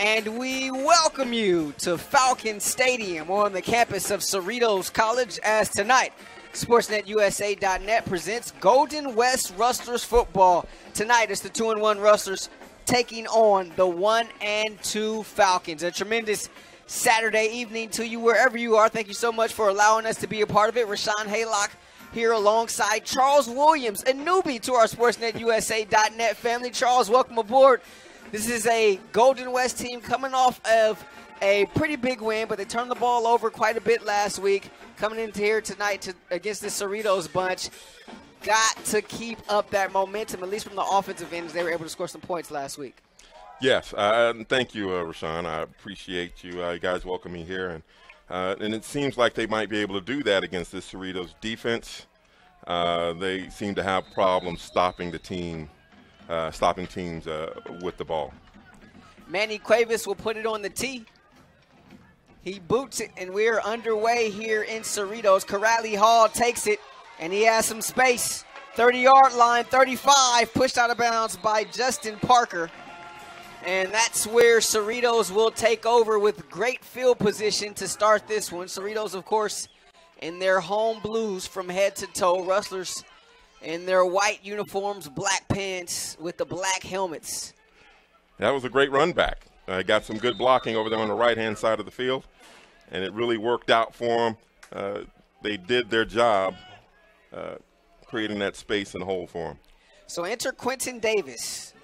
And we welcome you to Falcon Stadium on the campus of Cerritos College as tonight SportsnetUSA.net presents Golden West Rustlers football. Tonight it's the 2-1 Rustlers taking on the 1-2 Falcons. A tremendous Saturday evening to you wherever you are. Thank you so much for allowing us to be a part of it. Rashawn Haylock here alongside Charles Williams, a newbie to our SportsnetUSA.net family. Charles, welcome aboard. This is a Golden West team coming off of a pretty big win, but they turned the ball over quite a bit last week. Coming into here tonight against the Cerritos bunch, got to keep up that momentum, at least from the offensive end, as they were able to score some points last week. Yes, and thank you, Rashawn. I appreciate you. You guys welcome me here, and it seems like they might be able to do that against this Cerritos defense. They seem to have problems stopping the team. Stopping teams with the ball. Manny Cuevas will put it on the tee. He boots it, and we're underway here in Cerritos. Corale Hall takes it, and he has some space. 30-yard line, 35, pushed out of bounds by Justin Parker. And that's where Cerritos will take over with great field position to start this one. Cerritos, of course, in their home blues from head to toe. Rustlers in their white uniforms, black pants with the black helmets. That was a great run back. Got some good blocking over there on the right-hand side of the field, and it really worked out for them. They did their job creating that space and hole for them. So enter Quentin Davis,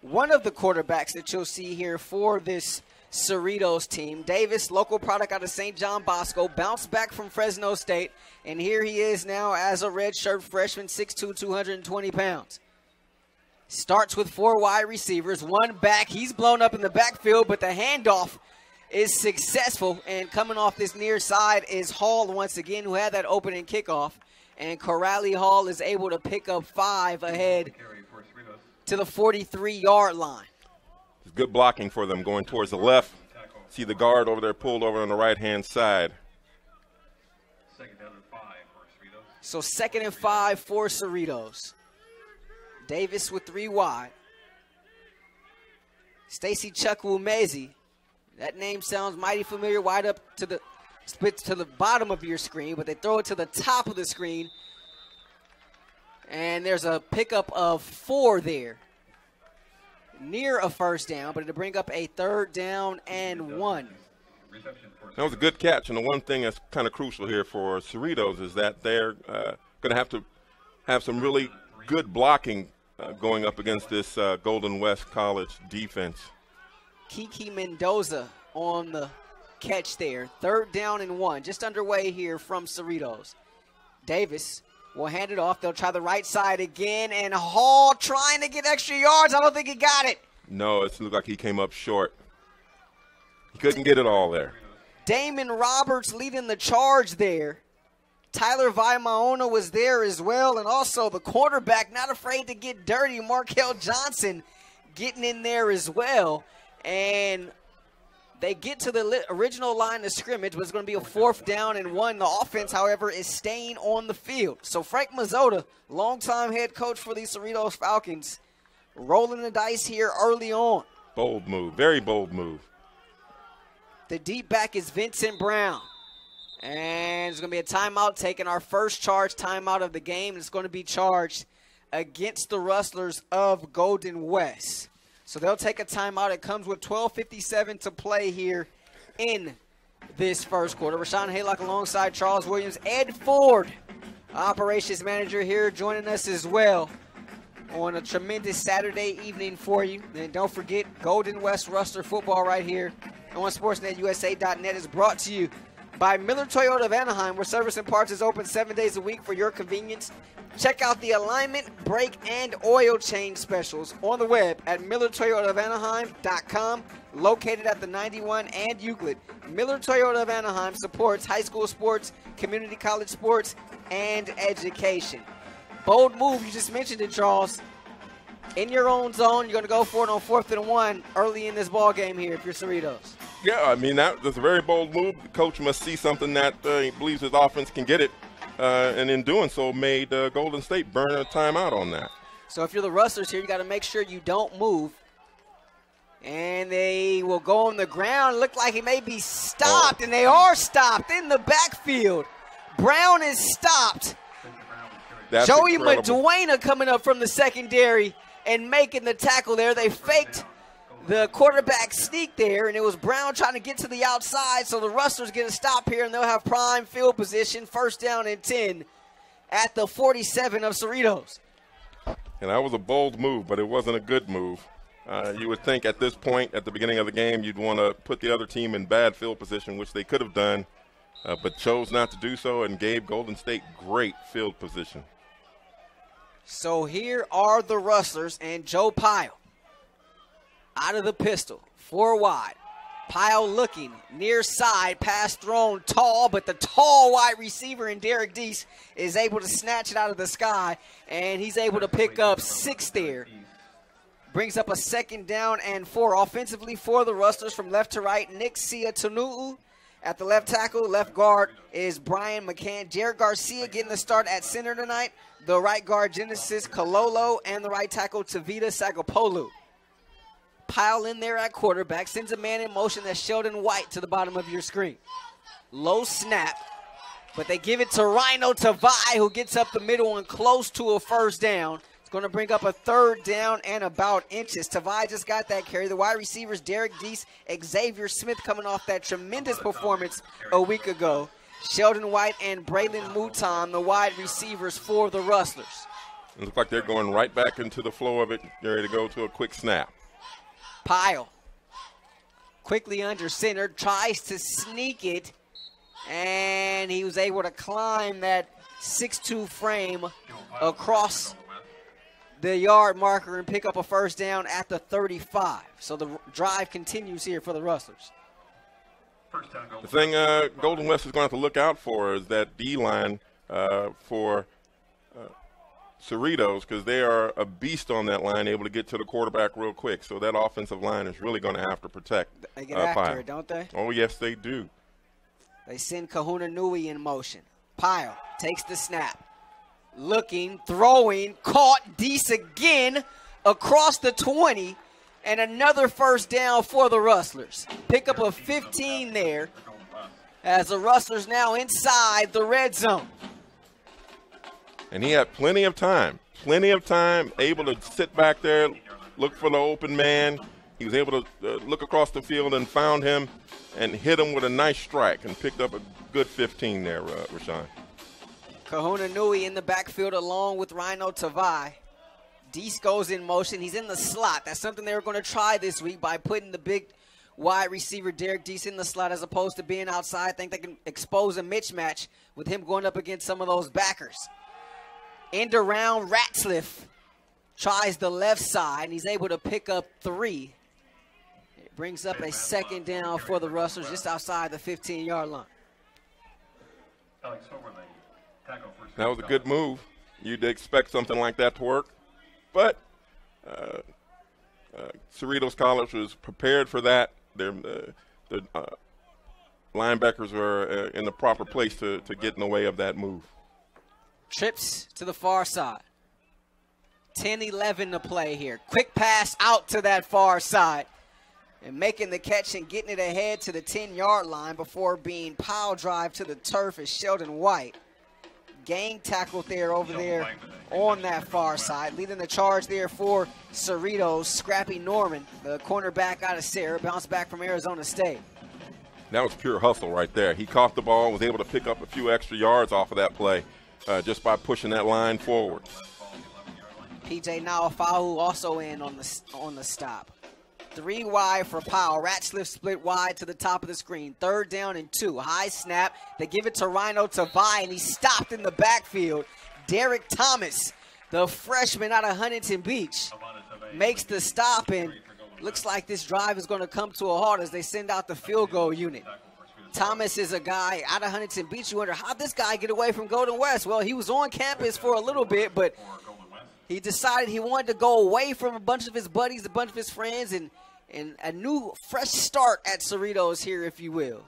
one of the quarterbacks that you'll see here for this Cerritos team. Davis, local product out of St. John Bosco, bounced back from Fresno State, and here he is now as a redshirt freshman, 6'2", 220 pounds. Starts with four wide receivers, one back. He's blown up in the backfield, but the handoff is successful, and coming off this near side is Hall once again, who had that opening kickoff, and Corale Hall is able to pick up 5 ahead to the 43-yard line. Good blocking for them going towards the left. See the guard over there pulled over on the right-hand side. Second down and 5 for Cerritos. So second and 5 for Cerritos. Davis with 3 wide. Stacy Chukwumezi. That name sounds mighty familiar. Wide up to the bottom of your screen, but they throw it to the top of the screen. And there's a pickup of 4 there. Near a first down, but it'll bring up a 3rd down and 1. That was a good catch, and the one thing that's kind of crucial here for Cerritos is that they're going to have some really good blocking going up against this Golden West College defense. Kiki Mendoza on the catch there. 3rd down and 1, just underway here from Cerritos. Davis will hand it off. They'll try the right side again, and Hall trying to get extra yards. I don't think he got it. No, it looked like he came up short. He couldn't get it all there. Damon Roberts leading the charge there. Tyler Vaimaona was there as well, and also the quarterback, not afraid to get dirty, Markel Johnson getting in there as well. And they get to the original line of scrimmage, but it's going to be a 4th down and 1. The offense, however, is staying on the field. So Frank Mazzotta, longtime head coach for the Cerritos Falcons, rolling the dice here early on. Bold move, very bold move. The deep back is Vincent Brown. And it's going to be a timeout taken, our first charge timeout of the game. It's going to be charged against the Rustlers of Golden West. So they'll take a timeout. It comes with 12:57 to play here in this first quarter. Rashawn Haylock alongside Charles Williams. Ed Ford, operations manager here, joining us as well on a tremendous Saturday evening for you. And don't forget, Golden West Rustler football right here on SportsnetUSA.net is brought to you by Miller Toyota of Anaheim, where service and parts is open 7 days a week for your convenience. Check out the alignment, brake, and oil change specials on the web at MillerToyotaofAnaheim.com, located at the 91 and Euclid. Miller Toyota of Anaheim supports high school sports, community college sports, and education. Bold move, you just mentioned it, Charles. In your own zone, you're going to go for it on 4th and 1 early in this ball game here if you're Cerritos. Yeah, I mean, that's a very bold move. The coach must see something that he believes his offense can get it. And in doing so, made Golden State burn a timeout on that. So if you're the Rustlers here, you got to make sure you don't move. And they will go on the ground. Looked like he may be stopped, and they are stopped in the backfield. Brown is stopped. That's Joey Maduena coming up from the secondary and making the tackle there. They faked the quarterback sneak there, and it was Brown trying to get to the outside, so the Rustlers get a stop here, and they'll have prime field position, first down and 10 at the 47 of Cerritos. And that was a bold move, but it wasn't a good move. You would think at this point, at the beginning of the game, you'd want to put the other team in bad field position, which they could have done, but chose not to do so and gave Golden State great field position. So here are the Rustlers and Joe Pyle out of the pistol, four wide. Pyle looking, near side, pass thrown tall, but the tall wide receiver in Derek Deese is able to snatch it out of the sky, and he's able to pick up 6 there. Brings up a second down and 4. Offensively for the Rustlers from left to right, Nick Siatanu'u at the left tackle. Left guard is Brian McCann. Jared Garcia getting the start at center tonight. The right guard, Genesis Kalolo, and the right tackle, Tavita Sagapolu. Pyle in there at quarterback. Sends a man in motion. That's Sheldon White to the bottom of your screen. Low snap, but they give it to Rhino Tavai, who gets up the middle and close to a first down. Going to bring up a third down and about inches. Tavai just got that carry. The wide receivers, Derek Deese, Xavier Smith, coming off that tremendous performance a week ago. Sheldon White and Braylon Mouton, the wide receivers for the Rustlers. It looks like they're going right back into the flow of it. They're ready to go to a quick snap. Pyle quickly under center, tries to sneak it, and he was able to climb that 6'2 frame across the yard marker and pick up a first down at the 35. So the drive continues here for the Rustlers. The thing Golden West is going to have to look out for is that D-line for Cerritos, because they are a beast on that line, able to get to the quarterback real quick. So that offensive line is really going to have to protect. They get after it, don't they? Oh, yes, they do. They send Kahuna Nui in motion. Pyle takes the snap. Looking, throwing, caught. Deese again across the 20, and another first down for the Rustlers. Pick up a 15 there as the Rustlers now inside the red zone. And he had plenty of time, able to sit back there, look for the open man. He was able to look across the field and found him and hit him with a nice strike and picked up a good 15 there, Rashawn. Kahuna Nui in the backfield along with Rhino Tavai. Deese goes in motion. He's in the slot. That's something they were going to try this week by putting the big wide receiver Derek Deese in the slot as opposed to being outside. I think they can expose a mismatch with him going up against some of those backers. End around Ratliff tries the left side, and he's able to pick up 3. It brings up a second down for the Rustlers just outside the 15-yard line. Alex, that was a good move. You'd expect something like that to work, but Cerritos College was prepared for that. The linebackers were in the proper place to get in the way of that move. Trips to the far side. 10-11 to play here. Quick pass out to that far side and making the catch and getting it ahead to the 10-yard line before being pile drive to the turf is Sheldon White. Gang tackle there over there on that far side. Leading the charge there for Cerritos, Scrappy Norman, the cornerback out of Sarah, bounced back from Arizona State. That was pure hustle right there. He caught the ball, was able to pick up a few extra yards off of that play just by pushing that line forward. PJ Naofau also in on the stop. 3 wide for Powell. Ratliff split wide to the top of the screen. Third down and 2. High snap. They give it to Rhino Tavai, and he's stopped in the backfield. Derek Thomas, the freshman out of Huntington Beach, makes the stop, and looks like this drive is going to come to a halt as they send out the field goal unit. Thomas is a guy out of Huntington Beach. You wonder, how'd this guy get away from Golden West? Well, he was on campus for a little bit, but he decided he wanted to go away from a bunch of his buddies, a bunch of his friends, and a new, fresh start at Cerritos here, if you will.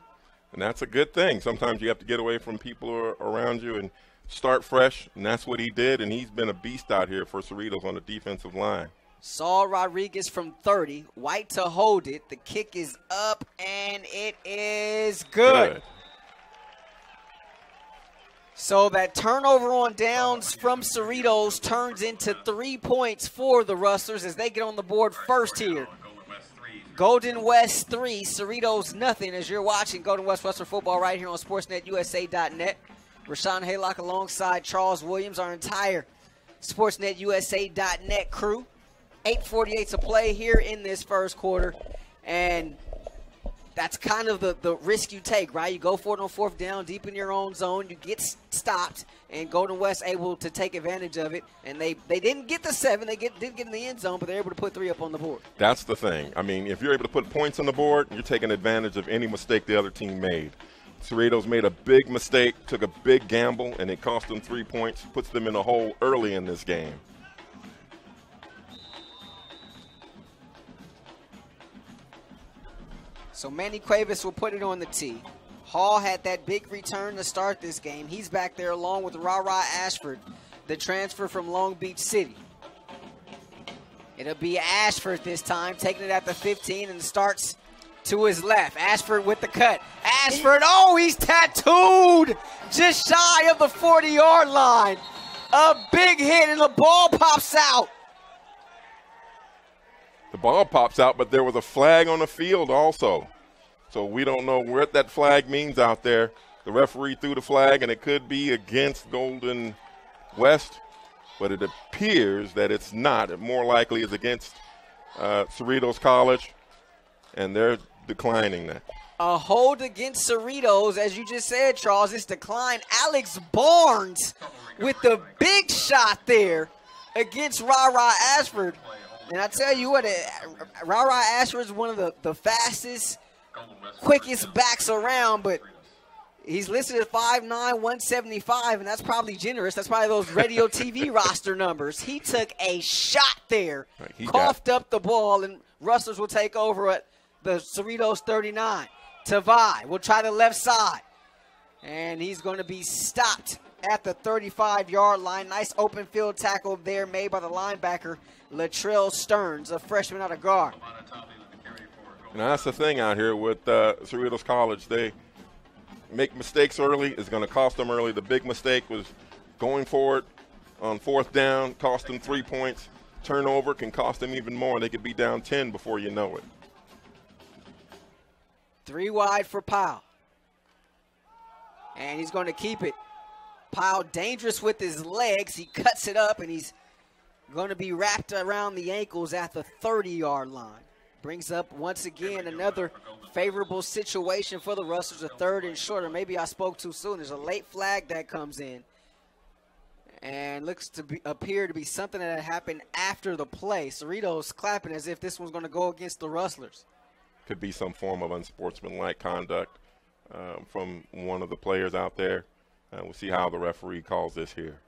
And that's a good thing. Sometimes you have to get away from people around you and start fresh, and that's what he did, and he's been a beast out here for Cerritos on the defensive line. Saul Rodriguez from 30. White to hold it. The kick is up, and it is good. So that turnover on downs from Cerritos turns into 3 points for the Rustlers as they get on the board first here. Golden West 3, Cerritos nothing, as you're watching Golden West Western football right here on SportsnetUSA.net. Rashawn Haylock alongside Charles Williams, our entire SportsnetUSA.net crew. 8:48 to play here in this first quarter, and that's kind of the risk you take, right? You go for it on fourth down, deep in your own zone. You get stopped, and Golden West able to take advantage of it. And they didn't get the seven. They did get in the end zone, but they're able to put three up on the board. That's the thing. I mean, if you're able to put points on the board, you're taking advantage of any mistake the other team made. Cerritos made a big mistake, took a big gamble, and it cost them 3 points, puts them in a hole early in this game. So Manny Cuevas will put it on the tee. Hall had that big return to start this game. He's back there along with Ra-Ra Ashford, the transfer from Long Beach City. It'll be Ashford this time, taking it at the 15 and starts to his left. Ashford with the cut. Ashford, oh, he's tattooed just shy of the 40-yard line. A big hit, and the ball pops out. The ball pops out, but there was a flag on the field also. So we don't know what that flag means out there. The referee threw the flag, and it could be against Golden West, but it appears that it's not. It more likely is against Cerritos College, and they're declining that. A hold against Cerritos, as you just said, Charles. It's declined. Alex Barnes with the big shot there against Ra-Ra Ashford. And I tell you what, Ra-Ra Ashford is one of the fastest, quickest backs around, but he's listed at 5'9", 175, and that's probably generous. That's probably those radio TV roster numbers. He took a shot there, right, coughed up the ball, and Rustlers will take over at the Cerritos 39. Tavai will try the left side, and he's going to be stopped at the 35-yard line. Nice open field tackle there made by the linebacker, Latrell Stearns, a freshman out of guard. You know, that's the thing out here with Cerritos College. They make mistakes early. It's going to cost them early. The big mistake was going for it on fourth down, cost them 3 points. Turnover can cost them even more, and they could be down 10 before you know it. Three wide for Pyle. And he's going to keep it. Pyle dangerous with his legs. He cuts it up, and he's going to be wrapped around the ankles at the 30-yard line. Brings up, once again, another favorable situation for the Rustlers, a third and shorter. Maybe I spoke too soon. There's a late flag that comes in, and looks to appear to be something that happened after the play. Cerritos clapping as if this one's going to go against the Rustlers. Could be some form of unsportsmanlike conduct from one of the players out there. We'll see how the referee calls this here.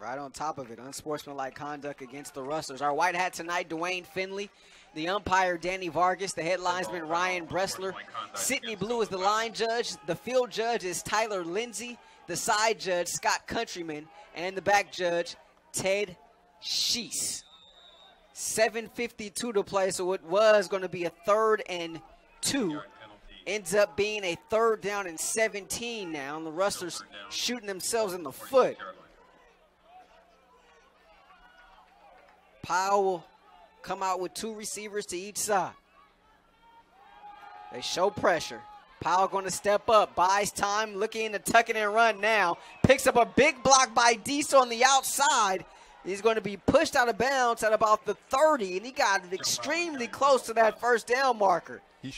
Right on top of it, unsportsmanlike conduct against the Rustlers. Our white hat tonight, Dwayne Finley, the umpire, Danny Vargas, the head linesman, Ryan Bressler. Sydney Blue is the line judge. The field judge is Tyler Lindsay. The side judge, Scott Countryman. And the back judge, Ted Sheese. 7:52 to play, so it was going to be a 3rd and 2. Ends up being a 3rd down and 17 now, and the Rustlers shooting themselves in the foot. Pyle will come out with two receivers to each side. They show pressure. Pyle going to step up, buys time, looking to tuck it and run now. Picks up a big block by Deese on the outside. He's going to be pushed out of bounds at about the 30, and he got it extremely close to that first down marker. He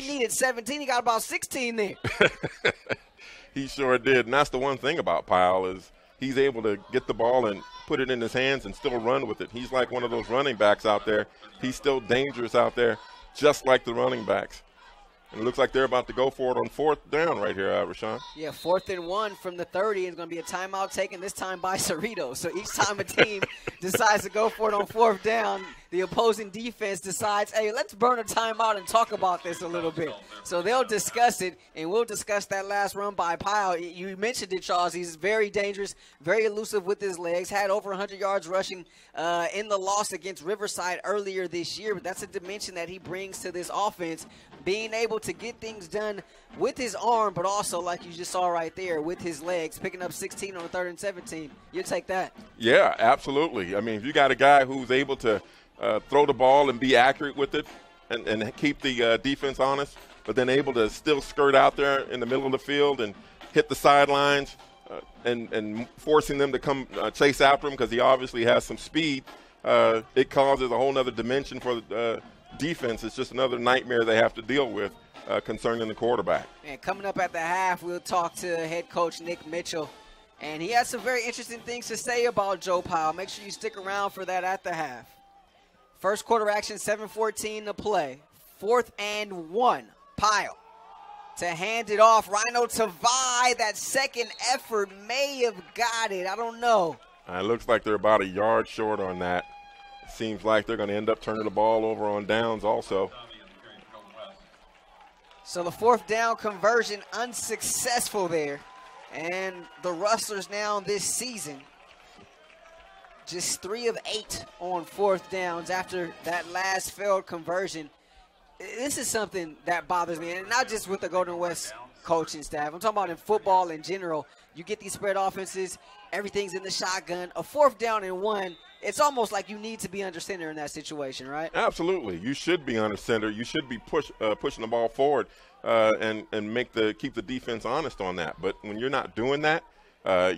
needed 17. He got about 16 there. He sure did. And that's the one thing about Pyle is he's able to get the ball and put it in his hands and still run with it. He's like one of those running backs out there. He's still dangerous out there, just like the running backs. And it looks like they're about to go for it on fourth down right here, Rashawn. Yeah, 4th and 1 from the 30. Is going to be a timeout taken this time by Cerritos. So each time a team decides to go for it on fourth down – the opposing defense decides, hey, let's burn a timeout and talk about this a little bit. So they'll discuss it, and we'll discuss that last run by Pyle. You mentioned it, Charles. He's very dangerous, very elusive with his legs, had over 100 yards rushing in the loss against Riverside earlier this year, but that's a dimension that he brings to this offense, being able to get things done with his arm, but also, like you just saw right there, with his legs, picking up 16 on the 3rd and 17. You'll take that. Yeah, absolutely. I mean, if you got a guy who's able to throw the ball and be accurate with it and keep the defense honest, but then able to still skirt out there in the middle of the field and hit the sidelines and forcing them to come chase after him because he obviously has some speed, it causes a whole nother dimension for the defense. It's just another nightmare they have to deal with concerning the quarterback. And coming up at the half, we'll talk to head coach Nick Mitchell. And he has some very interesting things to say about Joe Pyle. Make sure you stick around for that at the half. First quarter action, 7:14 to play. 4th and 1. Pyle to hand it off. Rhino Tavai, that second effort may have got it. I don't know. It looks like they're about a yard short on that. Seems like they're going to end up turning the ball over on downs also. So the 4th down conversion unsuccessful there. And the Rustlers now this season, just 3 of 8 on 4th downs after that last failed conversion. This is something that bothers me, and not just with the Golden West coaching staff. I'm talking about in football in general. You get these spread offenses, everything's in the shotgun. A 4th down and 1, it's almost like you need to be under center in that situation, right? Absolutely. You should be under center. You should be pushing the ball forward and keep the defense honest on that. But when you're not doing that,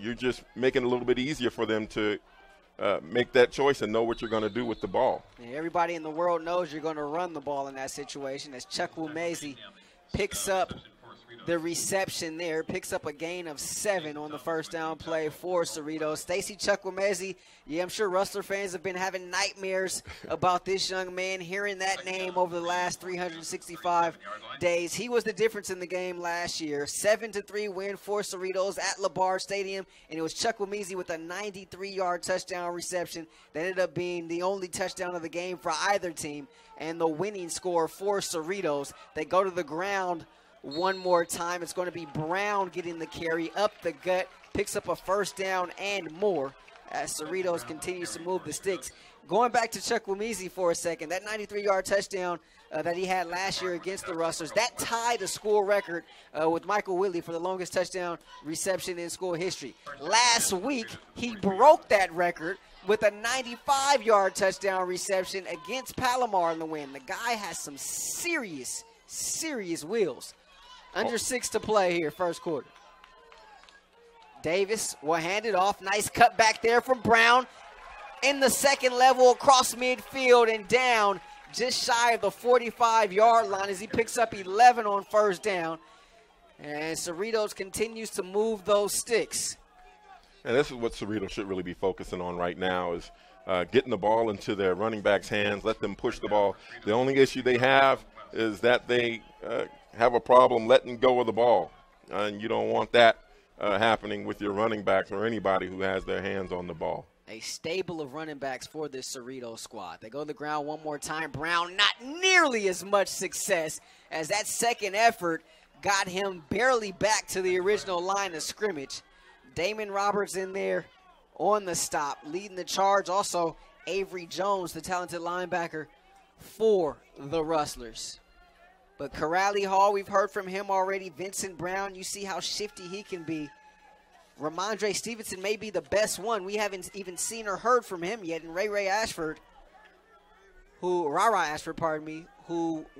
you're just making it a little bit easier for them to make that choice and know what you're going to do with the ball. And everybody in the world knows you're going to run the ball in that situation as Chukwumezi picks up the reception there, picks up a gain of 7 on the 1st down play for Cerritos. Stacy Chukwumezi, yeah, I'm sure Rustler fans have been having nightmares about this young man, hearing that name over the last 365 days. He was the difference in the game last year. 7-3 win for Cerritos at Labarge Stadium, and it was Chukwumezi with a 93-yard touchdown reception that ended up being the only touchdown of the game for either team, and the winning score for Cerritos. They go to the ground one more time. It's going to be Brown getting the carry up the gut, picks up a 1st down and more as Cerritos continues to move the sticks. Going back to Chukwumezi for a second, that 93-yard touchdown that he had last year against the Rustlers, that tied the school record with Michael Willey for the longest touchdown reception in school history. Last week, he broke that record with a 95-yard touchdown reception against Palomar in the win. The guy has some serious wheels. Under 6 to play here, first quarter. Davis will hand it off. Nice cut back there from Brown. In the second level across midfield and down just shy of the 45-yard line as he picks up 11 on 1st down. And Cerritos continues to move those sticks. And this is what Cerritos should really be focusing on right now is getting the ball into their running back's hands, let them push the ball. The only issue they have is that they have a problem letting go of the ball, and you don't want that happening with your running backs or anybody who has their hands on the ball. A stable of running backs for this Cerritos squad. They go to the ground one more time. Brown, not nearly as much success as that second effort got him barely back to the original line of scrimmage. Damon Roberts in there on the stop, leading the charge. Also, Avery Jones, the talented linebacker for the Rustlers. But Corale Hall, we've heard from him already. Vincent Brown, you see how shifty he can be. Ramondre Stevenson may be the best one. We haven't even seen or heard from him yet. And Ra-Ra Ashford, who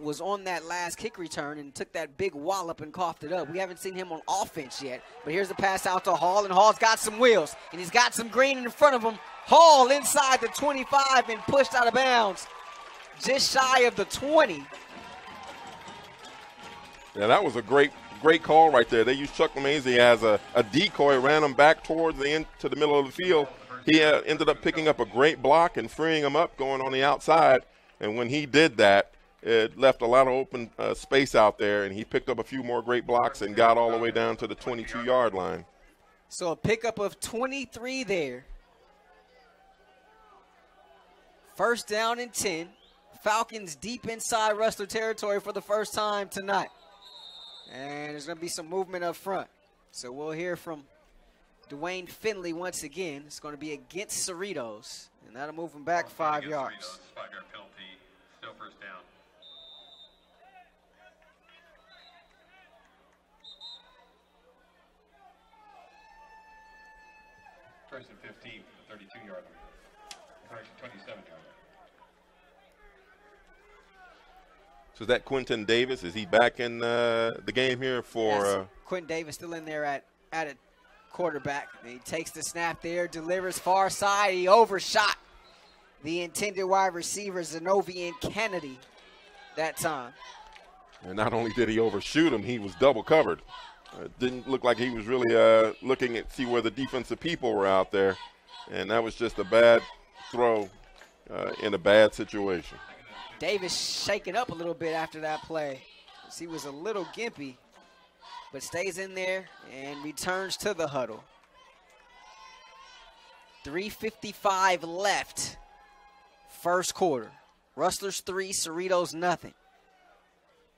was on that last kick return and took that big wallop and coughed it up. We haven't seen him on offense yet. But here's the pass out to Hall, and Hall's got some wheels, and he's got some green in front of him. Hall inside the 25 and pushed out of bounds just shy of the 20. Yeah, that was a great call right there. They used Chukwumezi as a decoy, ran him back towards the end to the middle of the field. He ended up picking up a great block and freeing him up going on the outside. And when he did that, it left a lot of open space out there, and he picked up a few more great blocks and got all the way down to the 22-yard line. So a pickup of 23 there First down and 10. Falcons deep inside Rustler territory for the first time tonight. And there's going to be some movement up front. So we'll hear from Dwayne Finley once again. It's going to be against Cerritos. And that'll move him back 5 yards. Cerritos, 5-yard penalty. Still first down. First and 15, the 32-yard line. 27-yard line. So is that Quentin Davis? Is he back in the game here for? Yes, Quentin Davis still in there at a quarterback. He takes the snap there, delivers far side. He overshot the intended wide receiver, Zenovian Kennedy, that time. And not only did he overshoot him, he was double covered. Didn't look like he was really looking at see where the defensive people were out there. And that was just a bad throw in a bad situation. Davis shaking up a little bit after that play. He was a little gimpy, but stays in there and returns to the huddle. 3:55 left, first quarter. Rustlers 3, Cerritos nothing.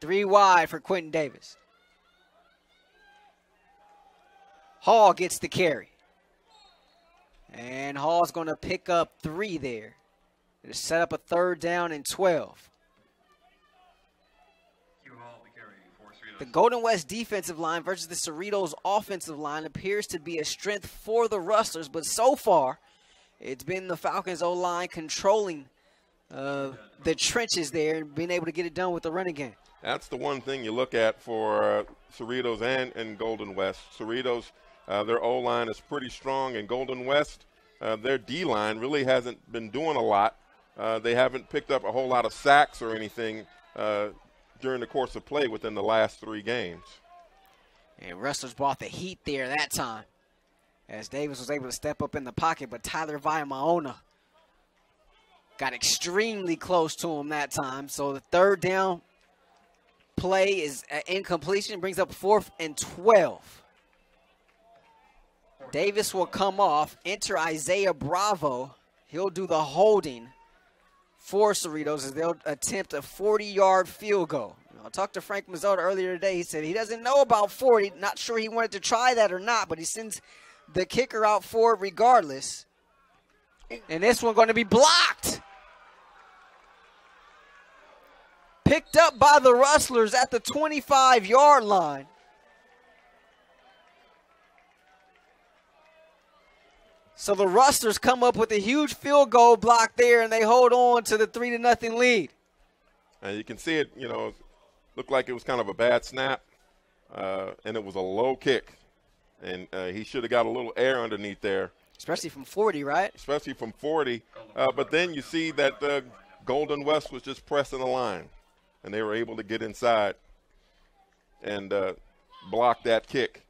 3 wide for Quentin Davis. Hall gets the carry. And Hall's going to pick up 3 there. It is set up a third down and 12. The Golden West defensive line versus the Cerritos offensive line appears to be a strength for the Rustlers, but so far it's been the Falcons O-line controlling the trenches there and being able to get it done with the running game. That's the one thing you look at for Cerritos and Golden West. Cerritos, their O-line is pretty strong, and Golden West, their D-line really hasn't been doing a lot. They haven't picked up a whole lot of sacks or anything during the course of play within the last 3 games. And Rustlers brought the heat there that time as Davis was able to step up in the pocket, but Tyler Viamaona got extremely close to him that time. So the third down play is incompletion, brings up 4th and 12. Davis will come off, enter Isaiah Bravo. He'll do the holding for Cerritos as they'll attempt a 40-yard field goal. I talked to Frank Mazzotta earlier today. He said he doesn't know about 40. Not sure he wanted to try that or not, but he sends the kicker out for it regardless. And this one going to be blocked. Picked up by the Rustlers at the 25-yard line. So the Rustlers come up with a huge field goal block there, and they hold on to the 3-0 lead. And you can see it, you know, looked like it was kind of a bad snap, and it was a low kick. And he should have got a little air underneath there. Especially from 40, right? Especially from 40. But then you see that Golden West was just pressing the line, and they were able to get inside and block that kick.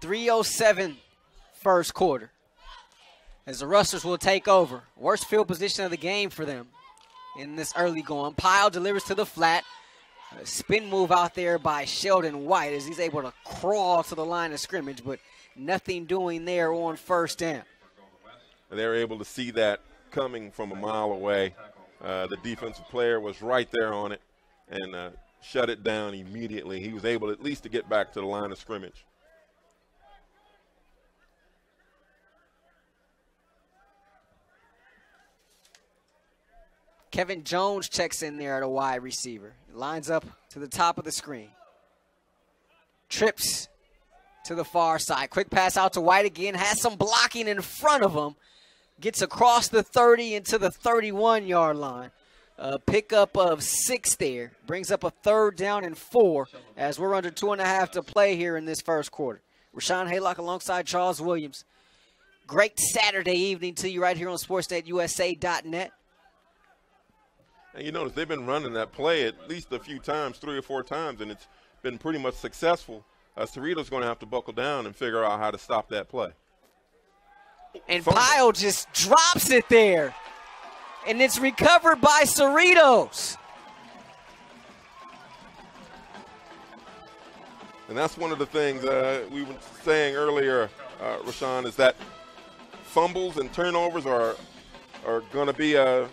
.307 first quarter as the Rustlers will take over. Worst field position of the game for them in this early going. Pyle delivers to the flat. A spin move out there by Sheldon White as he's able to crawl to the line of scrimmage, but nothing doing there on first down. They're able to see that coming from a mile away. The defensive player was right there on it and shut it down immediately. He was able at least to get back to the line of scrimmage. Kevin Jones checks in there at a wide receiver. Lines up to the top of the screen. Trips to the far side. Quick pass out to White again. Has some blocking in front of him. Gets across the 30 into the 31-yard line. A pickup of 6 there. Brings up a third down and 4 as we're under 2.5 to play here in this first quarter. Rashawn Haylock alongside Charles Williams. Great Saturday evening to you right here on SportsnetUSA.net. And you notice they've been running that play at least a few times, 3 or 4 times, and it's been pretty much successful. Cerritos going to have to buckle down and figure out how to stop that play. And Pyle just drops it there. And it's recovered by Cerritos. And that's one of the things we were saying earlier, Rashawn, is that fumbles and turnovers are going to be a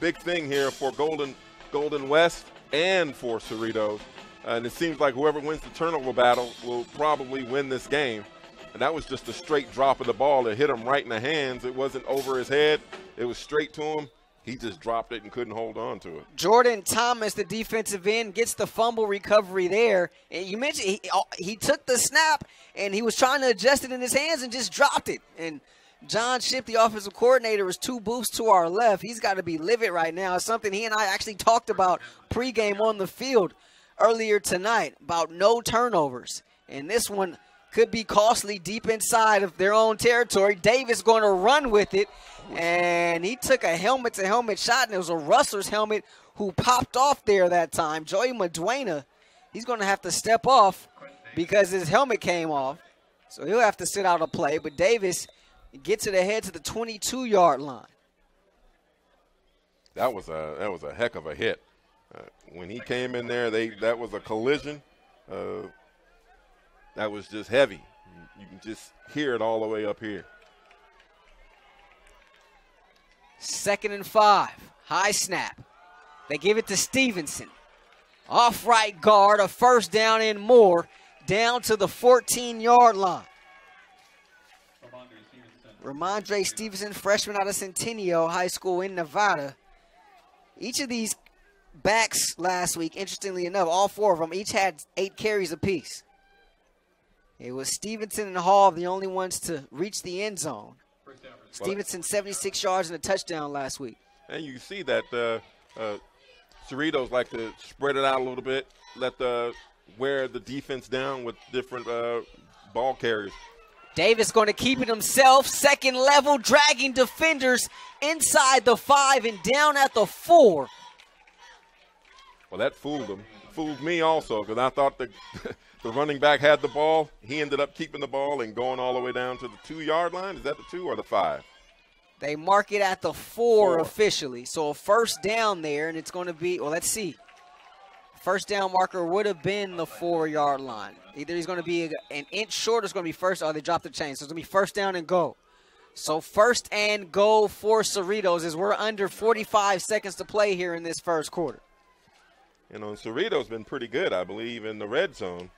big thing here for Golden West and for Cerritos. And it seems like whoever wins the turnover battle will probably win this game. And that was just a straight drop of the ball. It hit him right in the hands. It wasn't over his head. It was straight to him. He just dropped it and couldn't hold on to it. Jordan Thomas, the defensive end, gets the fumble recovery there. And you mentioned he took the snap, and he was trying to adjust it in his hands and just dropped it. And John Shipp, the offensive coordinator, is two booths to our left. He's got to be livid right now. It's something he and I actually talked about pregame on the field earlier tonight about no turnovers. And this one could be costly deep inside of their own territory. Davis going to run with it, and he took a helmet-to-helmet shot, and it was a Rustlers helmet who popped off there that time. Joey Maduena, he's going to have to step off because his helmet came off, so he'll have to sit out a play. But Davis gets it ahead to the 22-yard line. That was a heck of a hit. When he came in there, that was a collision. That was just heavy. You can just hear it all the way up here. 2nd and 5. High snap. They give it to Stevenson. Off right guard, a first down and more, down to the 14-yard line. Ramondre Stevenson, freshman out of Centennial High School in Nevada. Each of these backs last week, interestingly enough, all four of them, each had 8 carries apiece. It was Stevenson and Hall the only ones to reach the end zone. Stevenson, 76 yards and a touchdown last week. And you see that Cerritos like to spread it out a little bit, let the wear the defense down with different ball carriers. Davis going to keep it himself. Second level, dragging defenders inside the 5 and down at the 4. Well, that fooled him. Fooled me also, because I thought the running back had the ball. He ended up keeping the ball and going all the way down to the 2-yard line. Is that the 2 or the 5? They mark it at the 4 officially. So a first down there, and it's going to be, well, let's see. First down marker would have been the 4-yard line. Either he's going to be an inch short or it's going to be first, or they dropped the chain. So it's going to be first down and goal. So first and goal for Cerritos as we're under 45 seconds to play here in this first quarter. And Cerritos been pretty good, I believe, in the red zone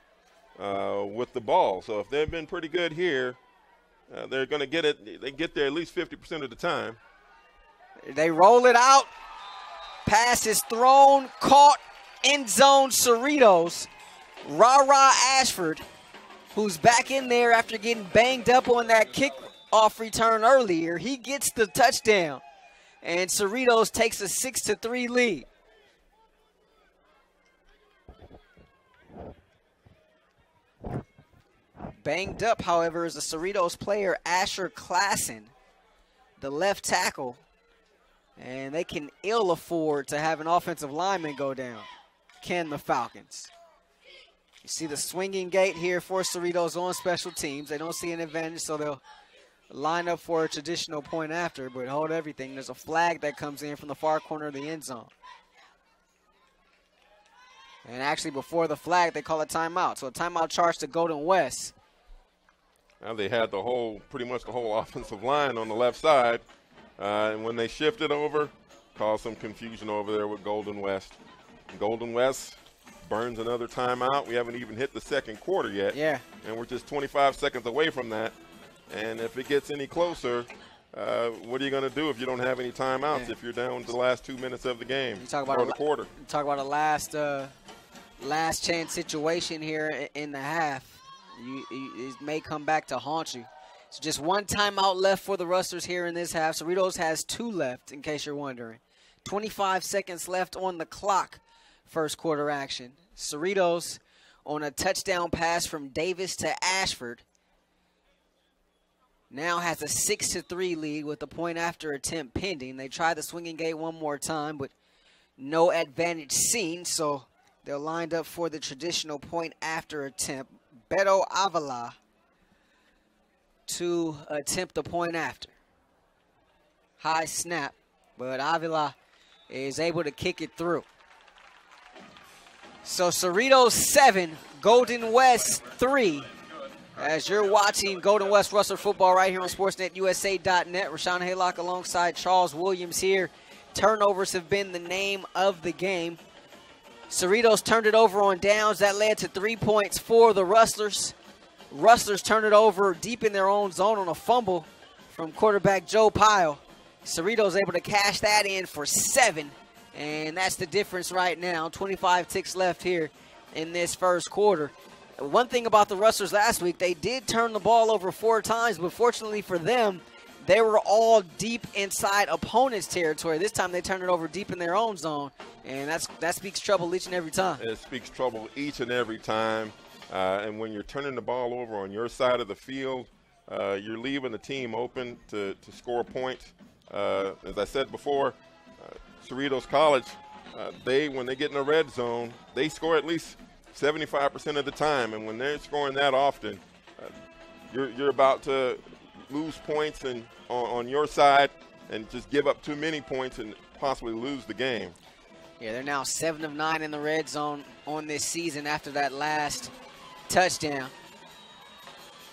with the ball. So if they've been pretty good here, they're going to get it. They get there at least 50% of the time. They roll it out. Pass is thrown, caught, end zone Cerritos. Ra-Ra Ashford, who's back in there after getting banged up on that kickoff return earlier. He gets the touchdown, and Cerritos takes a 6-3 lead. Banged up, however, is a Cerritos player, Asher Klassen, the left tackle. And they can ill afford to have an offensive lineman go down. Can the Falcons? You see the swinging gate here for Cerritos on special teams. They don't see an advantage, so they'll line up for a traditional point after, but hold everything. There's a flag that comes in from the far corner of the end zone. And actually, before the flag, they call a timeout. So a timeout charge to Golden West. Now they had pretty much the whole offensive line on the left side. And when they shifted over, caused some confusion over there with Golden West. Golden West burns another timeout. We haven't even hit the second quarter yet. Yeah. And we're just 25 seconds away from that. And if it gets any closer, what are you going to do if you don't have any timeouts, if you're down to the last 2 minutes of the game or the quarter? You talk about a last chance situation here in the half. It may come back to haunt you. So just one timeout left for the Rustlers here in this half. Cerritos has 2 left, in case you're wondering. 25 seconds left on the clock, first quarter action. Cerritos on a touchdown pass from Davis to Ashford. Now has a 6-3 lead with a point after attempt pending. They try the swinging gate one more time, but no advantage seen, so they're lined up for the traditional point after attempt. Beto Avila to attempt the point after. High snap, but Avila is able to kick it through. So Cerritos 7, Golden West 3. As you're watching Golden West Rustler football right here on SportsnetUSA.net. Rashawn Haylock alongside Charles Williams here. Turnovers have been the name of the game. Cerritos turned it over on downs. That led to 3 points for the Rustlers. Rustlers turned it over deep in their own zone on a fumble from quarterback Joe Pyle. Cerritos able to cash that in for 7. And that's the difference right now. 25 ticks left here in this first quarter. One thing about the Rustlers last week, they did turn the ball over 4 times, but fortunately for them, they were all deep inside opponents' territory. This time they turned it over deep in their own zone, and that speaks trouble each and every time. It speaks trouble each and every time. And when you're turning the ball over on your side of the field, you're leaving the team open to score points. As I said before, Cerritos College, when they get in the red zone, they score at least 75% of the time, and when they're scoring that often, you're about to lose points and on your side and just give up too many points and possibly lose the game. Yeah, they're now 7 of 9 in the red zone on this season after that last touchdown.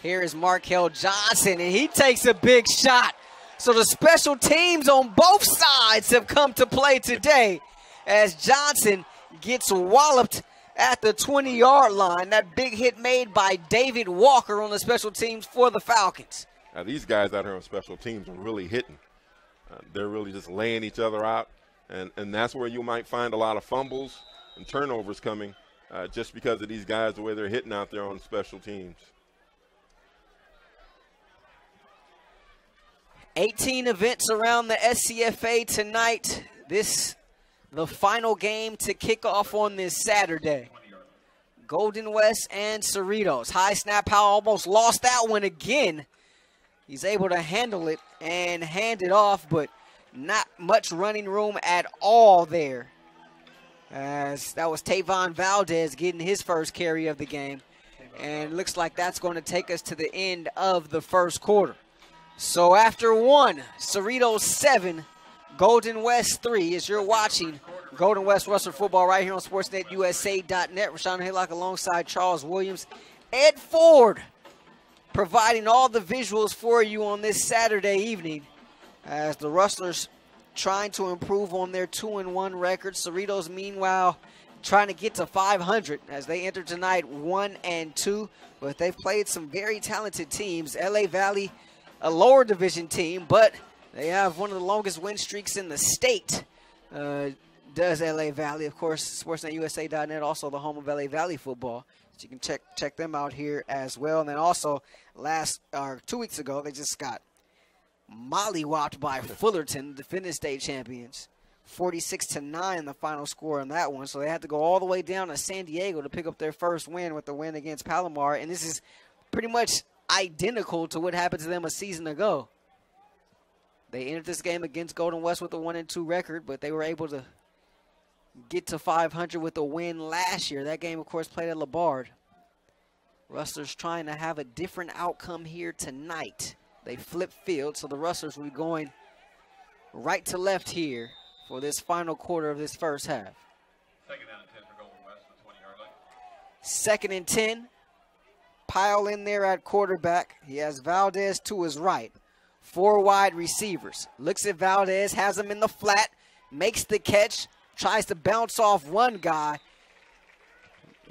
Here is Markel Johnson, and he takes a big shot. So the special teams on both sides have come to play today as Johnson gets walloped at the 20-yard line. That big hit made by David Walker on the special teams for the Falcons. Now, these guys out here on special teams are really hitting. They're really just laying each other out, and that's where you might find a lot of fumbles and turnovers coming just because of these guys, the way they're hitting out there on special teams. 18 events around the SCFA tonight. The final game to kick off on this Saturday. Golden West and Cerritos. High snap, Powell almost lost that one again. He's able to handle it and hand it off, but not much running room at all there. As that was Tavon Valdez getting his first carry of the game. And looks like that's going to take us to the end of the first quarter. So after 1, Cerritos 7. Golden West 3, as you're watching Golden West Rustler football right here on SportsnetUSA.net. Rashawn Haylock alongside Charles Williams. Ed Ford providing all the visuals for you on this Saturday evening as the Rustlers trying to improve on their 2-1 record. Cerritos, meanwhile, trying to get to 500 as they enter tonight 1-2. But they've played some very talented teams. LA Valley, a lower division team, but they have one of the longest win streaks in the state, does LA Valley. Of course, SportsnetUSA.net, also the home of LA Valley football. So you can check them out here as well. And then also, 2 weeks ago, they just got mollywopped by Fullerton, defending state champions. 46-9 the final score on that one. So they had to go all the way down to San Diego to pick up their first win with the win against Palomar. And this is pretty much identical to what happened to them a season ago. They entered this game against Golden West with a 1-2 record, but they were able to get to 500 with a win last year. That game, of course, played at Labarde. Rustlers trying to have a different outcome here tonight. They flip field, so the Rustlers will be going right to left here for this final quarter of this first half. 2nd and 10 for Golden West, the 20-yard line. 2nd and 10. Pyle in there at quarterback. He has Valdez to his right. 4 wide receivers. Looks at Valdez, has him in the flat, makes the catch, tries to bounce off one guy,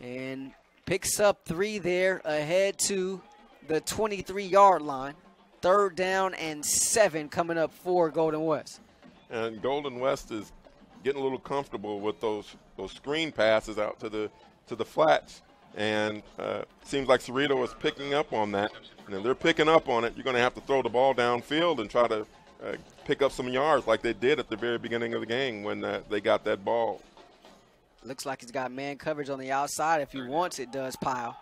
and picks up 3 there ahead to the 23-yard line. 3rd down and 7 coming up for Golden West. And Golden West is getting a little comfortable with those screen passes out to the flats, and seems like Cerrito is picking up on that. And if they're picking up on it, you're going to have to throw the ball downfield and try to pick up some yards like they did at the very beginning of the game when they got that ball. Looks like he's got man coverage on the outside. If he wants it, does Pyle.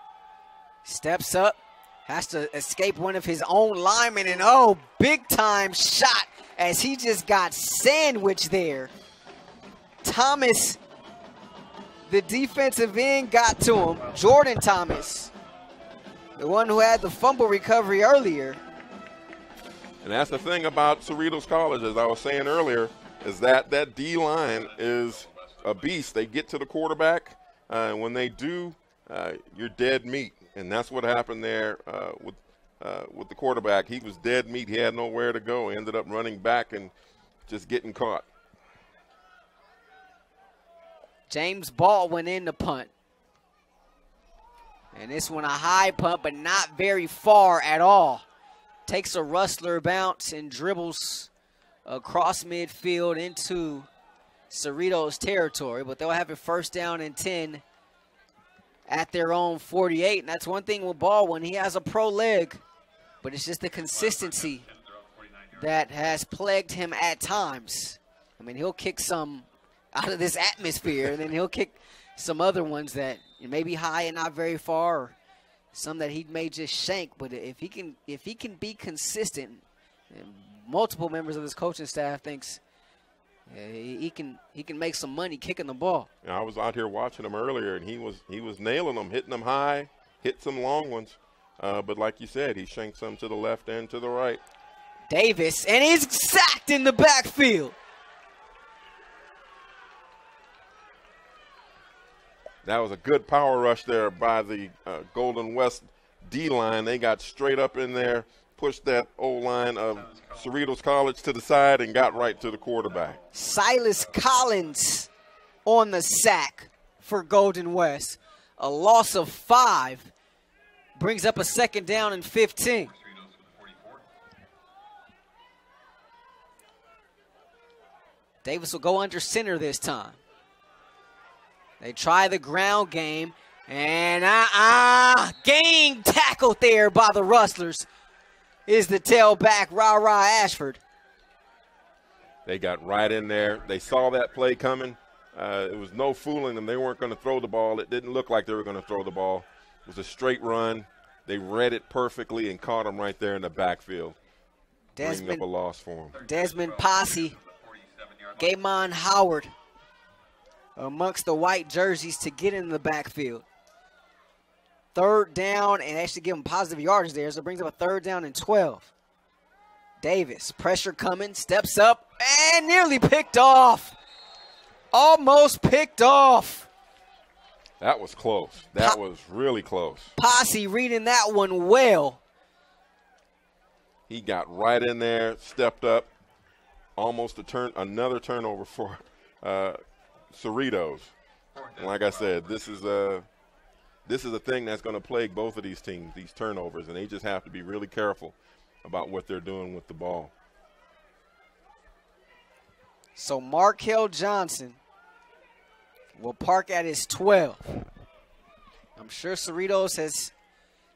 Steps up, has to escape one of his own linemen, and oh, big-time shot as he just got sandwiched there. Thomas, the defensive end, got to him. Jordan Thomas, the one who had the fumble recovery earlier. And that's the thing about Cerritos College, as I was saying earlier, is that D-line is a beast. They get to the quarterback, and when they do, you're dead meat. And that's what happened there with the quarterback. He was dead meat. He had nowhere to go. He ended up running back and just getting caught. James Baldwin in the punt. And this one a high punt, but not very far at all. Takes a rustler bounce and dribbles across midfield into Cerritos territory, but they'll have it first down and 10 at their own 48. And that's one thing with Baldwin. He has a pro leg, but it's just the consistency that has plagued him at times. I mean, he'll kick some out of this atmosphere, and then he'll kick some other ones that may be high and not very far, or some that he may just shank. But if he can be consistent, and multiple members of his coaching staff thinks he can make some money kicking the ball. Yeah, I was out here watching him earlier, and he was nailing them, hitting them high, hit some long ones. But like you said, he shanked some to the left and to the right. Davis, and he's sacked in the backfield. That was a good power rush there by the Golden West D-line. They got straight up in there, pushed that O-line of Cerritos College to the side, and got right to the quarterback. Silas Collins on the sack for Golden West. A loss of 5 brings up a second down and 15. Davis will go under center this time. They try the ground game, and gang tackled there by the Rustlers is the tailback, Ra-Ra Ashford. They got right in there. They saw that play coming. It was no fooling them. They weren't going to throw the ball. It didn't look like they were going to throw the ball. It was a straight run. They read it perfectly and caught him right there in the backfield. Bringing up a loss for him. Desmond Posse, Gamon Howard amongst the white jerseys to get in the backfield. Third down, and actually give them positive yardage there, so it brings up a third down and 12. Davis, pressure coming, steps up, and nearly picked off. Almost picked off. That was close. That was really close. Posse reading that one well. He got right in there, stepped up, almost another turnover for Cerritos. And like I said, this is a thing that's going to plague both of these teams, these turnovers, and they just have to be really careful about what they're doing with the ball. So Markel Johnson will park at his 12. I'm sure Cerritos has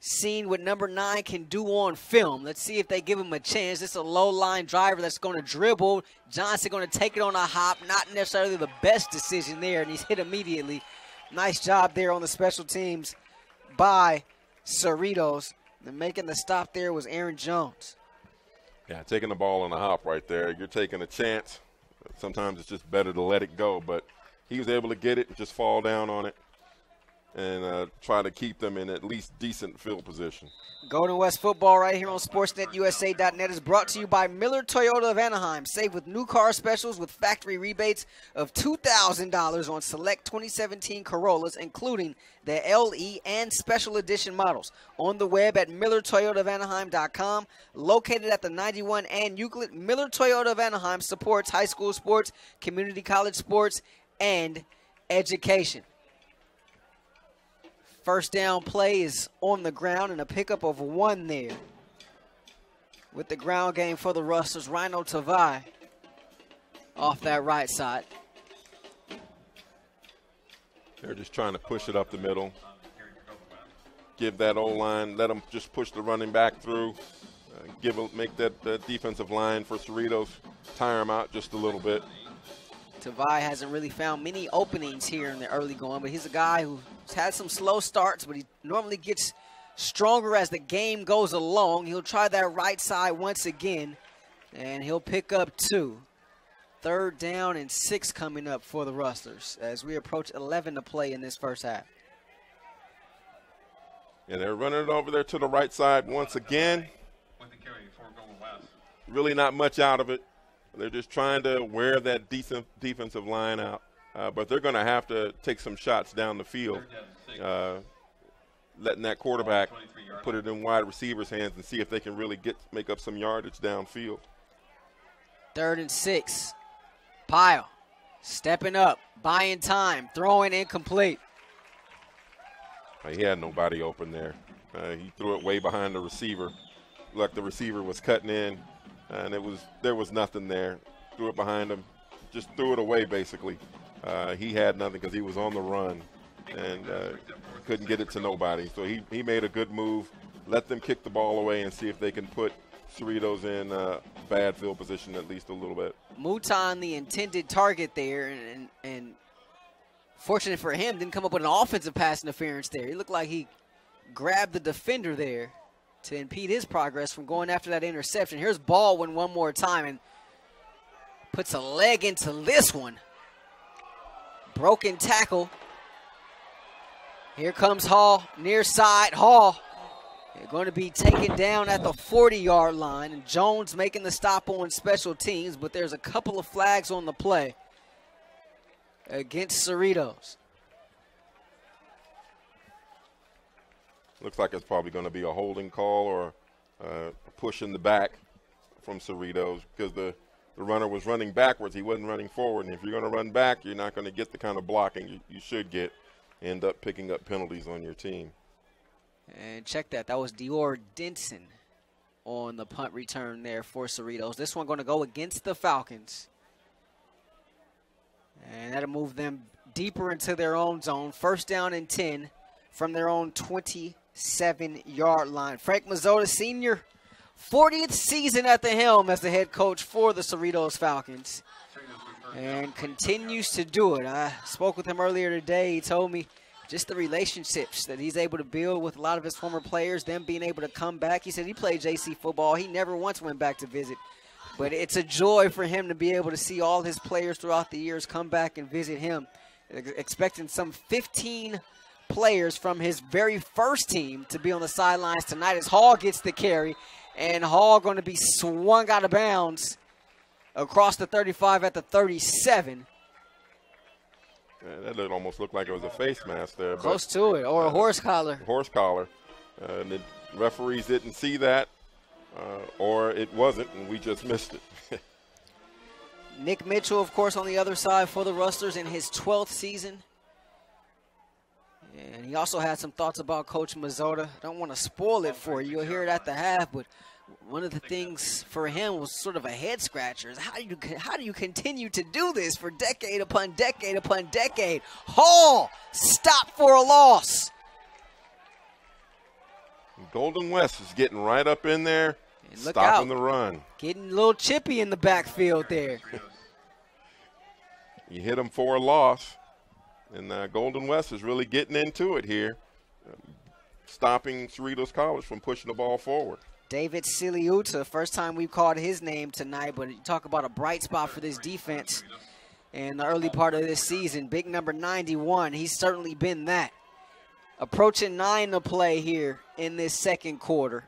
seen what number 9 can do on film. Let's see if they give him a chance. It's a low-line driver that's going to dribble. Johnson going to take it on a hop. Not necessarily the best decision there, and he's hit immediately. Nice job there on the special teams by Cerritos. And making the stop there was Aaron Jones. Yeah, taking the ball on the hop right there. You're taking a chance. Sometimes it's just better to let it go, but he was able to get it and just fall down on it and try to keep them in at least decent field position. Golden West football right here on SportsnetUSA.net is brought to you by Miller Toyota of Anaheim. Save with new car specials with factory rebates of $2,000 on select 2017 Corollas, including the LE and special edition models. On the web at MillerToyotaofAnaheim.com. Located at the 91 and Euclid, Miller Toyota of Anaheim supports high school sports, community college sports, and education. First down play is on the ground and a pickup of 1 there with the ground game for the Rustlers. Rhino Tavai off that right side. They're just trying to push it up the middle. Give that O-line, let them just push the running back through. Make that defensive line for Cerritos, tire them out just a little bit. Tavai hasn't really found many openings here in the early going, but he's a guy who's had some slow starts, but he normally gets stronger as the game goes along. He'll try that right side once again, and he'll pick up 2. Third down and 6 coming up for the Rustlers as we approach 11 to play in this first half. Yeah, they're running it over there to the right side once again. Really not much out of it. They're just trying to wear that decent defensive line out, but they're going to have to take some shots down the field letting that quarterback put it in wide receivers' hands and see if they can really make up some yardage downfield. 3rd and 6. Pyle stepping up, buying time, throwing incomplete. He had nobody open there. He threw it way behind the receiver. Like the receiver was cutting in, and there was nothing there. Threw it behind him, just threw it away basically. He had nothing because he was on the run and couldn't get it to nobody. So he made a good move, let them kick the ball away and see if they can put Cerritos in bad field position at least a little bit. Mouton, the intended target there, and fortunate for him, didn't come up with an offensive pass interference there. It looked like he grabbed the defender there to impede his progress from going after that interception. Here's Baldwin one more time and puts a leg into this one. Broken tackle. Here comes Hall, near side. Hall, they're going to be taken down at the 40-yard line. And Jones making the stop on special teams, but there's a couple of flags on the play against Cerritos. Looks like it's probably going to be a holding call or a push in the back from Cerritos because the runner was running backwards. He wasn't running forward. And if you're going to run back, you're not going to get the kind of blocking you should get. End up picking up penalties on your team. And check that. That was Dior Denson on the punt return there for Cerritos. This one going to go against the Falcons. And that'll move them deeper into their own zone. 1st down and 10 from their own 27-yard line. Frank Mazzotta Sr., 40th season at the helm as the head coach for the Cerritos Falcons, and continues to do it. I spoke with him earlier today. He told me just the relationships that he's able to build with a lot of his former players, them being able to come back. He said he played JC football. He never once went back to visit. But it's a joy for him to be able to see all his players throughout the years come back and visit him, expecting some 15 players from his very first team to be on the sidelines tonight as Hall gets the carry. And Hall going to be swung out of bounds across the 35 at the 37. Yeah, that almost looked like it was a face mask there. Close to it, or a horse collar. Horse collar. And the referees didn't see that, or it wasn't, and we just missed it. Nick Mitchell, of course, on the other side for the Rustlers in his 12th season. And he also had some thoughts about Coach Mazzotta. Don't want to spoil it for you. You'll hear it at the half, but one of the things for him was sort of a head scratcher. Is how do you continue to do this for decade upon decade upon decade? Hall stopped for a loss. Golden West is getting right up in there, stopping the run. Getting a little chippy in the backfield there. You hit him for a loss. And Golden West is really getting into it here, stopping Cerritos College from pushing the ball forward. David Siliuta, first time we've called his name tonight, but you talk about a bright spot for this defense in the early part of this season. Big number 91, he's certainly been that. Approaching 9 to play here in this second quarter.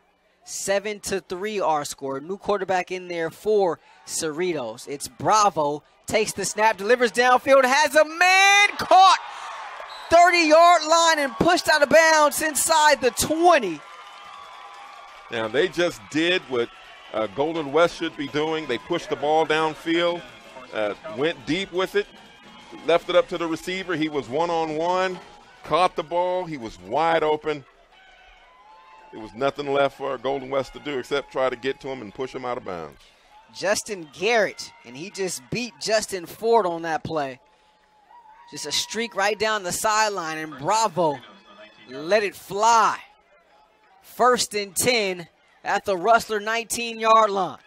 7-3 our score. New quarterback in there for Cerritos. It's Bravo. Takes the snap, delivers downfield, has a man caught. 30-yard line and pushed out of bounds inside the 20. Now, they just did what Golden West should be doing. They pushed the ball downfield, went deep with it, left it up to the receiver. He was one-on-one, caught the ball. He was wide open. There was nothing left for Golden West to do except try to get to him and push him out of bounds. Justin Garrett, and he just beat Justin Ford on that play. Just a streak right down the sideline, and Bravo let it fly. 1st and 10 at the Rustler 19-yard line.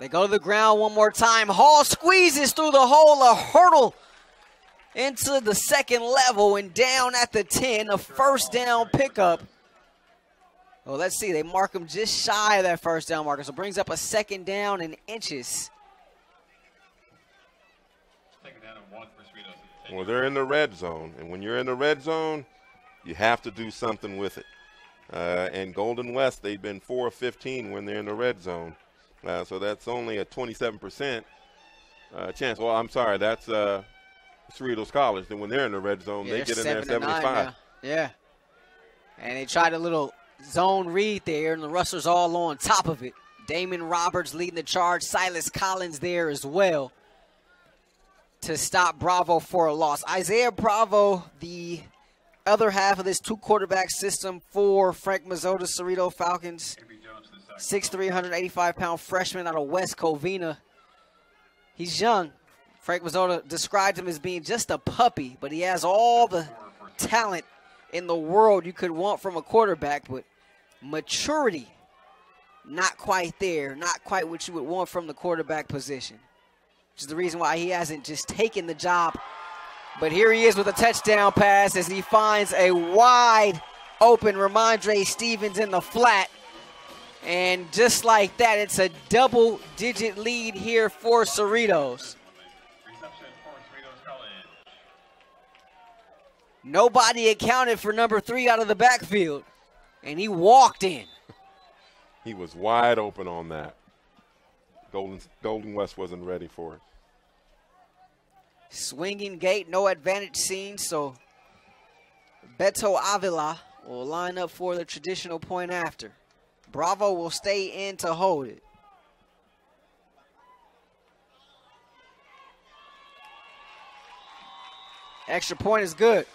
They go to the ground one more time. Hall squeezes through the hole, a hurdle into the second level, and down at the 10, a first down pickup. Well, let's see. They mark him just shy of that first down marker. So brings up a 2nd down and inches. Well, they're in the red zone. And when you're in the red zone, you have to do something with it. And Golden West, they've been 4 of 15 when they're in the red zone. So that's only a 27% chance. Well, I'm sorry. That's Cerritos College. Then when they're in the red zone, they get in there 75. Yeah. And they tried a little zone read there, and the Rustlers all on top of it. Damon Roberts leading the charge. Silas Collins there as well to stop Bravo for a loss. Isaiah Bravo, the other half of this two-quarterback system for Frank Mazzotta, Cerrito Falcons. 6'3", 185-pound freshman out of West Covina. He's young. Frank Mazzotta described him as being just a puppy, but he has all the talent in the world you could want from a quarterback, but maturity not quite there, not quite what you would want from the quarterback position, which is the reason why he hasn't just taken the job. But here he is with a touchdown pass as he finds a wide open Ramondre Stevens in the flat. And just like that, it's a double-digit lead here for Cerritos. Nobody accounted for number 3 out of the backfield, and he walked in. He was wide open on that. Golden West wasn't ready for it. Swinging gate, no advantage seen, so Beto Avila will line up for the traditional point after. Bravo will stay in to hold it. Extra point is good.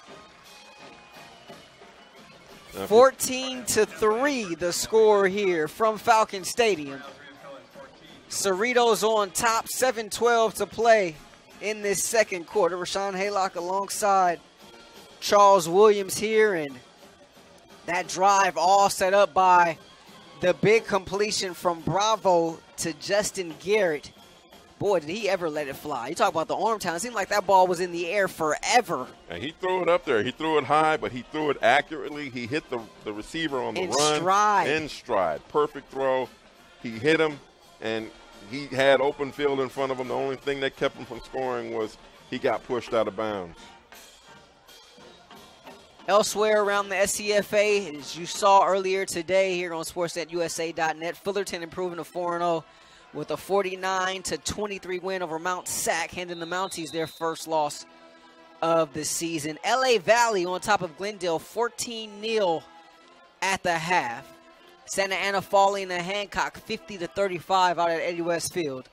14-3 the score here from Falcon Stadium. Cerritos on top, 7:12 to play in this second quarter. Rashawn Haylock alongside Charles Williams here, and that drive all set up by the big completion from Bravo to Justin Garrett. Boy, did he ever let it fly. You talk about the arm talent. It seemed like that ball was in the air forever. And he threw it up there. He threw it high, but he threw it accurately. He hit the receiver on the run. In stride. Perfect throw. He hit him, and he had open field in front of him. The only thing that kept him from scoring was he got pushed out of bounds. Elsewhere around the SCFA, as you saw earlier today here on SportsnetUSA.net, Fullerton improving to 4-0 with a 49-23 win over Mount Sac, handing the Mounties their first loss of the season. L.A. Valley on top of Glendale, 14-0 at the half. Santa Ana falling to Hancock, 50-35 out at Eddie West Field.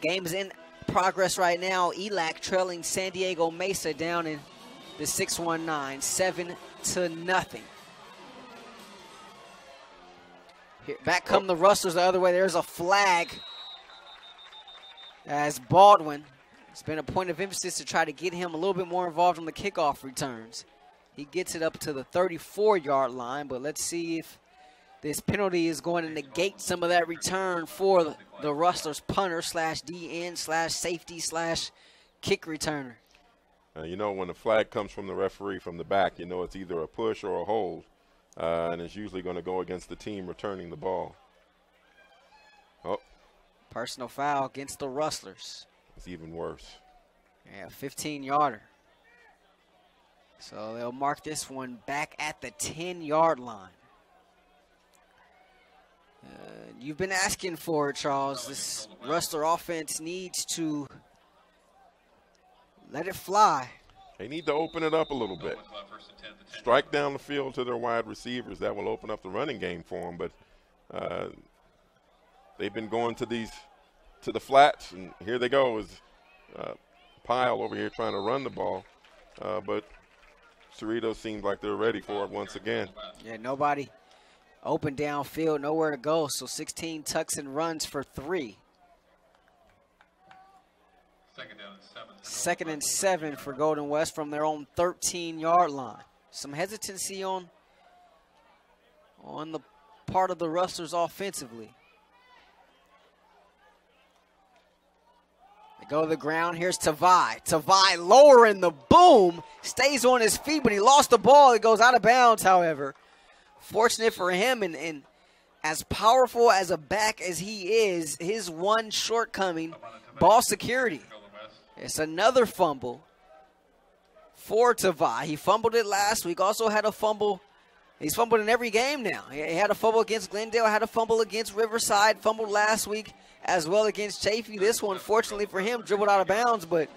Game's in progress right now. ELAC trailing San Diego Mesa down in the 619, 7-0. Here, back come the Rustlers the other way. There's a flag as Baldwin. It's been a point of emphasis to try to get him a little bit more involved on the kickoff returns. He gets it up to the 34-yard line, but let's see if this penalty is going to negate some of that return for the Rustlers punter slash DN slash safety slash kick returner. You know, when the flag comes from the referee from the back, you know it's either a push or a hold. And it's usually going to go against the team returning the ball. Oh. Personal foul against the Rustlers. It's even worse. Yeah, 15-yarder. So they'll mark this one back at the 10-yard line. You've been asking for it, Charles. This Rustler offense needs to let it fly. They need to open it up a little bit. Strike down the field to their wide receivers. That will open up the running game for them. But they've been going to the flats, and here they go. Is Pyle over here trying to run the ball, but Cerritos seems like they're ready for it once again. Yeah, nobody open downfield, nowhere to go. So 16 tucks and runs for 3. Second and 7 for Golden West from their own 13-yard line. Some hesitancy on the part of the Rustlers offensively. They go to the ground. Here's Tavai. Tavai lowering the boom. Stays on his feet, but he lost the ball. It goes out of bounds, however. Fortunate for him, and as powerful as a back as he is, his one shortcoming, ball security. It's another fumble for Tavai. He fumbled it last week. Also had a fumble. He's fumbled in every game now. He had a fumble against Glendale. Had a fumble against Riverside. Fumbled last week as well against Chafee. This one, fortunately for him, dribbled out of bounds. But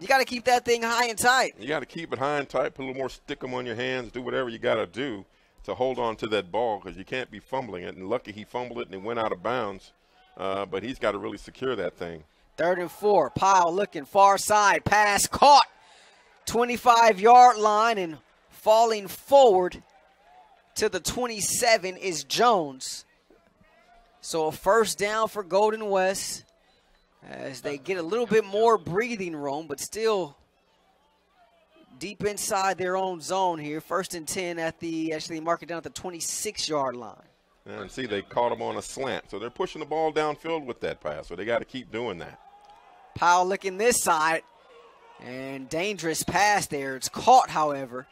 You got to keep that thing high and tight. You got to keep it high and tight. Put a little more stickum on your hands. Do whatever you got to do to hold on to that ball, because you can't be fumbling it. And lucky he fumbled it and it went out of bounds. But he's got to really secure that thing. 3rd and 4. Pyle looking far side. Pass caught. 25-yard line, and falling forward to the 27 is Jones. So a first down for Golden West as they get a little bit more breathing room, but still deep inside their own zone here. 1st and 10 at the, actually mark it down at the 26-yard line. And see, they caught him on a slant. So they're pushing the ball downfield with that pass, so they got to keep doing that. Powell looking this side, and dangerous pass there. It's caught, however.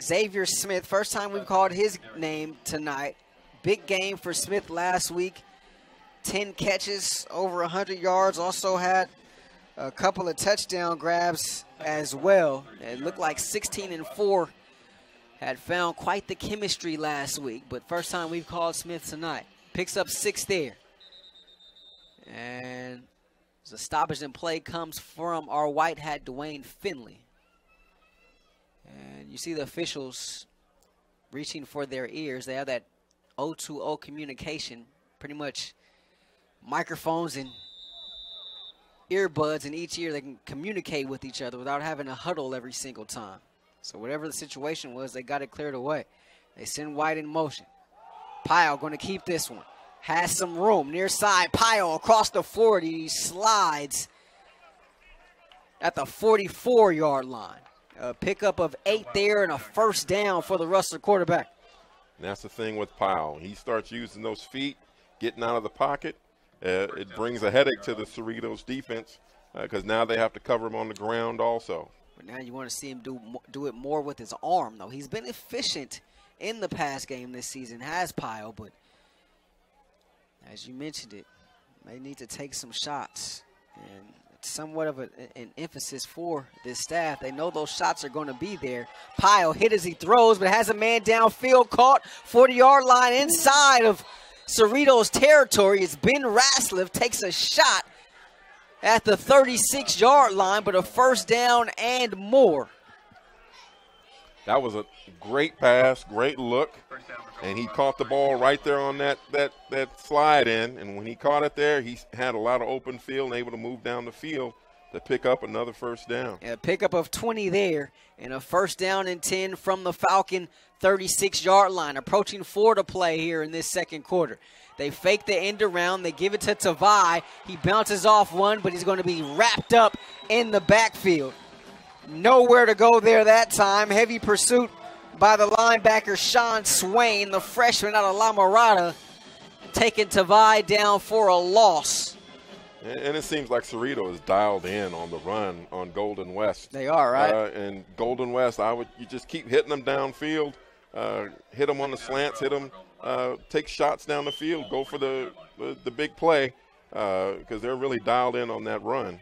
Xavier Smith, first time we've called his name tonight. Big game for Smith last week. 10 catches, over 100 yards. Also had a couple of touchdown grabs as well. It looked like 16 and 4 had found quite the chemistry last week, but first time we've called Smith tonight. Picks up 6 there. And the stoppage in play comes from our white hat, Dwayne Finley. And you see the officials reaching for their ears. They have that O2O communication, pretty much microphones and earbuds in each ear. They can communicate with each other without having to huddle every single time. So whatever the situation was, they got it cleared away. They send White in motion. Pyle going to keep this one. Has some room. Near side, Pyle across the 40. He slides at the 44-yard line. A pickup of 8 there and a first down for the Rustler quarterback. And that's the thing with Pyle. He starts using those feet, getting out of the pocket. It brings a headache to the Cerritos defense because now they have to cover him on the ground also. But now you want to see him do it more with his arm, though. He's been efficient in the pass game this season, has Pyle, but as you mentioned it, they need to take some shots. And it's somewhat of an emphasis for this staff. They know those shots are going to be there. Pyle hit as he throws, but has a man downfield, caught. 40-yard line inside of Cerritos territory. It's Ben Ratliff, takes a shot at the 36-yard line, but a first down and more. That was a great pass, great look, and he caught the ball right there on that slide in, and when he caught it there, he had a lot of open field and able to move down the field to pick up another first down. A pickup of 20 there, and a first down and 10 from the Falcon 36-yard line. Approaching 4 to play here in this second quarter. They fake the end around. They give it to Tavai. He bounces off one, but he's going to be wrapped up in the backfield. Nowhere to go there that time. Heavy pursuit by the linebacker Sean Swain, the freshman out of La Mirada, taking Tavai down for a loss. And it seems like Cerrito is dialed in on the run on Golden West. They are, right? And Golden West, you just keep hitting them downfield, hit them on the slants, hit them, take shots down the field, go for the big play because they're really dialed in on that run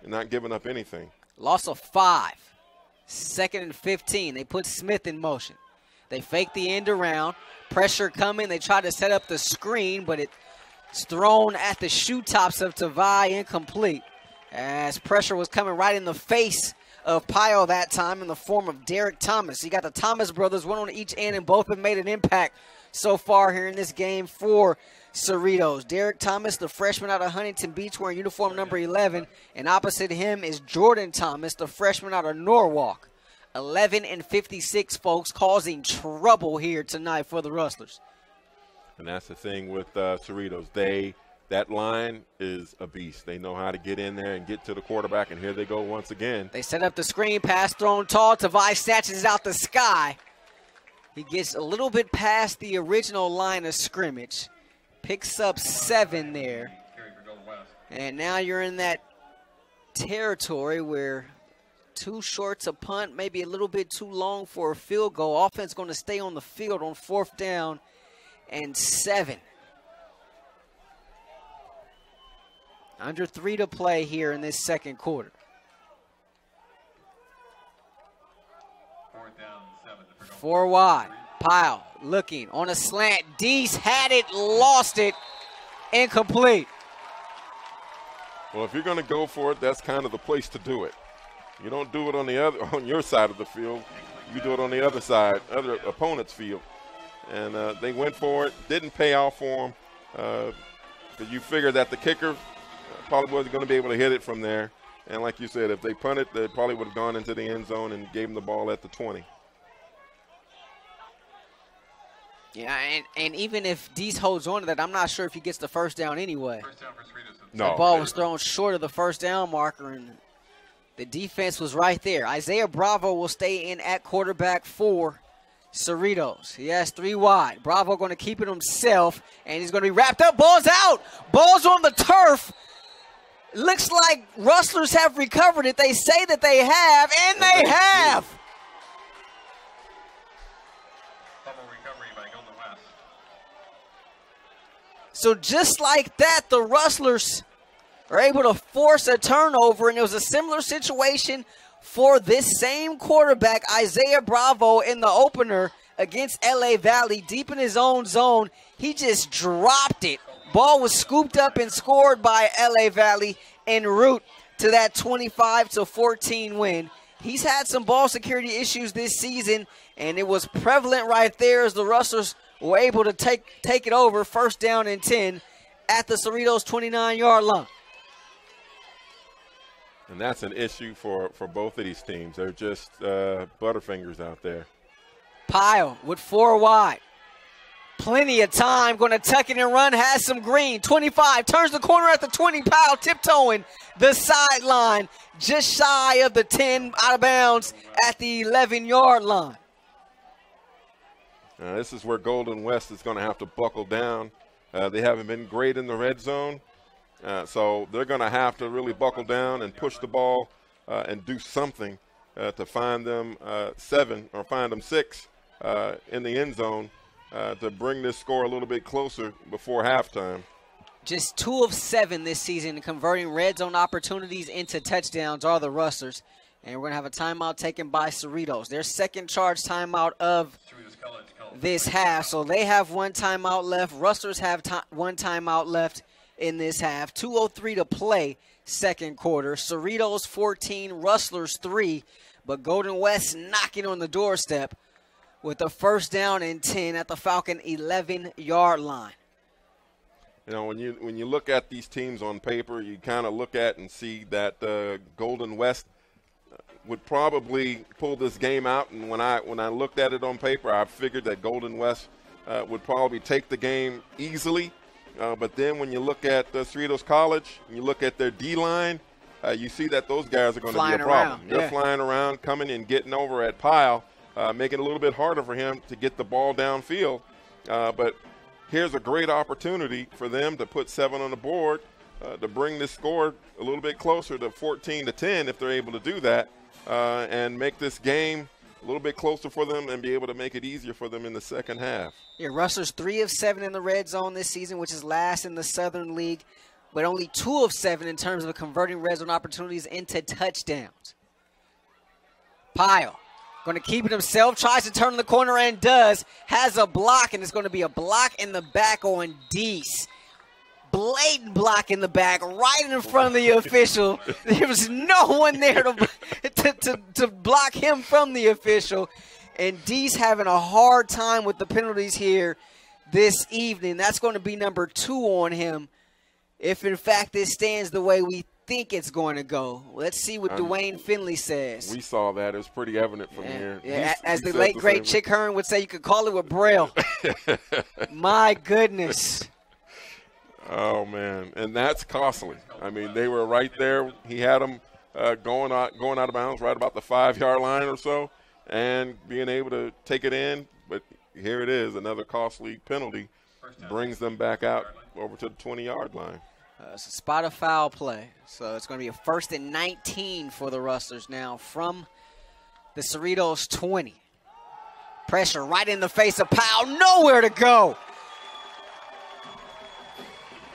and not giving up anything. Loss of 5, 2nd and 15. They put Smith in motion. They fake the end around. Pressure coming. They try to set up the screen, but it's thrown at the shoe tops of Tavai, incomplete. As pressure was coming right in the face of Pyle that time in the form of Derek Thomas. You got the Thomas brothers, one on each end, and both have made an impact so far here in this game for Cerritos. Derek Thomas, the freshman out of Huntington Beach, wearing uniform number 11, and opposite him is Jordan Thomas, the freshman out of Norwalk. 11 and 56, folks, causing trouble here tonight for the Rustlers. And that's the thing with Cerritos. That line is a beast. They know how to get in there and get to the quarterback, and here they go once again. They set up the screen pass, thrown tall. Tavai snatches out the sky. He gets a little bit past the original line of scrimmage. Picks up 7 there. And now you're in that territory where too short's a punt, maybe a little bit too long for a field goal. Offense going to stay on the field on 4th down and 7. Under 3 to play here in this second quarter. 4th down, 7. 4 wide. Pyle looking on a slant. Deese had it, lost it, incomplete. Well, if you're going to go for it, that's kind of the place to do it. You don't do it on the other, on your side of the field. You do it on the other side, other opponent's field. And they went for it. Didn't pay off for them. You figure that the kicker probably wasn't going to be able to hit it from there. And like you said, if they punted, they probably would have gone into the end zone and gave them the ball at the 20. Yeah, and even if Deese holds on to that, I'm not sure if he gets the first down anyway. First down for Cerritos. No, the ball was thrown short of the first down marker, and the defense was right there. Isaiah Bravo will stay in at quarterback for Cerritos. He has three wide. Bravo going to keep it himself, and he's going to be wrapped up. Ball's out. Ball's on the turf. Looks like Rustlers have recovered it. They say that they have, and they have. Fumble recovery by Golden West. So just like that, the Rustlers are able to force a turnover, and it was a similar situation for this same quarterback, Isaiah Bravo, in the opener against LA Valley, deep in his own zone. He just dropped it. Ball was scooped up and scored by LA Valley en route to that 25-14 win. He's had some ball security issues this season, and it was prevalent right there as the Rustlers were able to take it over, first down and 10 at the Cerritos 29-yard line. And that's an issue for both of these teams. They're just butterfingers out there. Pyle with four wide. Plenty of time, going to tuck it and run, has some green. 25, turns the corner at the 20, Pyle tiptoeing the sideline, just shy of the 10, out of bounds at the 11-yard line. This is where Golden West is going to have to buckle down. They haven't been great in the red zone, so they're going to have to really buckle down and push the ball and do something to find them seven or find them six in the end zone. To bring this score a little bit closer before halftime. Just 2 of 7 this season, converting red zone opportunities into touchdowns are the Rustlers. And we're going to have a timeout taken by Cerritos. Their second charge timeout of this half. So they have one timeout left. Rustlers have one timeout left in this half. 2:03 to play, second quarter. Cerritos 14, Rustlers 3. But Golden West knocking on the doorstep with the first down and 10 at the Falcon 11-yard line. You know, when you look at these teams on paper, you kind of look at and see that Golden West would probably pull this game out. And when I looked at it on paper, I figured that Golden West would probably take the game easily. But then when you look at Cerritos College, and you look at their D-line, you see that those guys are going to be a problem. Around. They're flying around, coming and getting over at Pyle. Making it a little bit harder for him to get the ball downfield. But here's a great opportunity for them to put 7 on the board, to bring this score a little bit closer to 14-10 if they're able to do that, and make this game a little bit closer for them and be able to make it easier for them in the second half. Yeah, Rustlers 3 of 7 in the red zone this season, which is last in the Southern League, but only 2 of 7 in terms of converting red zone opportunities into touchdowns. Pyle. Going to keep it himself, tries to turn the corner and does. Has a block, and it's going to be a block in the back on Deese. Blatant block in the back, right in front of the official. There was no one there to block him from the official. And Deese having a hard time with the penalties here this evening. That's going to be number 2 on him, if in fact this stands the way we think it's going to go. Let's see what Dwayne Finley says. We saw that. It was pretty evident from here. Yeah, as the late, great Chick Hearn would say, you could call it with Braille. My goodness. Oh, man. And that's costly. I mean, they were right there. He had them going out of bounds right about the 5-yard line or so and being able to take it in. But here it is, another costly penalty. Brings them back out over to the 20-yard line. It's a spot of foul play. So it's going to be a 1st and 19 for the Rustlers now from the Cerritos 20. Pressure right in the face of Powell. Nowhere to go.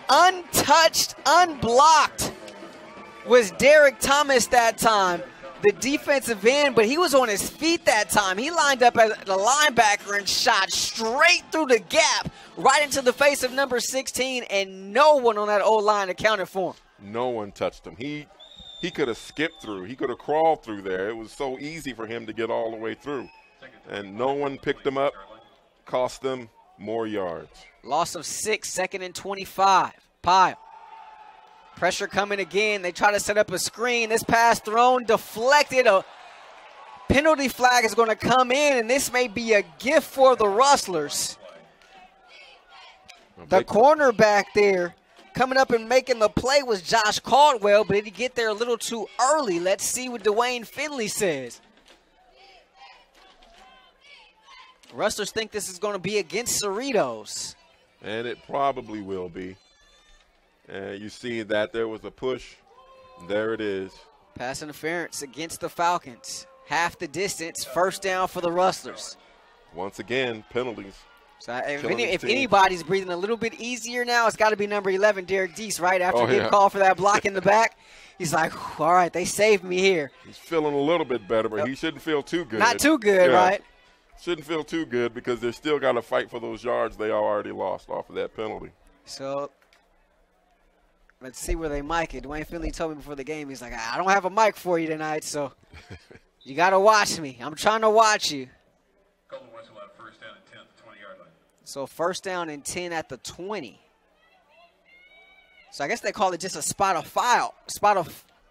Untouched, unblocked was Derek Thomas that time, the defensive end, but he was on his feet that time. He lined up as the linebacker and shot straight through the gap right into the face of number 16, and no one on that O-line accounted for him. No one touched him. He he could have skipped through. He could have crawled through there. It was so easy for him to get all the way through. And no one picked him up, cost them more yards. Loss of 6, second and 25. Pyle. Pressure coming again. They try to set up a screen. This pass thrown, deflected. A penalty flag is going to come in, and this may be a gift for the Rustlers. The cornerback there coming up and making the play was Josh Caldwell, but did he get there a little too early? Let's see what Dwayne Finley says. Rustlers think this is going to be against Cerritos. And it probably will be. And you see that there was a push. There it is. Pass interference against the Falcons. Half the distance, first down for the Rustlers. Once again, penalties. So if anybody's breathing a little bit easier now, it's got to be number 11, Derek Deese, right? After getting called for that block in the back, he's like, all right, they saved me here. He's feeling a little bit better, but he shouldn't feel too good. Not too good, right? Shouldn't feel too good because they're still got to fight for those yards they already lost off of that penalty. So let's see where they mic it. Dwayne Finley told me before the game, he's like, I don't have a mic for you tonight, so you got to watch me. I'm trying to watch you. So first down and 10 at the 20. So I guess they call it just a spot of foul.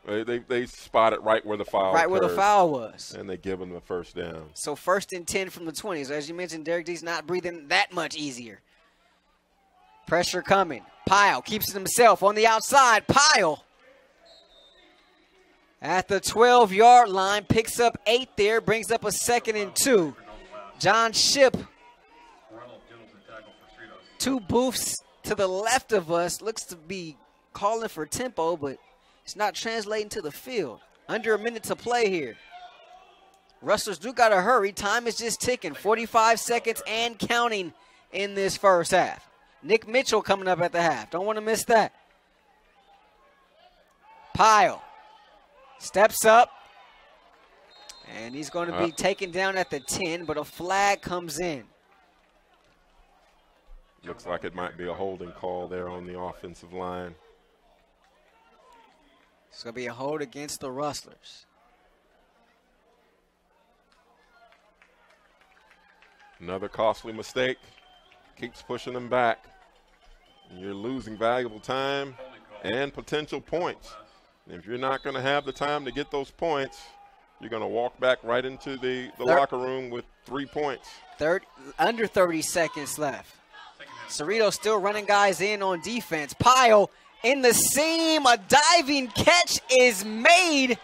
They spot it right where the foul was. Right where the foul was. And they give them the first down. So first and 10 from the 20s. As you mentioned, Derek Deese not breathing that much easier. Pressure coming. Pyle keeps it himself on the outside. Pyle at the 12-yard line. Picks up 8 there. Brings up a second and 2. John Shipp. Two booths to the left of us looks to be calling for tempo, but it's not translating to the field. Under a minute to play here. Rustlers do got to hurry. Time is just ticking. 45 seconds and counting in this first half. Nick Mitchell coming up at the half. Don't want to miss that. Pyle steps up, and he's going to be taken down at the 10, but a flag comes in. Looks like it might be a holding call there on the offensive line. It's going to be a hold against the Rustlers. Another costly mistake. Keeps pushing them back. You're losing valuable time and potential points. And if you're not going to have the time to get those points, you're going to walk back right into the locker room with 3 points. Under 30 seconds left. Cerritos still running guys in on defense. Pyle in the seam. A diving catch is made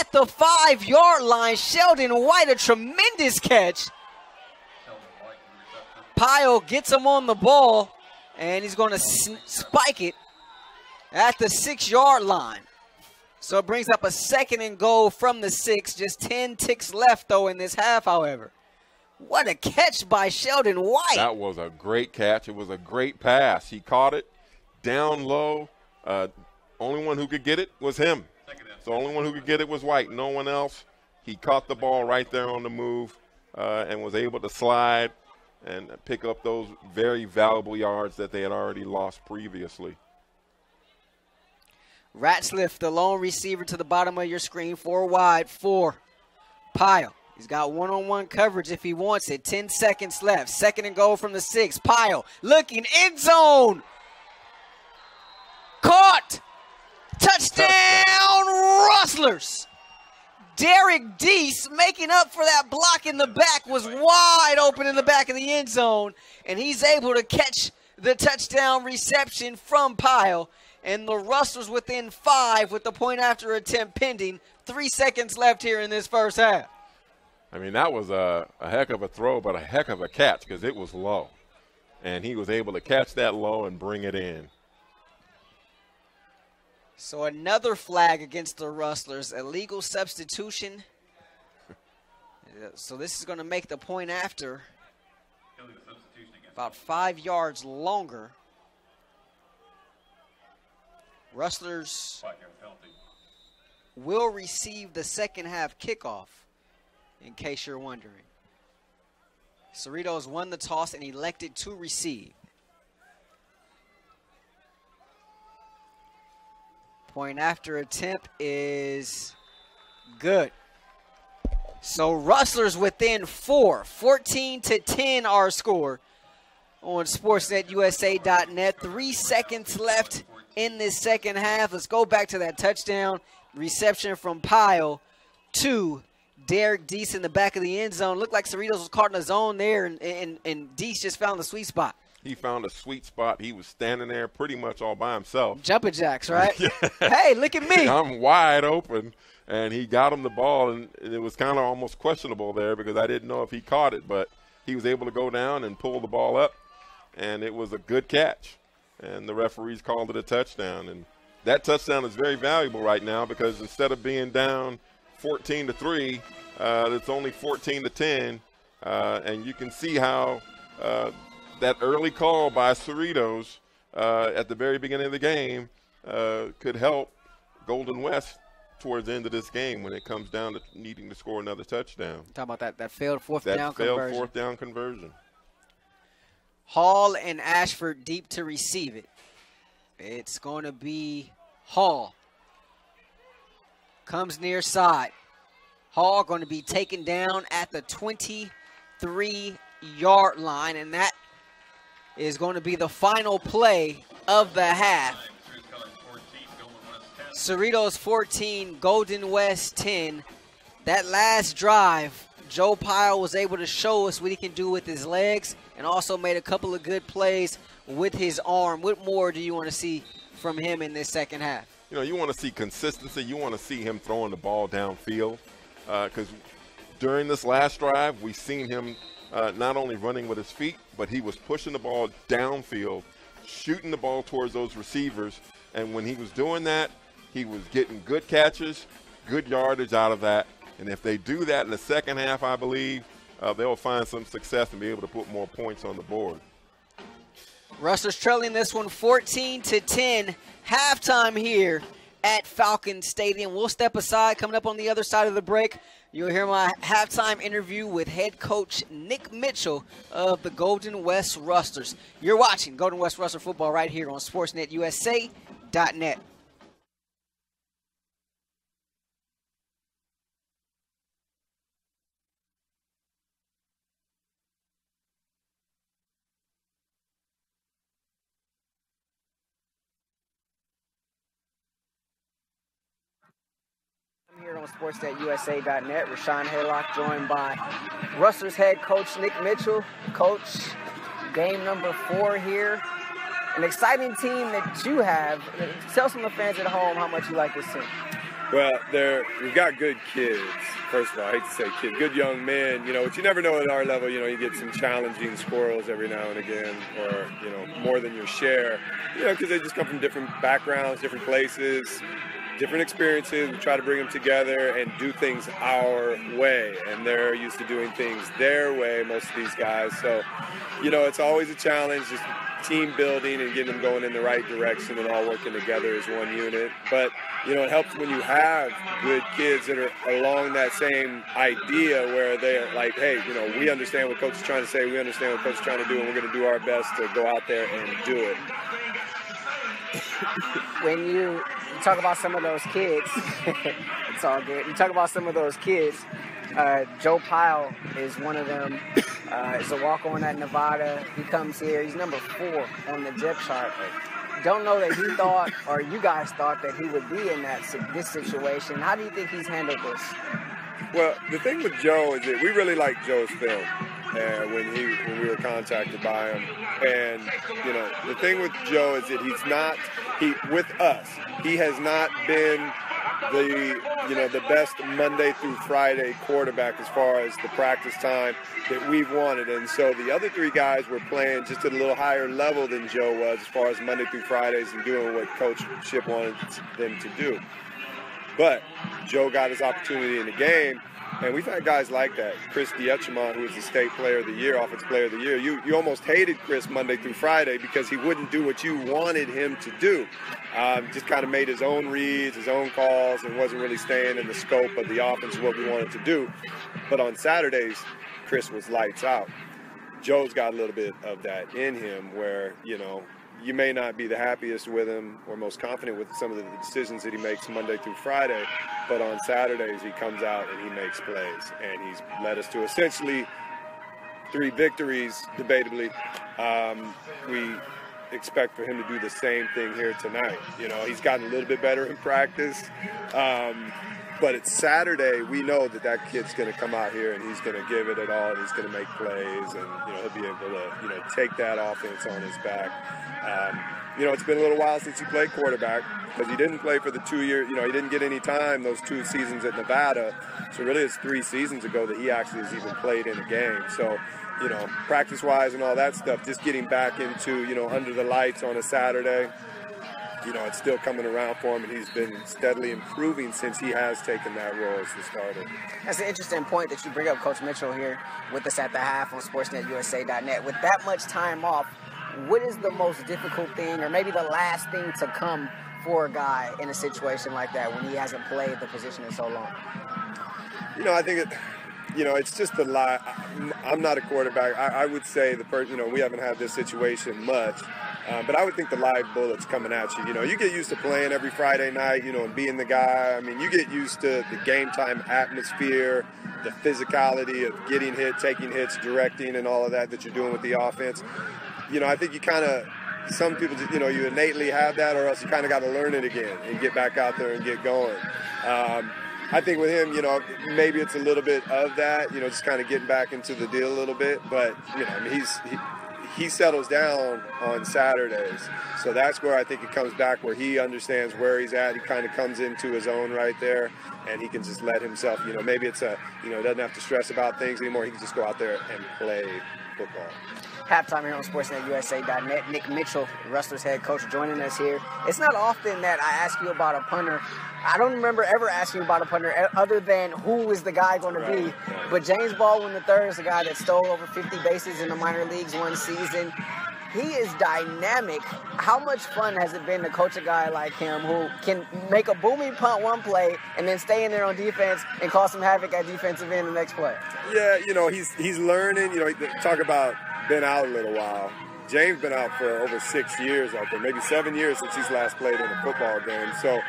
at the 5-yard line. Sheldon White, a tremendous catch. Pyle gets him on the ball, and he's going to spike it at the 6-yard line. So it brings up a second and goal from the 6. Just 10 ticks left, though, in this half, however. What a catch by Sheldon White. That was a great catch. It was a great pass. He caught it down low. Only one who could get it was him. So only one who could get it was White. No one else. He caught the ball right there on the move and was able to slide and pick up those very valuable yards that they had already lost previously. Ratliff, the lone receiver to the bottom of your screen. 4 wide, 4. Pyle. He's got one-on-one coverage if he wants it. 10 seconds left. Second and goal from the 6. Pyle looking end zone. Caught. Touchdown, Rustlers. Derek Deese making up for that block in the back was wide open in the back of the end zone. And he's able to catch the touchdown reception from Pyle. And the Rustlers within 5 with the point after attempt pending. 3 seconds left here in this first half. I mean, that was a heck of a throw, but a heck of a catch because it was low. And he was able to catch that low and bring it in. So another flag against the Rustlers, illegal substitution. So this is going to make the point after about 5 yards longer. Rustlers will receive the second half kickoff. In case you're wondering. Cerritos won the toss and elected to receive. Point after attempt is good. So Rustlers within four. 14-10 our score on SportsnetUSA.net. 3 seconds left in this second half. Let's go back to that touchdown reception from Pyle to Derek Deese in the back of the end zone. Looked like Cerritos was caught in the zone there, and Deese just found the sweet spot. He found a sweet spot. He was standing there pretty much all by himself. Jumping jacks, right? Yeah. Hey, look at me. I'm wide open. And he got him the ball, and it was kind of almost questionable there because I didn't know if he caught it, but he was able to go down and pull the ball up, and it was a good catch. And the referees called it a touchdown. And that touchdown is very valuable right now because instead of being down 14-3, it's only 14-10. And you can see how that early call by Cerritos at the very beginning of the game could help Golden West towards the end of this game when it comes down to needing to score another touchdown. Talking about that failed fourth down conversion. That failed fourth down conversion. Hall and Ashford deep to receive it. It's going to be Hall. Comes near side. Hall going to be taken down at the 23-yard line, and that is going to be the final play of the half. Cerritos 14, Golden West 10. That last drive, Joe Pyle was able to show us what he can do with his legs and also made a couple of good plays with his arm. What more do you want to see from him in this second half? You know, you want to see consistency. You want to see him throwing the ball downfield because during this last drive, we've seen him not only running with his feet, but he was pushing the ball downfield, shooting the ball towards those receivers. And when he was doing that, he was getting good catches, good yardage out of that. And if they do that in the second half, I believe, they'll find some success and be able to put more points on the board. Rustlers trailing this one 14-10. Halftime here at Falcon Stadium. We'll step aside. Coming up on the other side of the break, you'll hear my halftime interview with head coach Nick Mitchell of the Golden West Rustlers. You're watching Golden West Rustler football right here on SportsnetUSA.net. Here on SportsnetUSA.net, Rashawn Haylock joined by Rustlers head coach Nick Mitchell. Coach, game number 4 here. An exciting team that you have. Tell some of the fans at home how much you like this team. Well, we've got good kids. First of all, I hate to say kids, good young men. You know, but you never know at our level. You know, you get some challenging squirrels every now and again, or you know, more than your share. You know, because they just come from different backgrounds, different places, different experiences. We try to bring them together and do things our way, and they're used to doing things their way, most of these guys. So, you know, it's always a challenge, just team building and getting them going in the right direction and all working together as one unit. But, you know, it helps when you have good kids that are along that same idea where they're like, hey, you know, we understand what Coach is trying to say, we understand what Coach is trying to do, and we're going to do our best to go out there and do it. When you talk about some of those kids, it's all good. You talk about some of those kids, Joe Pyle is one of them. It's a walk-on at Nevada. He comes here. He's number 4 on the depth chart. Don't know that he thought, or you guys thought, that he would be in this situation. How do you think he's handled this? Well, the thing with Joe is that we really like Joe's film. When we were contacted by him, and you know, the thing with Joe is that he has not been the best Monday through Friday quarterback as far as the practice time that we've wanted. And so the other 3 guys were playing just at a little higher level than Joe was as far as Monday through Fridays and doing what Coach Chip wanted them to do. But Joe got his opportunity in the game. And we've had guys like that. Chris Dietschmann, who was the State Player of the Year, Offensive Player of the Year. You almost hated Chris Monday through Friday because he wouldn't do what you wanted him to do. Just kind of made his own reads, his own calls, and wasn't really staying in the scope of the offense, what we wanted to do. But on Saturdays, Chris was lights out. Joe's got a little bit of that in him where, you know, you may not be the happiest with him or most confident with some of the decisions that he makes Monday through Friday, but on Saturdays he comes out and he makes plays, and he's led us to essentially three victories, debatably. We expect for him to do the same thing here tonight. You know, he's gotten a little bit better in practice, but it's Saturday. We know that that kid's going to come out here and he's going to give it all, and he's going to make plays, and, you know, he'll be able to, you know, take that offense on his back. You know, it's been a little while since he played quarterback, because he didn't play for the 2 years. You know, he didn't get any time those 2 seasons at Nevada. So really it's 3 seasons ago that he actually has even played in a game. So, you know, practice-wise and all that stuff, just getting back into, you know, under the lights on a Saturday, you know, it's still coming around for him, and he's been steadily improving since he has taken that role as the starter. That's an interesting point that you bring up, Coach Mitchell, here with us at the half on SportsnetUSA.net. With that much time off, what is the most difficult thing, or maybe the last thing to come for a guy in a situation like that when he hasn't played the position in so long? You know, I think it... You know, it's just a lot. I'm not a quarterback. I would say the person, you know, we haven't had this situation much, but I would think the live bullets coming at you. You know, you get used to playing every Friday night, you know, and being the guy. I mean, you get used to the game time atmosphere, the physicality of getting hit, taking hits, directing, and all of that that you're doing with the offense. You know, I think you kind of, some people, you know, you innately have that, or else you kind of got to learn it again and get back out there and get going. I think with him, you know, maybe it's a little bit of that, you know, just kind of getting back into the deal a little bit. But, you know, I mean, he settles down on Saturdays. So that's where I think it comes back, where he understands where he's at. He kind of comes into his own right there, and he can just let himself, you know, maybe it's a, you know, doesn't have to stress about things anymore. He can just go out there and play football. Halftime here on SportsnetUSA.net. Nick Mitchell, Rustlers head coach, joining us here. It's not often that I ask you about a punter. I don't remember ever asking about a punter other than who is the guy going to be. But James Baldwin III is the guy that stole over 50 bases in the minor leagues one season. He is dynamic. How much fun has it been to coach a guy like him who can make a booming punt one play and then stay in there on defense and cause some havoc at defensive end the next play? Yeah, you know, he's learning. You know, talk about been out a little while. James been out for over 6 years out there, maybe 7 years since he's last played in a football game. So,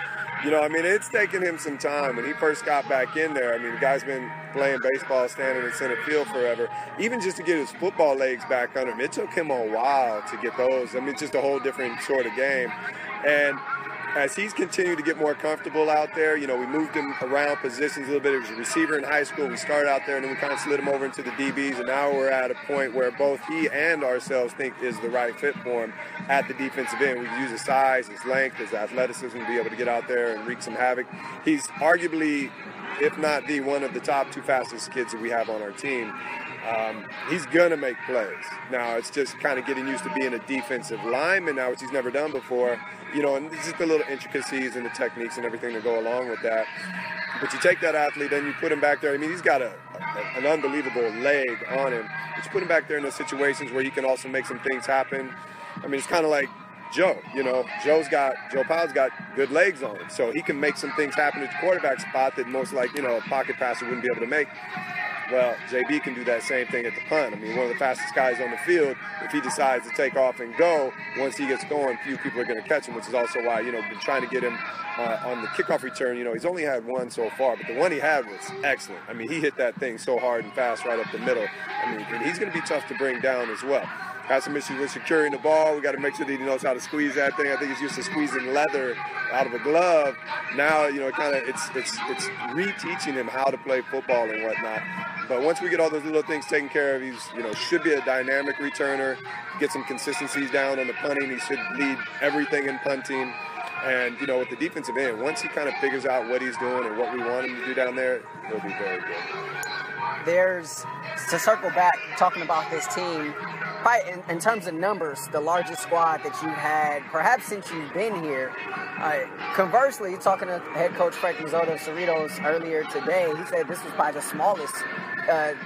you know, I mean, it's taken him some time. When he first got back in there, I mean, the guy's been playing baseball, standing in center field forever. Even just to get his football legs back under him, it took him a while to get those. I mean, just a whole different sort of game. And as he's continued to get more comfortable out there, you know, we moved him around positions a little bit. He was a receiver in high school. We started out there, and then we kind of slid him over into the DBs, and now we're at a point where both he and ourselves think is the right fit for him at the defensive end. We use his size, his length, his athleticism to be able to get out there and wreak some havoc. He's arguably, if not the one of the top 2 fastest kids that we have on our team. He's going to make plays. Now, it's just kind of getting used to being a defensive lineman now, which he's never done before. You know, and just the little intricacies and the techniques and everything that go along with that. But you take that athlete, then you put him back there. I mean, he's got an unbelievable leg on him. But you put him back there in those situations where he can also make some things happen. I mean, it's kind of like Joe. You know, Joe Pyle's got good legs on him. So he can make some things happen at the quarterback spot that most like, you know, a pocket passer wouldn't be able to make. Well, JB can do that same thing at the punt. I mean, one of the fastest guys on the field, if he decides to take off and go, once he gets going, few people are going to catch him, which is also why, you know, we've been trying to get him on the kickoff return. You know, he's only had one so far, but the one he had was excellent. I mean, he hit that thing so hard and fast right up the middle. I mean, and he's going to be tough to bring down as well. Has some issues with securing the ball. We got to make sure that he knows how to squeeze that thing. I think he's used to squeezing leather out of a glove. Now, you know, kind of it's reteaching him how to play football and whatnot. But once we get all those little things taken care of, he's, you know, should be a dynamic returner. Get some consistencies down on the punting. He should lead everything in punting. And, you know, with the defensive end, once he kind of figures out what he's doing and what we want him to do down there, he'll be very good. There's, to circle back, talking about this team, probably in terms of numbers, the largest squad that you've had, perhaps since you've been here. Conversely, talking to head coach Frank Mazzotta of Cerritos earlier today, he said this was probably the smallest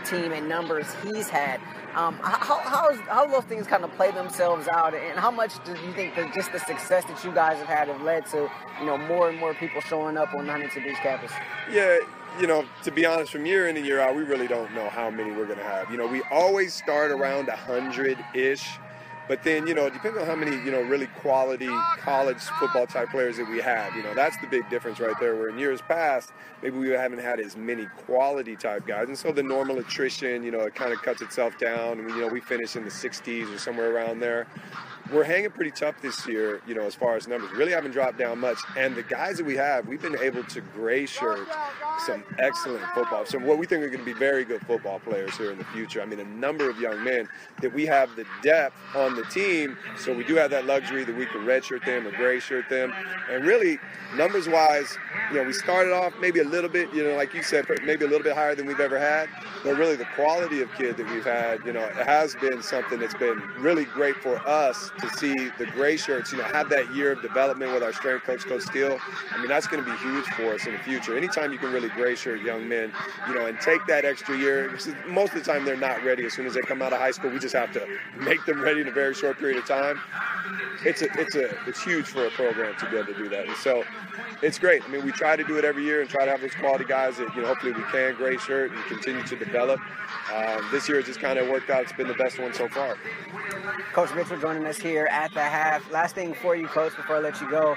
team in numbers he's had. How those things kind of play themselves out, and how much do you think that just the success that you guys have had have led to, you know, more and more people showing up on Huntington Beach campus? Yeah, you know, to be honest, from year in and year out, we really don't know how many we're going to have. You know, we always start around 100-ish. But then, you know, depending on how many, you know, really quality college football type players that we have, you know, that's the big difference right there, where in years past, maybe we haven't had as many quality type guys. And so the normal attrition, you know, it kind of cuts itself down. And, you know, we finish in the 60s or somewhere around there. We're hanging pretty tough this year, you know, as far as numbers. Really haven't dropped down much. And the guys that we have, we've been able to gray shirt some excellent football. So what we think are going to be very good football players here in the future. I mean, a number of young men that we have the depth on the team. So we do have that luxury that we can redshirt them or gray shirt them. And really, numbers-wise, you know, we started off maybe a little bit, you know, like you said, maybe a little bit higher than we've ever had. But really the quality of kid that we've had, you know, it has been something that's been really great for us to see the gray shirts, you know, have that year of development with our strength coach, Coach Steele. I mean, that's going to be huge for us in the future. Anytime you can really gray shirt young men, you know, and take that extra year, most of the time they're not ready. As soon as they come out of high school, we just have to make them ready in a very short period of time. It's huge for a program to be able to do that. And so it's great. I mean, we try to do it every year and try to have those quality guys that, you know, hopefully we can gray shirt and continue to develop. This year it just kind of worked out. It's been the best one so far. Coach Mitchell joining us here at the half. Last thing for you, Coach, before I let you go,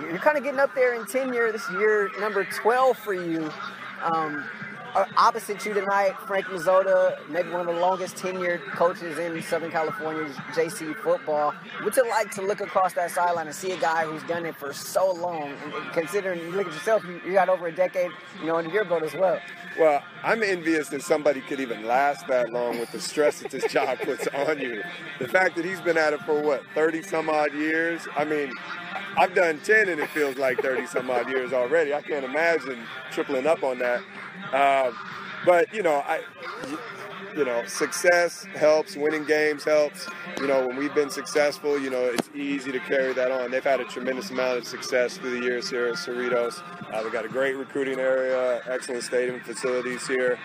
you're kind of getting up there in tenure. This year, number 12 for you. Opposite you tonight, Frank Mazzotta, maybe one of the longest tenured coaches in Southern California's JC football. What's it like to look across that sideline and see a guy who's done it for so long? And considering, you look at yourself, you got over a decade, you know, in your boat as well. Well, I'm envious that somebody could even last that long with the stress that this job puts on you. The fact that he's been at it for, what, 30-some-odd years? I mean, I've done 10 and it feels like 30-some-odd years already. I can't imagine tripling up on that. But, you know, success helps, winning games helps. You know, when we've been successful, you know, it's easy to carry that on. They've had a tremendous amount of success through the years here at Cerritos. They've got a great recruiting area, excellent stadium facilities here.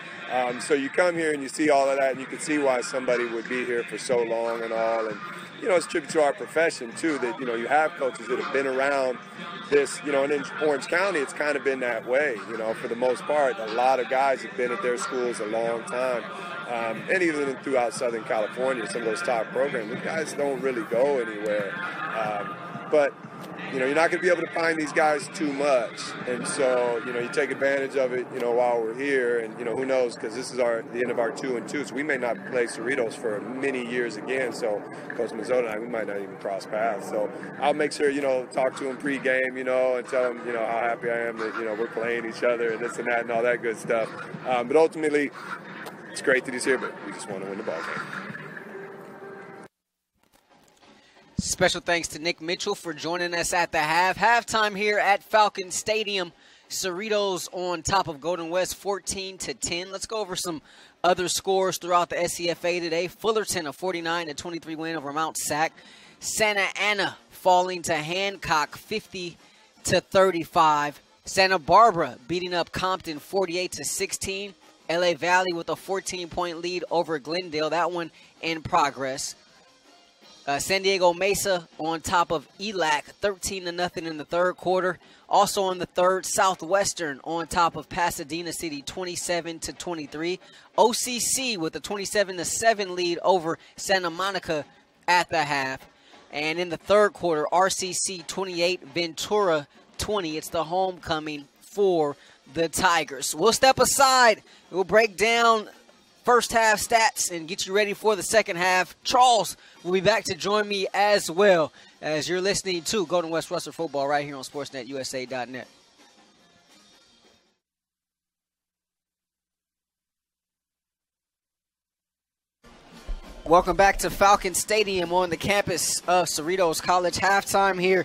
So you come here and you see all of that, and you can see why somebody would be here for so long and all. And, you know, it's a tribute to our profession, too, that, you know, you have coaches that have been around this, you know, and in Orange County, it's kind of been that way, you know, for the most part. A lot of guys have been at their schools a long time. And even throughout Southern California, some of those top programs, these guys don't really go anywhere. But, you know, you're not going to be able to find these guys too much. And so, you know, you take advantage of it, you know, while we're here. And, you know, who knows, because this is the end of our 2-2, so we may not play Cerritos for many years again. So Coach Mazzotta and I, we might not even cross paths. So I'll make sure, you know, talk to him pregame, you know, and tell him, you know, how happy I am that, you know, we're playing each other and this and that and all that good stuff. But ultimately, it's great that he's here, but we just want to win the ball game. Special thanks to Nick Mitchell for joining us at the half. Halftime here at Falcon Stadium. Cerritos on top of Golden West, 14-10. Let's go over some other scores throughout the SCFA today. Fullerton, a 49-23 win over Mount Sac. Santa Ana falling to Hancock, 50-35. Santa Barbara beating up Compton, 48-16. LA Valley with a 14-point lead over Glendale. That one in progress. San Diego Mesa on top of ELAC, 13-0 in the third quarter. Also in the third, Southwestern on top of Pasadena City, 27-23. OCC with a 27-7 lead over Santa Monica at the half. And in the third quarter, RCC 28, Ventura 20. It's the homecoming for the Tigers. We'll step aside. We'll break down first half stats and get you ready for the second half. Charles will be back to join me as well, as you're listening to Golden West Rustler football right here on SportsnetUSA.net. Welcome back to Falcon Stadium on the campus of Cerritos College. Halftime here.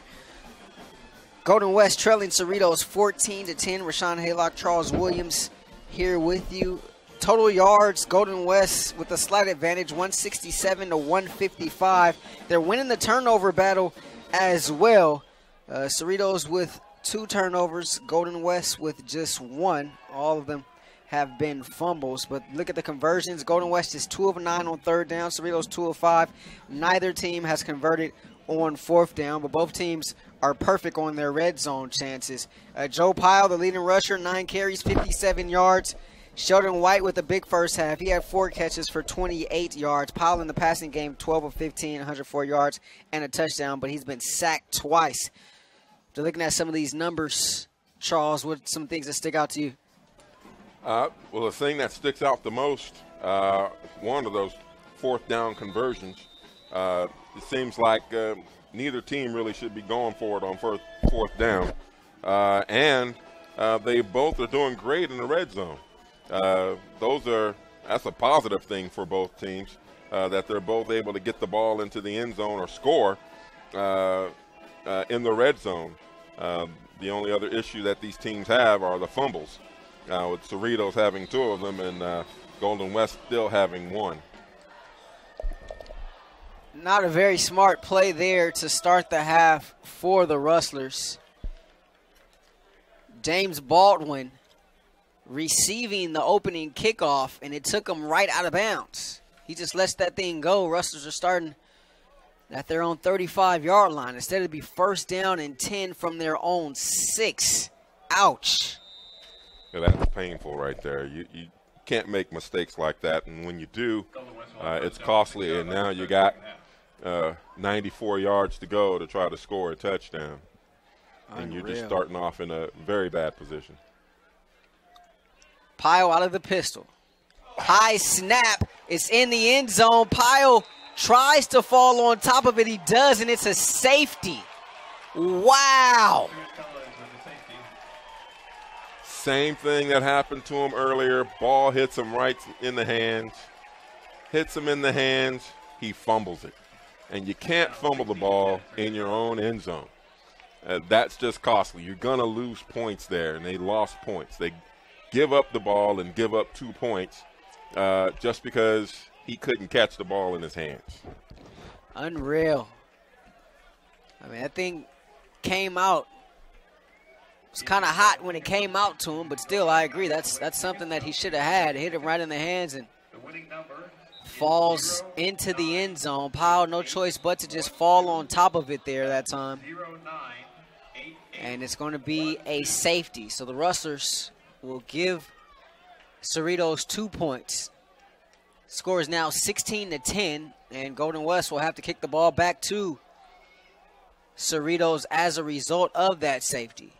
Golden West trailing Cerritos 14-10. Rashawn Haylock, Charles Williams here with you. Total yards, Golden West with a slight advantage, 167-155. They're winning the turnover battle as well. Cerritos with 2 turnovers, Golden West with just 1. All of them have been fumbles. But look at the conversions. Golden West is 2 of 9 on third down. Cerritos 2 of 5. Neither team has converted on fourth down, but both teams are perfect on their red zone chances. Joe Pyle, the leading rusher, 9 carries, 57 yards. Sheldon White with a big first half. He had 4 catches for 28 yards. Pyle in the passing game, 12 of 15, 104 yards, and a touchdown, but he's been sacked twice. So looking at some of these numbers, Charles, what some things that stick out to you? Well, the thing that sticks out the most, one of those fourth down conversions, it seems like neither team really should be going for it on fourth down. And they both are doing great in the red zone. That's a positive thing for both teams, that they're both able to get the ball into the end zone or score in the red zone. The only other issue that these teams have are the fumbles, with Cerritos having 2 of them and Golden West still having 1. Not a very smart play there to start the half for the Rustlers. James Baldwin receiving the opening kickoff, and it took him right out of bounds. He just lets that thing go. Rustlers are starting at their own 35-yard line. Instead, it'd be first down and 10 from their own 6. Ouch. Yeah, that's painful right there. You can't make mistakes like that, and when you do, it's costly, and now you got 94 yards to go to try to score a touchdown. And you're just starting off in a very bad position. Pyle out of the pistol. High snap. It's in the end zone. Pyle tries to fall on top of it. He does, and it's a safety. Wow. Same thing that happened to him earlier. Ball hits him right in the hands. Hits him in the hands. He fumbles it. And you can't fumble the ball in your own end zone. That's just costly. You're going to lose points there, and they lost points. They give up the ball and give up 2 points just because he couldn't catch the ball in his hands. Unreal. I mean, that thing came out. It was kind of hot when it came out to him, but still, I agree. That's something that he should have had. Hit him right in the hands and falls into the end zone. Pyle, no choice but to just fall on top of it there that time. And it's going to be a safety. So the Rustlers will give Cerritos 2 points. Score is now 16-10, and Golden West will have to kick the ball back to Cerritos as a result of that safety.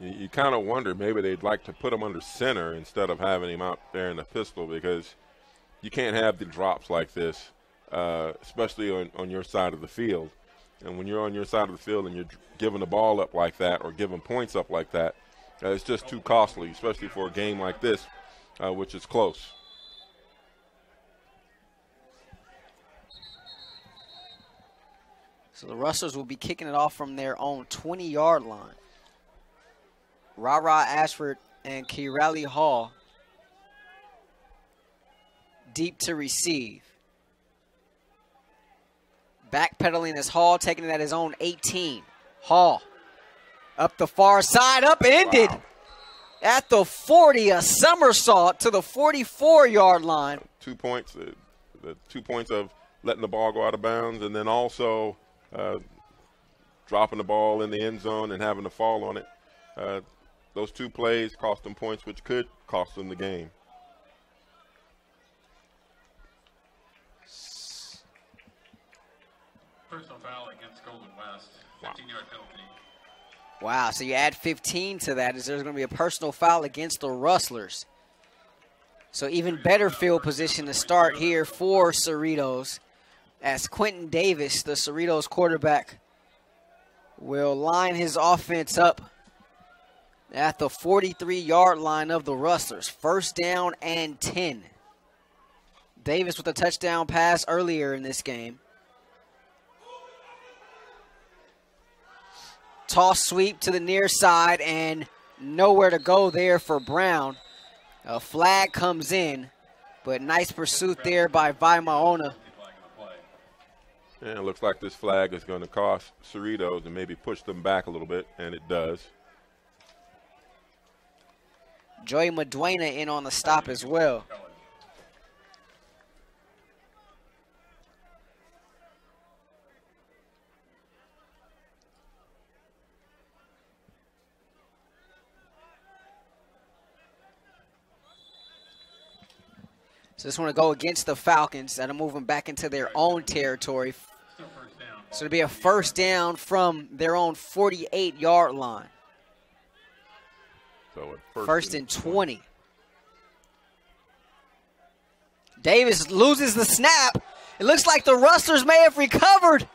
You kind of wonder maybe they'd like to put him under center instead of having him out there in the pistol, because you can't have the drops like this, especially on your side of the field. And when you're on your side of the field and you're giving the ball up like that or giving points up like that, it's just too costly, especially for a game like this, which is close. So the Rustlers will be kicking it off from their own 20-yard line. Ra-Ra Ashford and Corale Hall deep to receive. Backpedaling is Hall, taking it at his own 18. Hall up the far side, upended. Wow. At the 40, a somersault to the 44-yard line. 2 points, the 2 points of letting the ball go out of bounds, and then also dropping the ball in the end zone and having to fall on it. Those 2 plays cost them points, which could cost them the game. Personal foul against Golden West, 15-yard penalty. Wow, so you add 15 to that, is there's going to be a personal foul against the Rustlers. So even better field position to start here for Cerritos, as Quentin Davis, the Cerritos quarterback, will line his offense up at the 43-yard line of the Rustlers. First down and 10. Davis with a touchdown pass earlier in this game. Toss sweep to the near side and nowhere to go there for Brown. A flag comes in, but nice pursuit there by Vaimaona. And it looks like this flag is going to cost Cerritos and maybe push them back a little bit, and it does. Joey Maduena in on the stop as well. So this one to go against the Falcons. That'll move them back into their own territory. So it'll be a first down from their own 48-yard line. So first and 20. Davis loses the snap. It looks like the Rustlers may have recovered.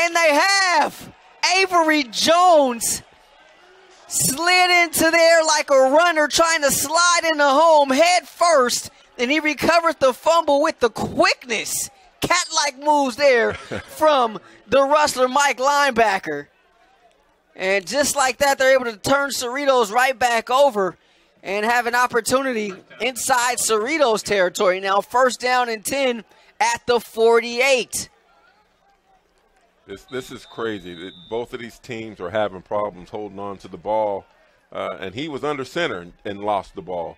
And they have. Avery Jones slid into there like a runner trying to slide into home head first, and he recovered the fumble with the quickness. Cat-like moves there from the Rustler Mike linebacker. And just like that, they're able to turn Cerritos right back over and have an opportunity inside Cerritos territory. Now first down and 10 at the 48. This is crazy. Both of these teams are having problems holding on to the ball. And he was under center and lost the ball.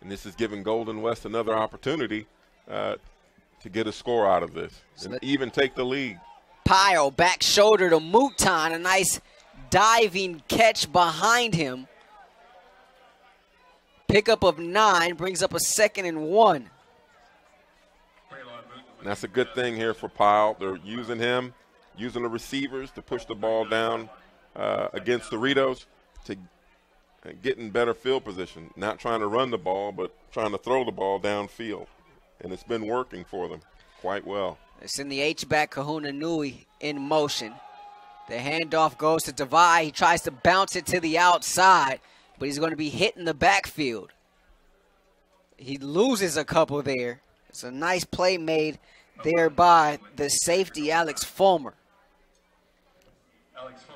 And this is giving Golden West another opportunity to get a score out of this and even take the lead. Pyle back shoulder to Mouton. A nice diving catch behind him. Pickup of 9 brings up a 2nd and 1. And that's a good thing here for Pyle. They're using him, using the receivers to push the ball down against Cerritos to get in better field position. Not trying to run the ball, but trying to throw the ball downfield. And it's been working for them quite well. It's in the H-back, Kahuna Nui in motion. The handoff goes to Tavai. He tries to bounce it to the outside, but he's going to be hitting the backfield. He loses a couple there. It's a nice play made there by the safety, Alex Fulmer.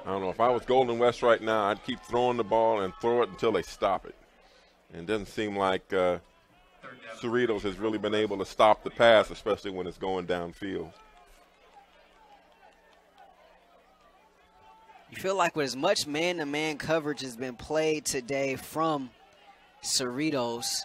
I don't know. If I was Golden West right now, I'd keep throwing the ball and throw it until they stop it. And it doesn't seem like Cerritos has really been able to stop the pass, especially when it's going downfield. You feel like with as much man-to-man coverage has been played today from Cerritos,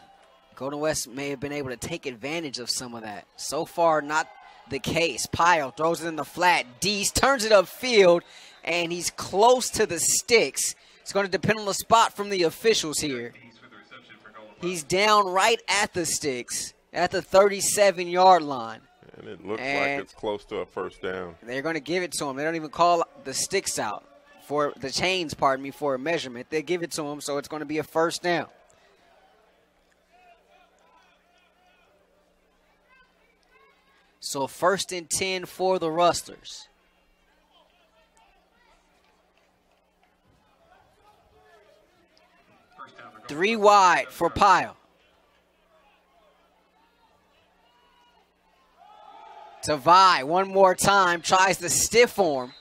Golden West may have been able to take advantage of some of that. So far, not the case. Pyle throws it in the flat. Deese turns it upfield, and he's close to the sticks. It's going to depend on the spot from the officials here. He's down right at the sticks, at the 37-yard line. And it looks like it's close to a first down. They're going to give it to him. They don't even call the sticks out, for the chains, pardon me, for a measurement. They give it to him, so it's going to be a first down. So first and 10 for the Rustlers. Three wide for Pyle. Tavai one more time tries the stiff arm.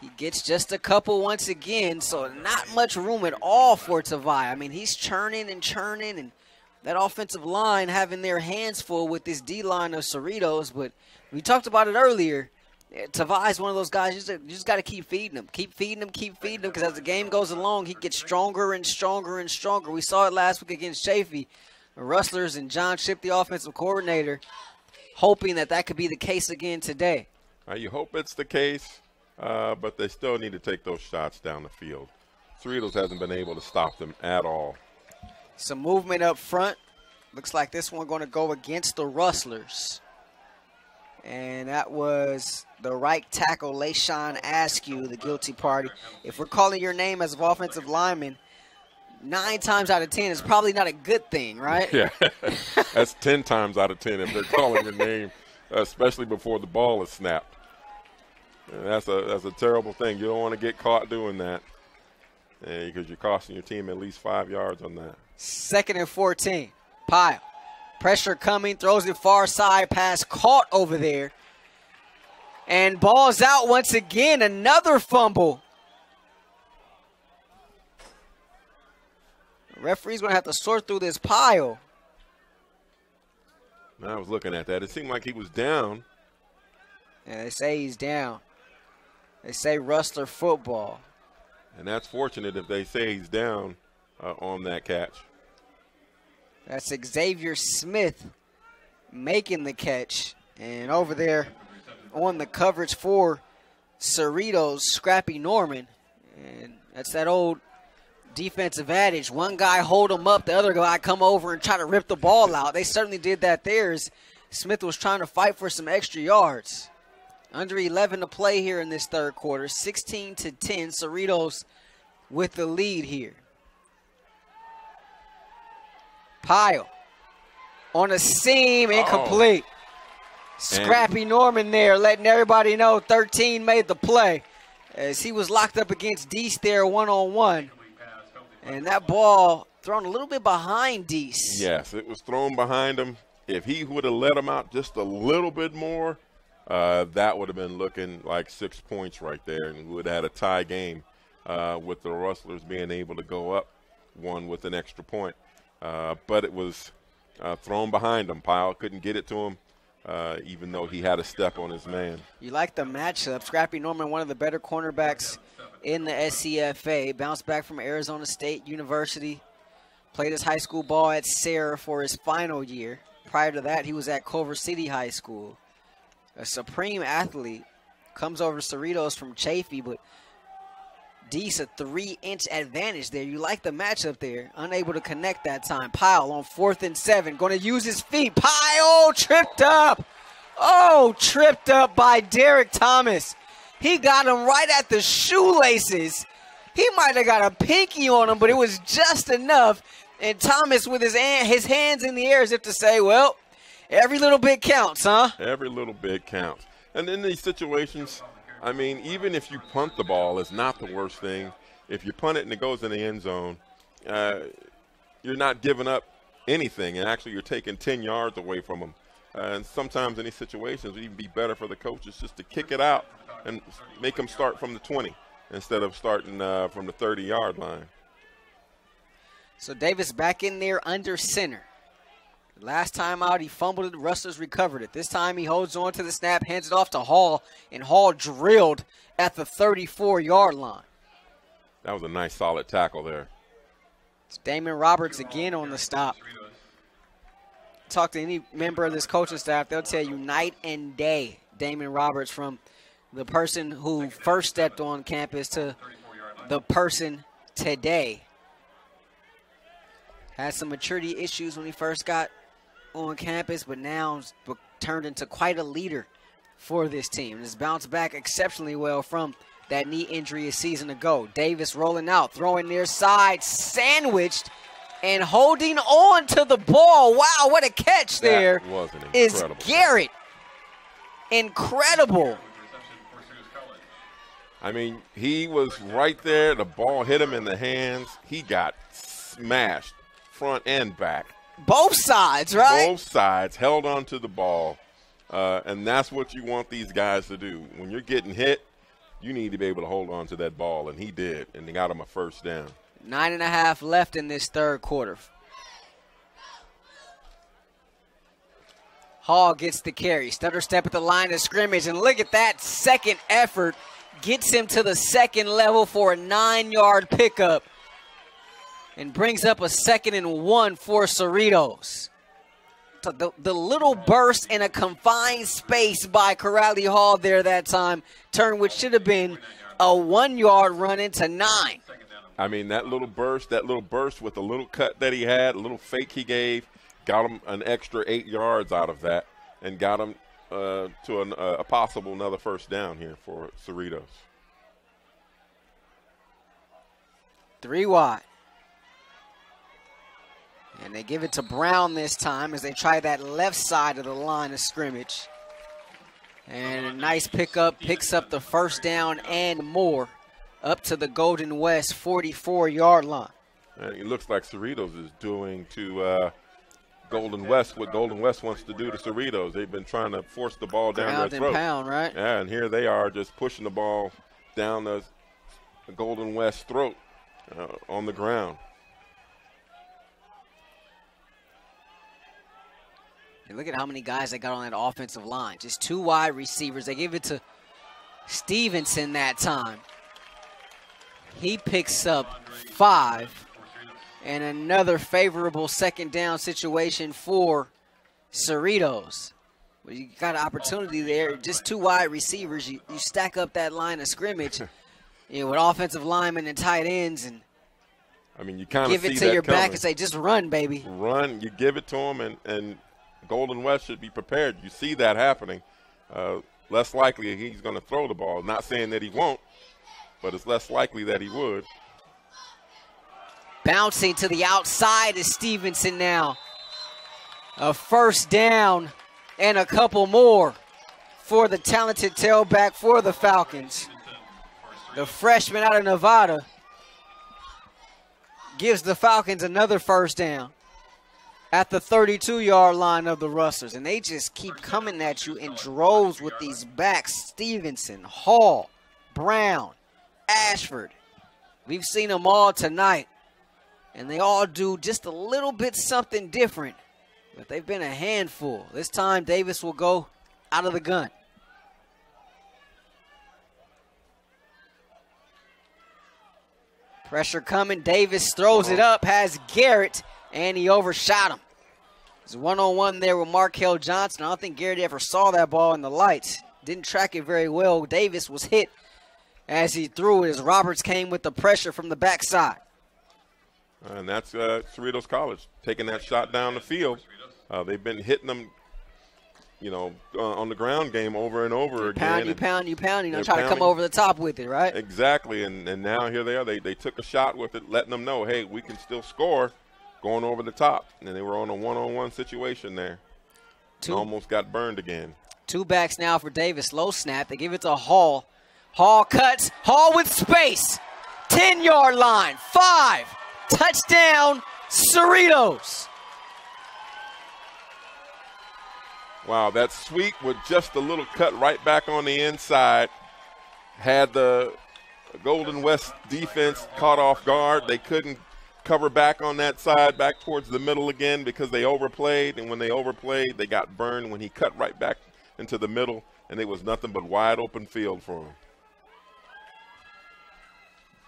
He gets just a couple once again, so not much room at all for Tavai. I mean, he's churning and that offensive line having their hands full with this D-line of Cerritos, but we talked about it earlier. Tavai's one of those guys, you just got to keep feeding him. Keep feeding him, because as the game goes along, he gets stronger and stronger and stronger. We saw it last week against Chafee. The Rustlers and John Shipp, the offensive coordinator, hoping that that could be the case again today. You hope it's the case, but they still need to take those shots down the field. Cerritos hasn't been able to stop them at all. Some movement up front. Looks like this one going to go against the Rustlers. And that was the right tackle, LaShawn Askew, the guilty party. If we're calling your name as an offensive lineman, 9 times out of 10 is probably not a good thing, right? Yeah, that's 10 times out of 10 if they're calling your name, especially before the ball is snapped. And that's a terrible thing. You don't want to get caught doing that, because you're costing your team at least 5 yards on that. 2nd and 14, Pyle. Pressure coming, throws it far side, pass caught over there. And ball's out once again, another fumble. The referee's going to have to sort through this pile. I was looking at that. It seemed like he was down. Yeah, they say he's down. They say Rustler football. And that's fortunate if they say he's down on that catch. That's Xavier Smith making the catch. And over there on the coverage for Cerritos, Scrappy Norman. And that's that old defensive adage. One guy hold him up, the other guy come over and try to rip the ball out. They certainly did that there as Smith was trying to fight for some extra yards. Under 11 to play here in this third quarter. 16 to 10, Cerritos with the lead here. Pyle on a seam, incomplete. Oh. Scrappy Norman there letting everybody know 13 made the play as he was locked up against Deese there one-on-one. And that ball thrown a little bit behind Deese. Yes, it was thrown behind him. If he would have let him out just a little bit more, that would have been looking like 6 points right there, and we would have had a tie game with the Rustlers being able to go up one with an extra point. But it was thrown behind him. Pyle couldn't get it to him, even though he had a step on his man. You like the matchup. Scrappy Norman, one of the better cornerbacks in the SCFA, bounced back from Arizona State University, played his high school ball at Sarah for his final year. Prior to that, he was at Culver City High School. A supreme athlete, comes over to Cerritos from Chaffee, but Deese a 3-inch advantage there. You like the matchup there. Unable to connect that time. Pyle on 4th and 7. Going to use his feet. Pyle tripped up. Oh, tripped up by Derek Thomas. He got him right at the shoelaces. He might have got a pinky on him, but it was just enough. And Thomas with his hands in the air as if to say, well, every little bit counts, huh? Every little bit counts. And in these situations, I mean, even if you punt the ball, it's not the worst thing. If you punt it and it goes in the end zone, you're not giving up anything. And actually, you're taking 10 yards away from them. And sometimes in these situations, it would even be better for the coaches just to kick it out and make them start from the 20 instead of starting from the 30-yard line. So Davis back in there under center. Last time out, he fumbled it. The Rustlers recovered it. This time, he holds on to the snap, hands it off to Hall, and Hall drilled at the 34-yard line. That was a nice, solid tackle there. It's Damon Roberts again on the stop. Talk to any member of this coaching staff, they'll tell you night and day, Damon Roberts, from the person who first stepped on campus to the person today. Had some maturity issues when he first got on campus, but now turned into quite a leader for this team. Has bounced back exceptionally well from that knee injury a season ago. Davis rolling out, throwing near side, sandwiched, and holding on to the ball. Wow, what a catch there is Garrett. Incredible. I mean, he was right there. The ball hit him in the hands. He got smashed front and back. Both sides, right? Both sides held on to the ball, and that's what you want these guys to do. When you're getting hit, you need to be able to hold on to that ball, and he did, and he got him a first down. 9.5 left in this third quarter. Hall gets the carry. Stutter step at the line of scrimmage, and look at that second effort. Gets him to the second level for a 9-yard pickup. And brings up a 2nd and 1 for Cerritos. The little burst in a confined space by Corale Hall there that time. Turn which should have been a 1-yard run into 9. I mean, that little burst with the little cut that he had, a little fake he gave, got him an extra 8 yards out of that and got him to a possible another first down here for Cerritos. 3 wide. And they give it to Brown this time as they try that left side of the line of scrimmage. And a nice pickup, picks up the first down and more up to the Golden West 44-yard line. And it looks like Cerritos is doing to Golden West what Golden West wants to do to Cerritos. They've been trying to force the ball down their throat. Pound, right? Yeah, and here they are just pushing the ball down the Golden West throat on the ground. And look at how many guys they got on that offensive line. Just 2 wide receivers. They give it to Stevenson that time. He picks up 5. And another favorable second down situation for Cerritos. Well, you got an opportunity there. Just 2 wide receivers. You stack up that line of scrimmage with offensive linemen and tight ends, and I mean, you kind of give it to your back and say, just run, baby. Run. You give it to them, and Golden West should be prepared. You see that happening. Less likely he's going to throw the ball. Not saying that he won't, but it's less likely that he would. Bouncing to the outside is Stevenson now. A first down and a couple more for the talented tailback for the Falcons. The freshman out of Nevada gives the Falcons another first down at the 32-yard line of the Rustlers. And they just keep coming at you in droves with these backs. Stevenson, Hall, Brown, Ashford. We've seen them all tonight. And they all do just a little bit something different. But they've been a handful. This time, Davis will go out of the gun. Pressure coming. Davis throws it up, has Garrett, and he overshot him. He's one-on-one there with Markel Johnson. I don't think Garrett ever saw that ball in the lights. Didn't track it very well. Davis was hit as he threw it as Roberts came with the pressure from the backside. And that's Cerritos College taking that shot down the field. They've been hitting them, on the ground game over and over again. You pound, you know, try to come over the top with it, right? Exactly, and now here they are. They took a shot with it, letting them know, hey, we can still score going over the top. And they were on a one-on-one situation there. And almost got burned again. 2 backs now for Davis. Low snap. They give it to Hall. Hall cuts. Hall with space. 10-yard line. 5. Touchdown, Cerritos. Wow, that sweep with just a little cut right back on the inside. Had the Golden West defense caught off guard. They couldn't cover back on that side, back towards the middle again because they overplayed. And when they overplayed, they got burned when he cut right back into the middle, and it was nothing but wide open field for him.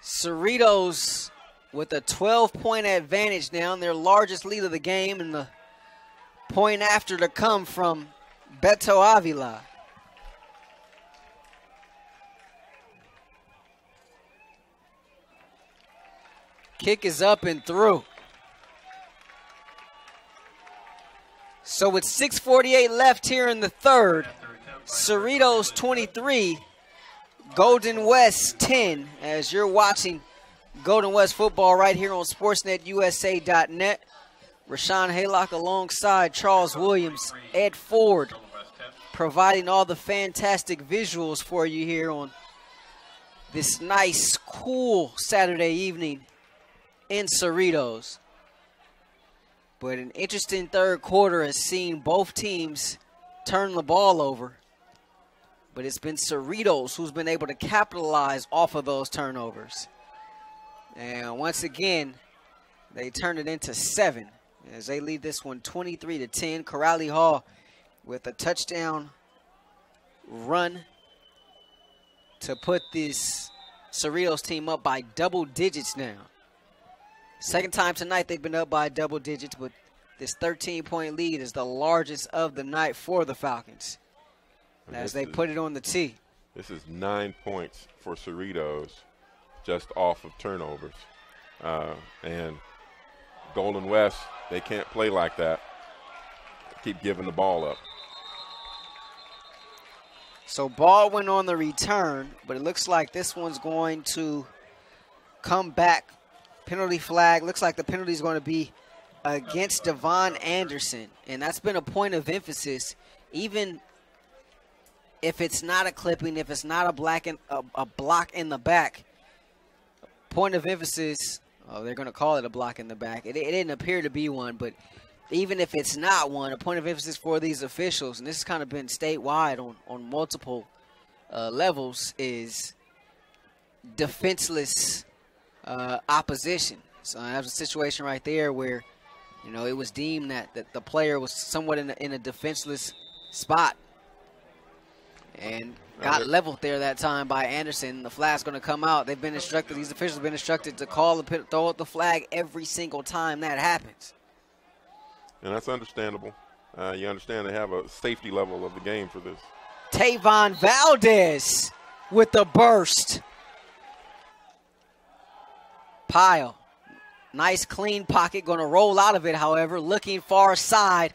Cerritos with a 12-point advantage now, and their largest lead of the game, and the point after to come from Beto Avila. Kick is up and through. So with 6:48 left here in the third, Cerritos 23, Golden West 10, as you're watching Golden West football right here on SportsnetUSA.net. Rashawn Haylock alongside Charles Williams, Ed Ford, providing all the fantastic visuals for you here on this nice, cool Saturday evening in Cerritos. But an interesting third quarter has seen both teams turn the ball over. But it's been Cerritos who's been able to capitalize off of those turnovers. And once again, they turned it into 7 as they lead this one 23-10. Corale Hall with a touchdown run to put this Cerritos team up by double digits now. Second time tonight they've been up by double digits, but this 13-point lead is the largest of the night for the Falcons as they put it on the tee. This is 9 points for Cerritos just off of turnovers. And Golden West, they can't play like that. Keep giving the ball up. So Baldwin on the return, but it looks like this one's going to come back. Penalty flag. Looks like the penalty is going to be against Devon Anderson, and that's been a point of emphasis. Even if it's not a clipping, if it's not a block in the back, point of emphasis. Oh, they're going to call it a block in the back. It didn't appear to be one, but even if it's not one, a point of emphasis for these officials, and this has kind of been statewide on multiple levels, is defenseless opposition. So that was a situation right there where, it was deemed that the player was somewhat in a defenseless spot. And Got leveled there that time by Anderson. The flag's going to come out. They've been instructed, these officials have been instructed to call the pit, throw out the flag every single time that happens. And that's understandable. You understand they have a safety level of the game for this. Tavon Valdez with the burst. Pyle. Nice clean pocket. Going to roll out of it, however. Looking far side.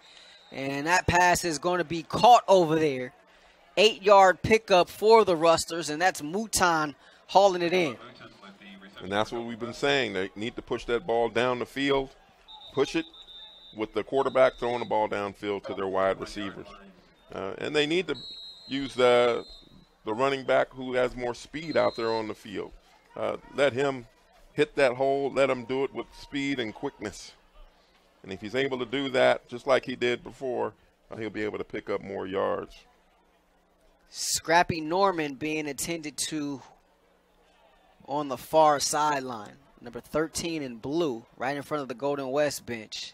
And that pass is going to be caught over there. 8-yard pickup for the Rustlers, and that's Mouton hauling it in. And that's what we've been saying. They need to push that ball down the field, push it with the quarterback throwing the ball downfield to their wide receivers. And they need to use the running back who has more speed out there on the field. Let him hit that hole. Let him do it with speed and quickness. And if he's able to do that, just like he did before, he'll be able to pick up more yards. Scrappy Norman being attended to on the far sideline. Number 13 in blue, right in front of the Golden West bench.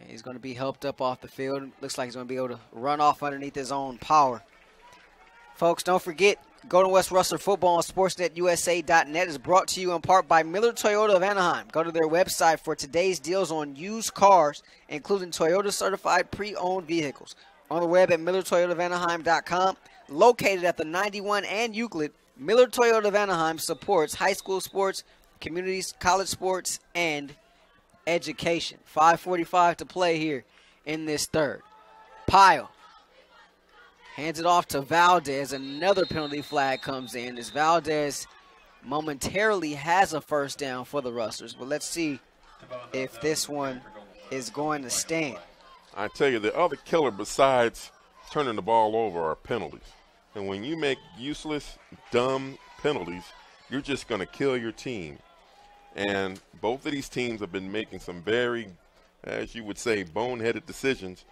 And he's going to be helped up off the field. Looks like he's going to be able to run off underneath his own power. Folks, don't forget, Golden West Rustler football on SportsnetUSA.net is brought to you in part by Miller Toyota of Anaheim. Go to their website for today's deals on used cars, including Toyota-certified pre-owned vehicles. On the web at MillerToyotaOfAnaheim.com. Located at the 91 and Euclid, Miller Toyota of Anaheim supports high school sports, communities, college sports, and education. 5:45 to play here in this third. Pyle hands it off to Valdez. Another penalty flag comes in as Valdez momentarily has a first down for the Rustlers. But let's see if this one is going to stand. I tell you, the other killer besides turning the ball over are penalties. And when you make useless, dumb penalties, you're just going to kill your team. And both of these teams have been making some very, as you would say, boneheaded decisions,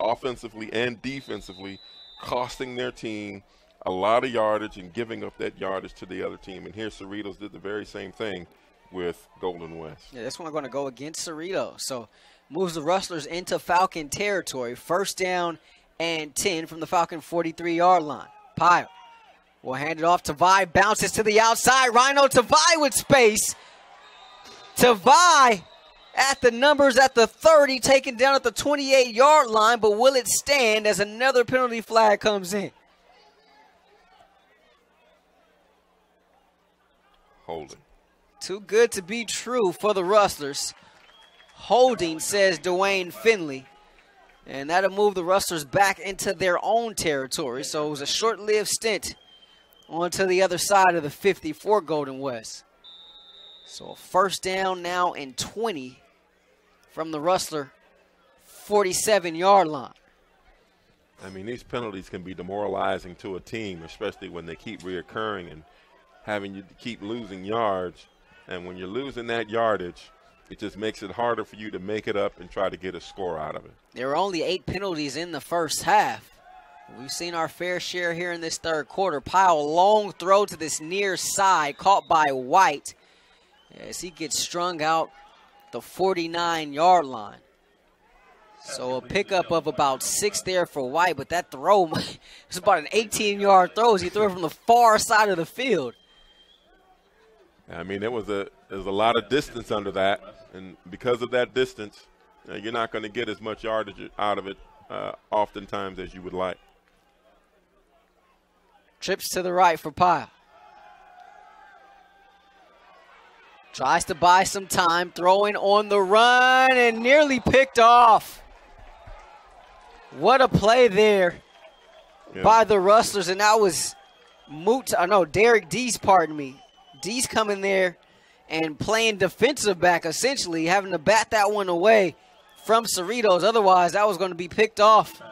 offensively and defensively, costing their team a lot of yardage and giving up that yardage to the other team. And here Cerritos did the very same thing with Golden West. Yeah, this one going to go against Cerritos. So moves the Rustlers into Falcon territory. First down and 10 from the Falcon 43-yard line. Pyle will hand it off. Tavai bounces to the outside. Rhino Tavai with space. Tavai at the numbers at the 30, taken down at the 28-yard line, but will it stand as another penalty flag comes in? Holding. Too good to be true for the Rustlers. Holding, says Dwayne Finley. And that'll move the Rustlers back into their own territory. So it was a short-lived stint onto the other side of the 50 for Golden West. So a first down now and 20 from the Rustler 47-yard line. I mean, these penalties can be demoralizing to a team, especially when they keep reoccurring and having you keep losing yards. And when you're losing that yardage, it just makes it harder for you to make it up and try to get a score out of it. There were only 8 penalties in the first half. We've seen our fair share here in this third quarter. Pyle, long throw to this near side, caught by White as he gets strung out the 49-yard line. So a pickup of about 6 there for White, but that throw was about an 18-yard throw as he threw it from the far side of the field. I mean, there's a lot of distance under that, and because of that distance, you're not going to get as much yardage out of it oftentimes as you would like. Trips to the right for Pyle. Tries to buy some time, throwing on the run, and nearly picked off. What a play there by the Rustlers, and that was Derek Deese, pardon me. Deese coming there and playing defensive back, essentially, having to bat that one away from Cerritos. Otherwise, that was going to be picked off.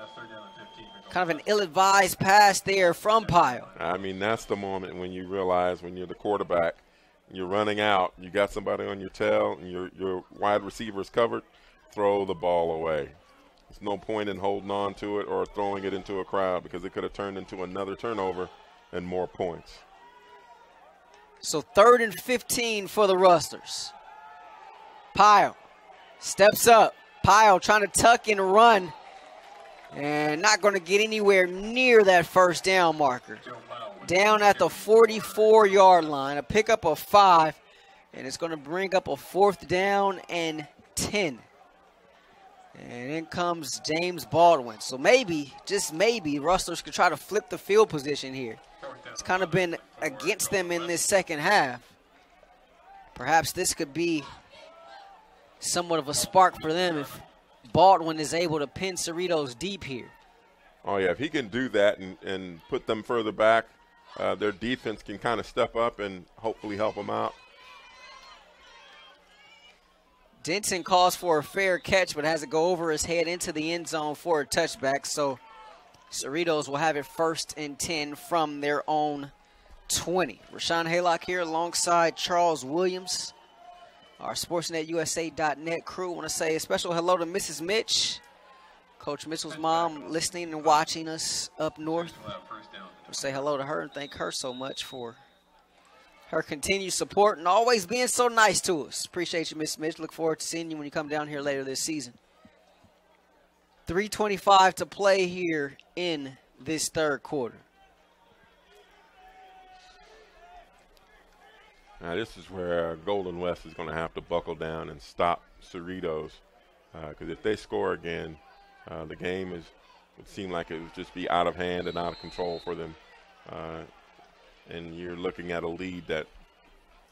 Kind of an ill-advised pass there from Pyle. I mean, that's the moment when you realize when you're the quarterback, you're running out, you got somebody on your tail, and your wide receiver is covered, throw the ball away. There's no point in holding on to it or throwing it into a crowd because it could have turned into another turnover and more points. So 3rd and 15 for the Rustlers. Pyle steps up. Pyle trying to tuck and run. and not going to get anywhere near that first down marker. Down at the 44-yard line, a pickup of 5, and it's going to bring up a 4th down and 10. And in comes James Baldwin. So maybe, just maybe, Rustlers could try to flip the field position here. It's kind of been against them in this second half. Perhaps this could be somewhat of a spark for them if Baldwin is able to pin Cerritos deep here. Oh, yeah, if he can do that and put them further back, their defense can kind of step up and hopefully help them out. Denson calls for a fair catch, but has it go over his head into the end zone for a touchback. So Cerritos will have it 1st and 10 from their own 20. Rashawn Haylock here alongside Charles Williams. Our SportsnetUSA.net crew. Want to say a special hello to Mrs. Mitch, Coach Mitchell's mom, listening and watching us up north. We'll say hello to her and thank her so much for her continued support and always being so nice to us. Appreciate you, Miss Mitch. Look forward to seeing you when you come down here later this season. 3:25 to play here in this third quarter. Now this is where Golden West is going to have to buckle down and stop Cerritos, because if they score again, the game would seem like it would just be out of hand and out of control for them. And you're looking at a lead that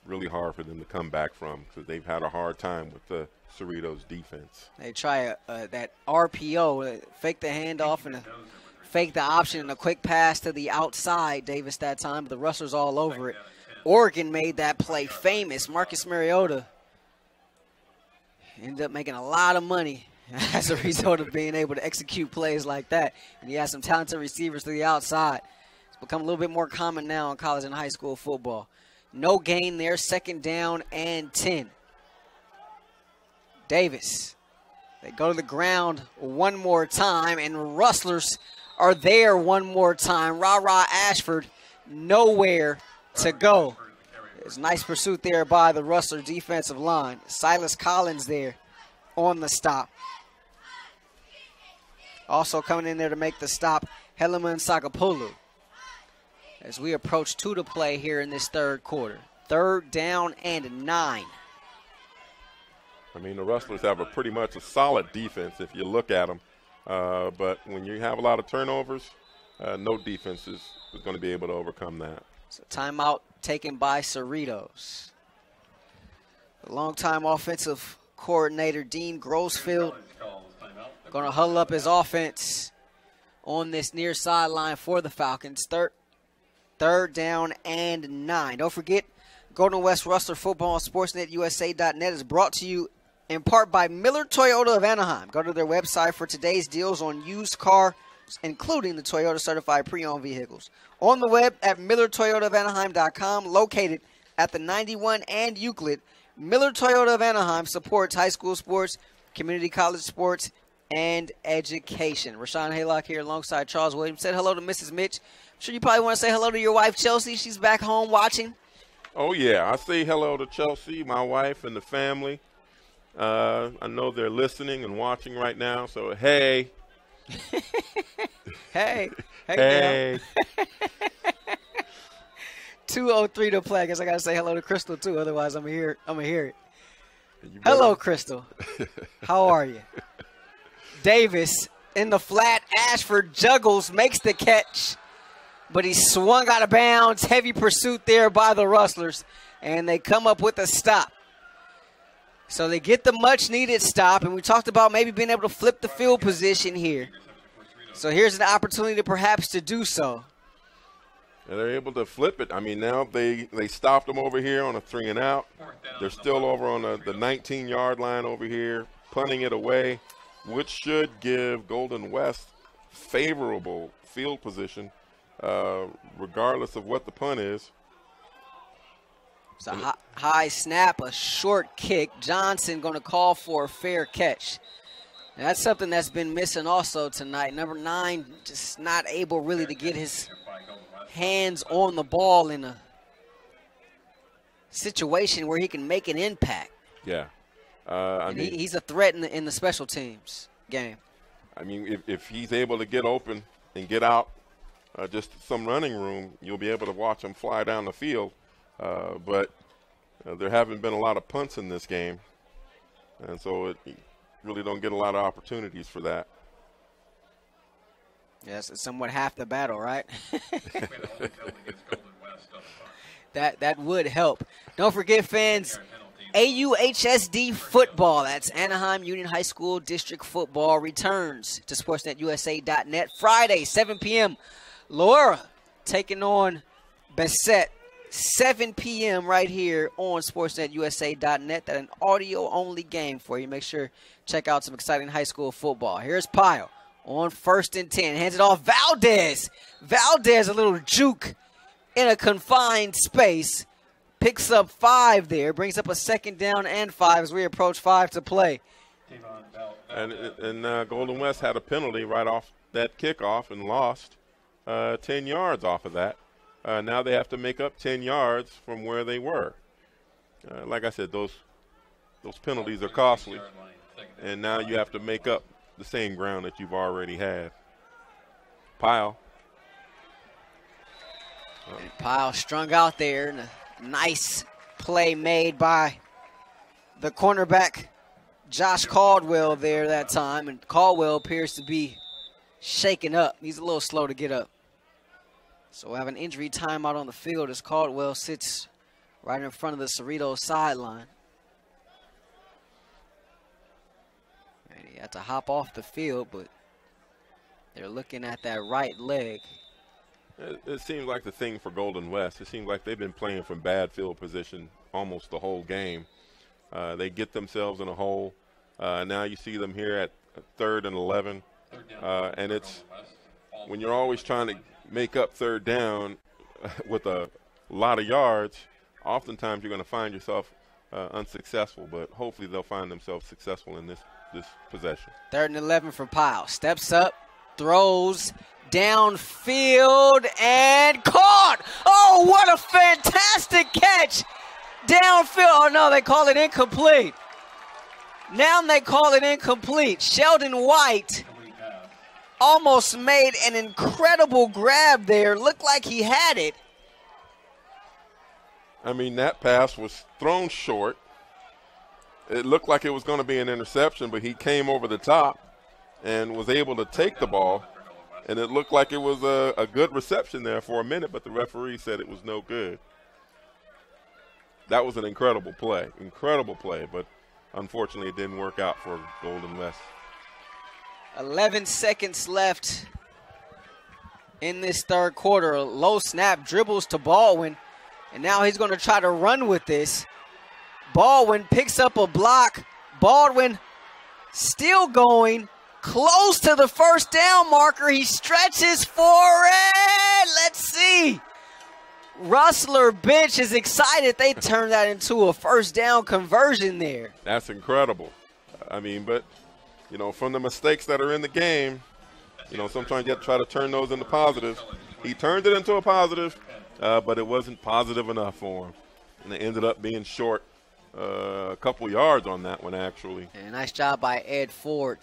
really hard for them to come back from, because they've had a hard time with the Cerritos defense. They try that RPO, fake the handoff and fake the option and a quick pass to the outside, Davis, that time, but the Rustlers all over it. Oregon made that play famous. Marcus Mariota ended up making a lot of money as a result of being able to execute plays like that. And he has some talented receivers to the outside. Become a little bit more common now in college and high school football. No gain there, 2nd down and 10. Davis, they go to the ground one more time, and Rustlers are there one more time. Ra-Ra Ashford, nowhere to go. There's nice pursuit there by the Rustler defensive line. Silas Collins there on the stop. Also coming in there to make the stop, Helaman Sakapulu. As we approach 2 to play here in this third quarter. 3rd down and 9. I mean, the Rustlers have a pretty much a solid defense if you look at them. But when you have a lot of turnovers, no defense is going to be able to overcome that. So timeout taken by Cerritos. The longtime offensive coordinator, Dean Grossfield, going to huddle up his offense on this near sideline for the Falcons. 3rd down and 9. Don't forget, Golden West Rustler football on SportsnetUSA.net is brought to you in part by Miller Toyota of Anaheim. Go to their website for today's deals on used cars, including the Toyota certified pre-owned vehicles. On the web at MillerToyotaofAnaheim.com, located at the 91 and Euclid. Miller Toyota of Anaheim supports high school sports, community college sports, and education. Rashawn Haylock here alongside Charles Williams. Said hello to Mrs. Mitch. I'm sure you probably want to say hello to your wife, Chelsea. She's back home watching. Oh, yeah. I say hello to Chelsea, my wife, and the family. I know they're listening and watching right now, so hey. Hey. Hey. Hey. 2:03 to play. I guess I got to say hello to Crystal, too. Otherwise, I'm going to hear it. Hello, Crystal. How are you? Davis in the flat. Ashford juggles, makes the catch, but he swung out of bounds. Heavy pursuit there by the Rustlers, and they come up with a stop. So they get the much-needed stop, and we talked about maybe being able to flip the field position here. So here's an opportunity perhaps to do so. And they're able to flip it. I mean, now they stopped them over here on a 3-and-out. They're still over on the 19-yard line over here, punting it away, which should give Golden West favorable field position, regardless of what the punt is. It's a high snap, a short kick. Johnson going to call for a fair catch. And that's something that's been missing also tonight. Number 9 just not able really to get his hands on the ball in a situation where he can make an impact. Yeah. I mean, he's a threat in the special teams game. I mean, if he's able to get open and get out just some running room, you'll be able to watch him fly down the field. But there haven't been a lot of punts in this game, and so it really don't get a lot of opportunities for that. Yes, it's somewhat half the battle, right? That would help. Don't forget, fans, AUHSD football, that's Anaheim Union High School District football, returns to SportsnetUSA.net Friday, 7 p.m. Laura taking on Bassett, 7 p.m. right here on SportsnetUSA.net. That's an audio-only game for you. Make sure check out some exciting high school football. Here's Pyle on 1st and 10. Hands it off. Valdez. Valdez, a little juke in a confined space. Picks up 5 there. Brings up a 2nd down and 5 as we approach 5 to play. And Golden West had a penalty right off that kickoff and lost 10 yards off of that. Now they have to make up 10 yards from where they were. Like I said, those penalties are costly. And now you have to make up the same ground that you've already had. Pyle. Pyle strung out there. And a nice play made by the cornerback, Josh Caldwell, there that time. And Caldwell appears to be shaken up. He's a little slow to get up. So we have an injury timeout on the field as Caldwell sits right in front of the Cerritos sideline. And he had to hop off the field, but they're looking at that right leg. It seems like the thing for Golden West. It seems like they've been playing from bad field position almost the whole game. They get themselves in a hole. Now you see them here at 3rd and 11. And it's when you're always trying to make up 3rd down with a lot of yards, oftentimes you're going to find yourself unsuccessful, but hopefully they'll find themselves successful in this possession. 3rd and 11 for Pyle. Steps up, throws downfield, and caught. Oh, what a fantastic catch. Downfield. Oh, no, they call it incomplete. Now they call it incomplete. Sheldon White almost made an incredible grab there. Looked like he had it. I mean, that pass was thrown short. It looked like it was going to be an interception, but he came over the top and was able to take the ball. And it looked like it was a good reception there for a minute, but the referee said it was no good. That was an incredible play. Incredible play, but unfortunately it didn't work out for Golden West. 11 seconds left in this 3rd quarter. A low snap, dribbles to Baldwin, and now he's going to try to run with this. Baldwin picks up a block. Baldwin still going, close to the 1st down marker. He stretches for it. Let's see. Rustler bench is excited. They turned that into a 1st down conversion there. That's incredible. I mean, but you know, from the mistakes that are in the game, you know, sometimes you have to try to turn those into positives. He turned it into a positive, but it wasn't positive enough for him. And it ended up being short a couple yards on that one, actually. And nice job by Ed Ford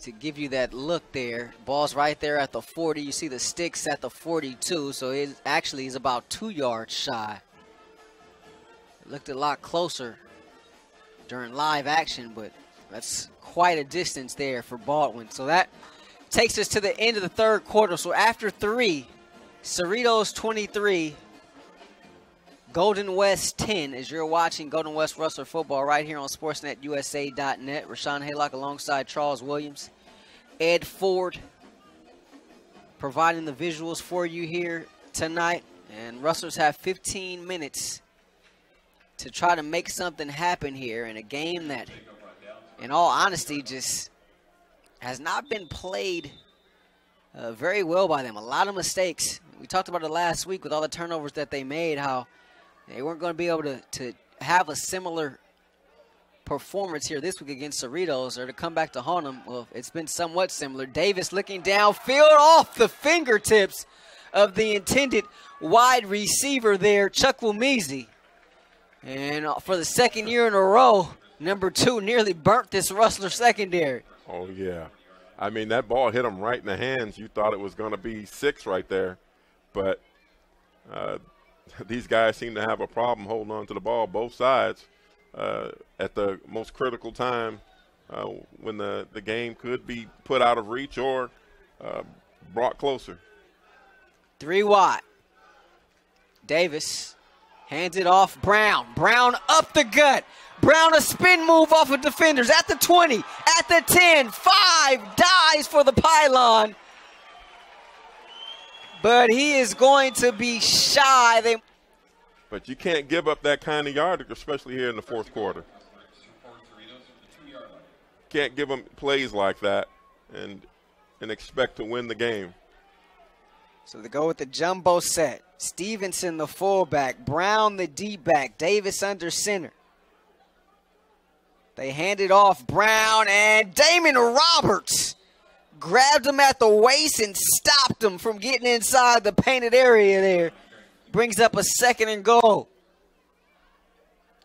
to give you that look there. Ball's right there at the 40. You see the sticks at the 42, so it actually is about 2 yards shy. It looked a lot closer during live action, but that's quite a distance there for Baldwin. So that takes us to the end of the 3rd quarter. So after 3, Cerritos 23, Golden West 10, as you're watching Golden West Rustler football right here on SportsnetUSA.net. Rashawn Haylock alongside Charles Williams, Ed Ford providing the visuals for you here tonight. And Rustlers have 15 minutes to try to make something happen here in a game that, in all honesty, just has not been played very well by them. A lot of mistakes. We talked about it last week with all the turnovers that they made, how they weren't going to be able to have a similar performance here this week against Cerritos, or to come back to haunt them. Well, it's been somewhat similar. Davis looking downfield, off the fingertips of the intended wide receiver there, Chukwumezi. And for the 2nd year in a row, number 2 nearly burnt this Rustler secondary. Oh, yeah. I mean, that ball hit him right in the hands. You thought it was going to be six right there. But these guys seem to have a problem holding on to the ball, both sides, at the most critical time when the game could be put out of reach or brought closer. 3 wide. Davis hands it off. Brown. Brown up the gut. Brown a spin move off of defenders at the 20, at the 10, 5, dives for the pylon. But he is going to be shy. But you can't give up that kind of yardage, especially here in the fourth quarter. Can't give them plays like that and expect to win the game. So they go with the jumbo set. Stevenson the fullback, Brown the D-back, Davis under center. They hand it off, Brown, and Damon Roberts grabbed him at the waist and stopped him from getting inside the painted area there. Brings up a 2nd and goal.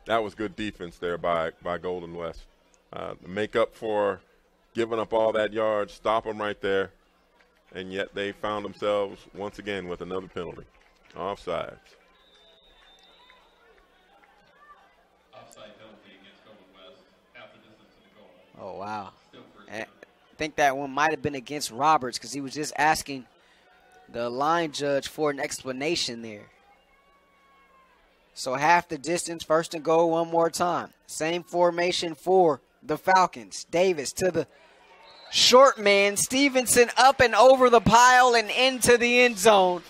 That was good defense there by Golden West. Make up for giving up all that yard, stop them right there, and yet they found themselves once again with another penalty. Offsides. Oh, wow. I think that one might have been against Roberts because he was just asking the line judge for an explanation there. So half the distance, 1st and goal one more time. Same formation for the Falcons. Davis to the short man. Stevenson up and over the pile and into the end zone.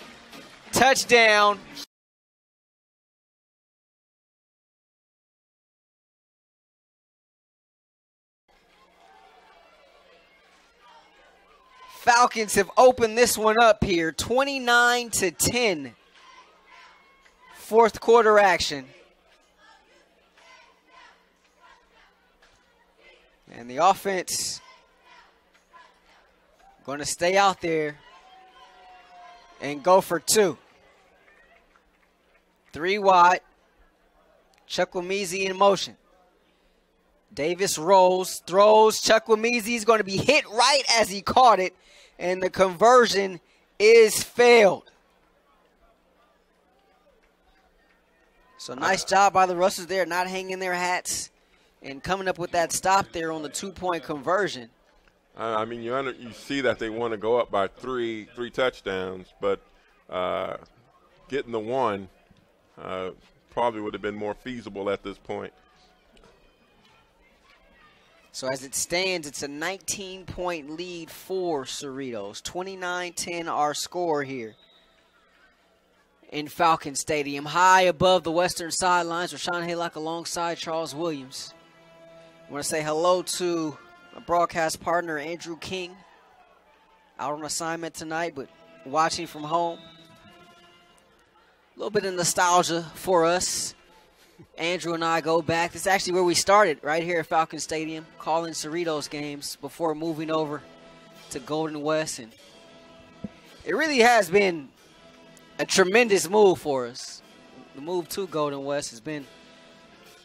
Touchdown. Falcons have opened this one up here, 29-10. 4th quarter action. And the offense going to stay out there and go for 2. 3 wide. Chukwumezi in motion. Davis rolls, throws. Chukwumezi is going to be hit right as he caught it, and the conversion is failed. So nice job by the Rustlers there, not hanging their hats and coming up with that stop there on the 2-point conversion. I mean, you see that they want to go up by three touchdowns, but getting the 1 probably would have been more feasible at this point. So as it stands, it's a 19-point lead for Cerritos. 29-10 our score here in Falcon Stadium. High above the western sidelines, Rashawn Haylock alongside Charles Williams. I want to say hello to my broadcast partner, Andrew King. Out on assignment tonight, but watching from home. A little bit of nostalgia for us. Andrew and I go back. This is actually where we started, right here at Falcon Stadium, calling Cerritos games before moving over to Golden West. And it really has been a tremendous move for us. The move to Golden West has been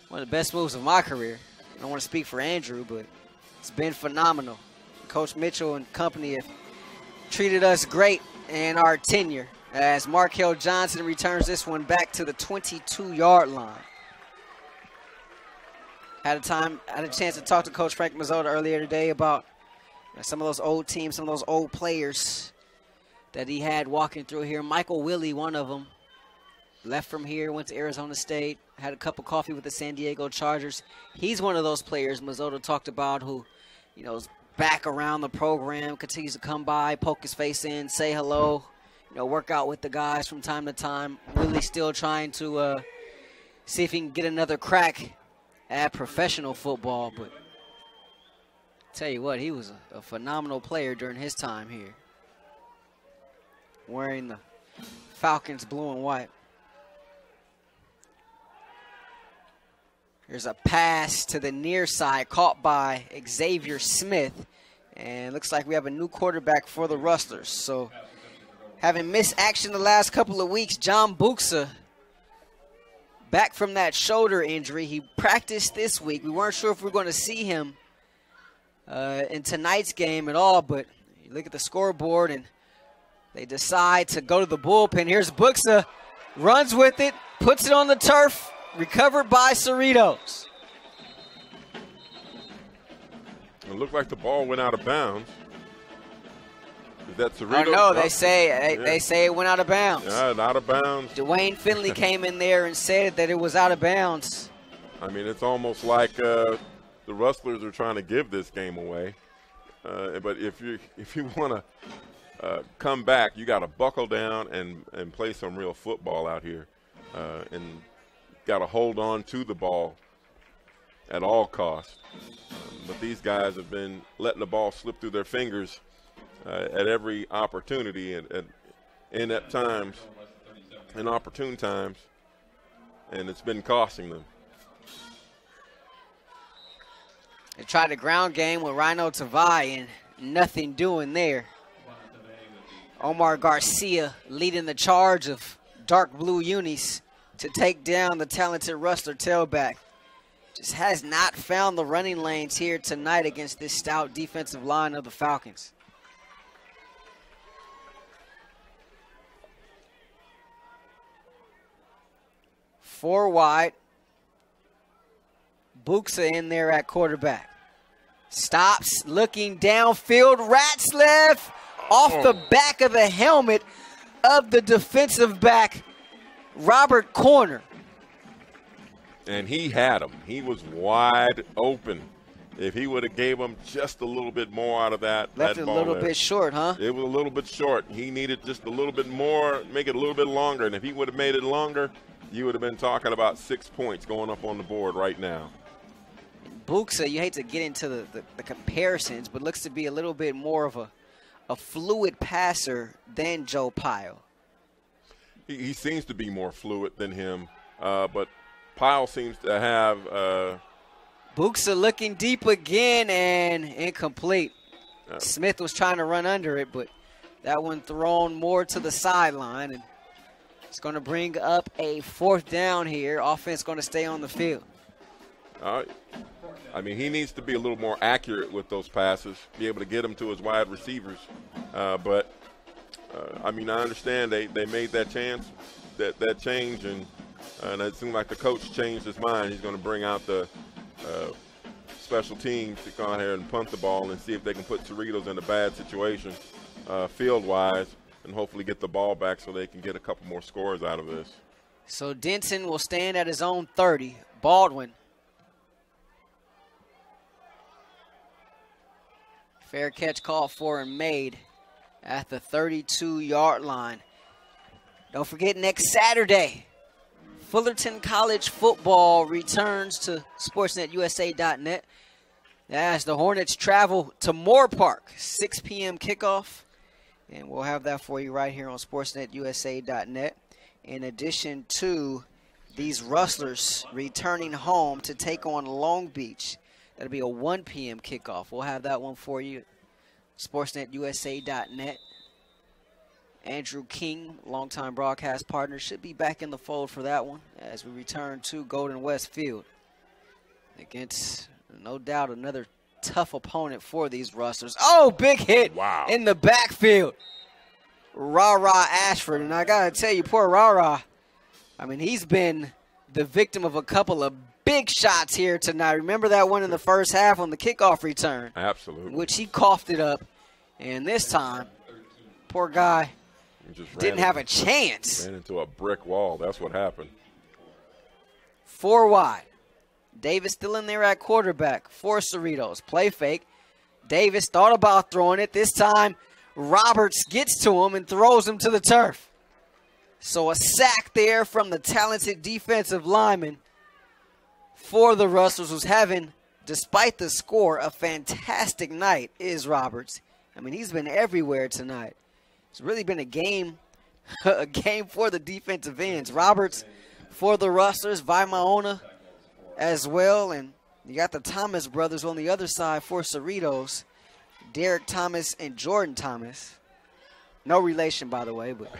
one of the best moves of my career. I don't want to speak for Andrew, but it's been phenomenal. Coach Mitchell and company have treated us great in our tenure as Markel Johnson returns this one back to the 22-yard line. Had a chance to talk to Coach Frank Mazzotta earlier today about some of those old teams, some of those old players that he had walking through here. Michael Willie, one of them, left from here, went to Arizona State, had a cup of coffee with the San Diego Chargers. He's one of those players Mazzotta talked about who, you know, is back around the program, continues to come by, poke his face in, say hello, you know, work out with the guys from time to time. Willie still trying to see if he can get another crack at professional football, but tell you what, he was a phenomenal player during his time here, wearing the Falcons blue and white. Here's a pass to the near side, caught by Xavier Smith, and looks like we have a new quarterback for the Rustlers. So, having missed action the last couple of weeks, John Buxa, back from that shoulder injury. He practiced this week. We weren't sure if we were going to see him in tonight's game at all, but you look at the scoreboard and they decide to go to the bullpen. Here's Buxa, runs with it, puts it on the turf, recovered by Cerritos. It looked like the ball went out of bounds. Is that Cerritos? Oh, no, they say it went out of bounds. Yeah, out of bounds. Dwayne Finley came in there and said that it was out of bounds. I mean, it's almost like the Rustlers are trying to give this game away. But if you want to come back, you got to buckle down and play some real football out here, and got to hold on to the ball at all costs. But these guys have been letting the ball slip through their fingers at every opportunity and at inept times and opportune times, and it's been costing them. They tried a ground game with Rhino Tavai and nothing doing there. Omar Garcia leading the charge of dark blue unis to take down the talented Rustler tailback. Just has not found the running lanes here tonight against this stout defensive line of the Falcons. Four wide. Buxa in there at quarterback. Stops, looking downfield. Ratliff off the back of the helmet of the defensive back, Robert Corner. And he had him. He was wide open. If he would have gave him just a little bit more out of that. Left it a little bit short, huh? It was a little bit short. He needed just a little bit more, make it a little bit longer. And if he would have made it longer, you would have been talking about 6 points going up on the board right now. Buxa, you hate to get into the comparisons, but looks to be a little bit more of a fluid passer than Joe Pyle. He seems to be more fluid than him, but Pyle seems to have. Buxa looking deep again and incomplete. Smith was trying to run under it, but that one thrown more to the sideline. And it's going to bring up a fourth down here. Offense going to stay on the field. I mean, he needs to be a little more accurate with those passes, be able to get them to his wide receivers. I mean, I understand they made that chance, that change, and it seemed like the coach changed his mind. He's going to bring out the special teams to go out here and punt the ball and see if they can put Cerritos in a bad situation field-wise, and hopefully get the ball back so they can get a couple more scores out of this. So Denson will stand at his own 30. Baldwin. Fair catch called for and made at the 32-yard line. Don't forget, next Saturday, Fullerton College football returns to SportsnetUSA.net. As the Hornets travel to Moore Park, 6 p.m. kickoff. And we'll have that for you right here on SportsnetUSA.net. In addition to these Rustlers returning home to take on Long Beach, that'll be a 1 p.m. kickoff. We'll have that one for you, SportsnetUSA.net. Andrew King, longtime broadcast partner, should be back in the fold for that one as we return to Golden West Field against, no doubt, another tough opponent for these Rustlers. Oh, big hit in the backfield. Ra-Ra Ashford. And I got to tell you, poor Ra-Ra, I mean, he's been the victim of a couple of big shots here tonight. Remember that one in the first half on the kickoff return? Absolutely. Which he coughed it up. And this time, poor guy just didn't have a chance. Ran into a brick wall. That's what happened. Four wide. Davis still in there at quarterback for Cerritos. Play fake. Davis thought about throwing it. This time, Roberts gets to him and throws him to the turf. So a sack there from the talented defensive lineman for the Rustlers, who's having, despite the score, a fantastic night, is Roberts. I mean, he's been everywhere tonight. It's really been a game for the defensive ends. Roberts for the Rustlers, Vaimaona as well, and you got the Thomas brothers on the other side for Cerritos, Derek Thomas and Jordan Thomas. No relation, by the way, but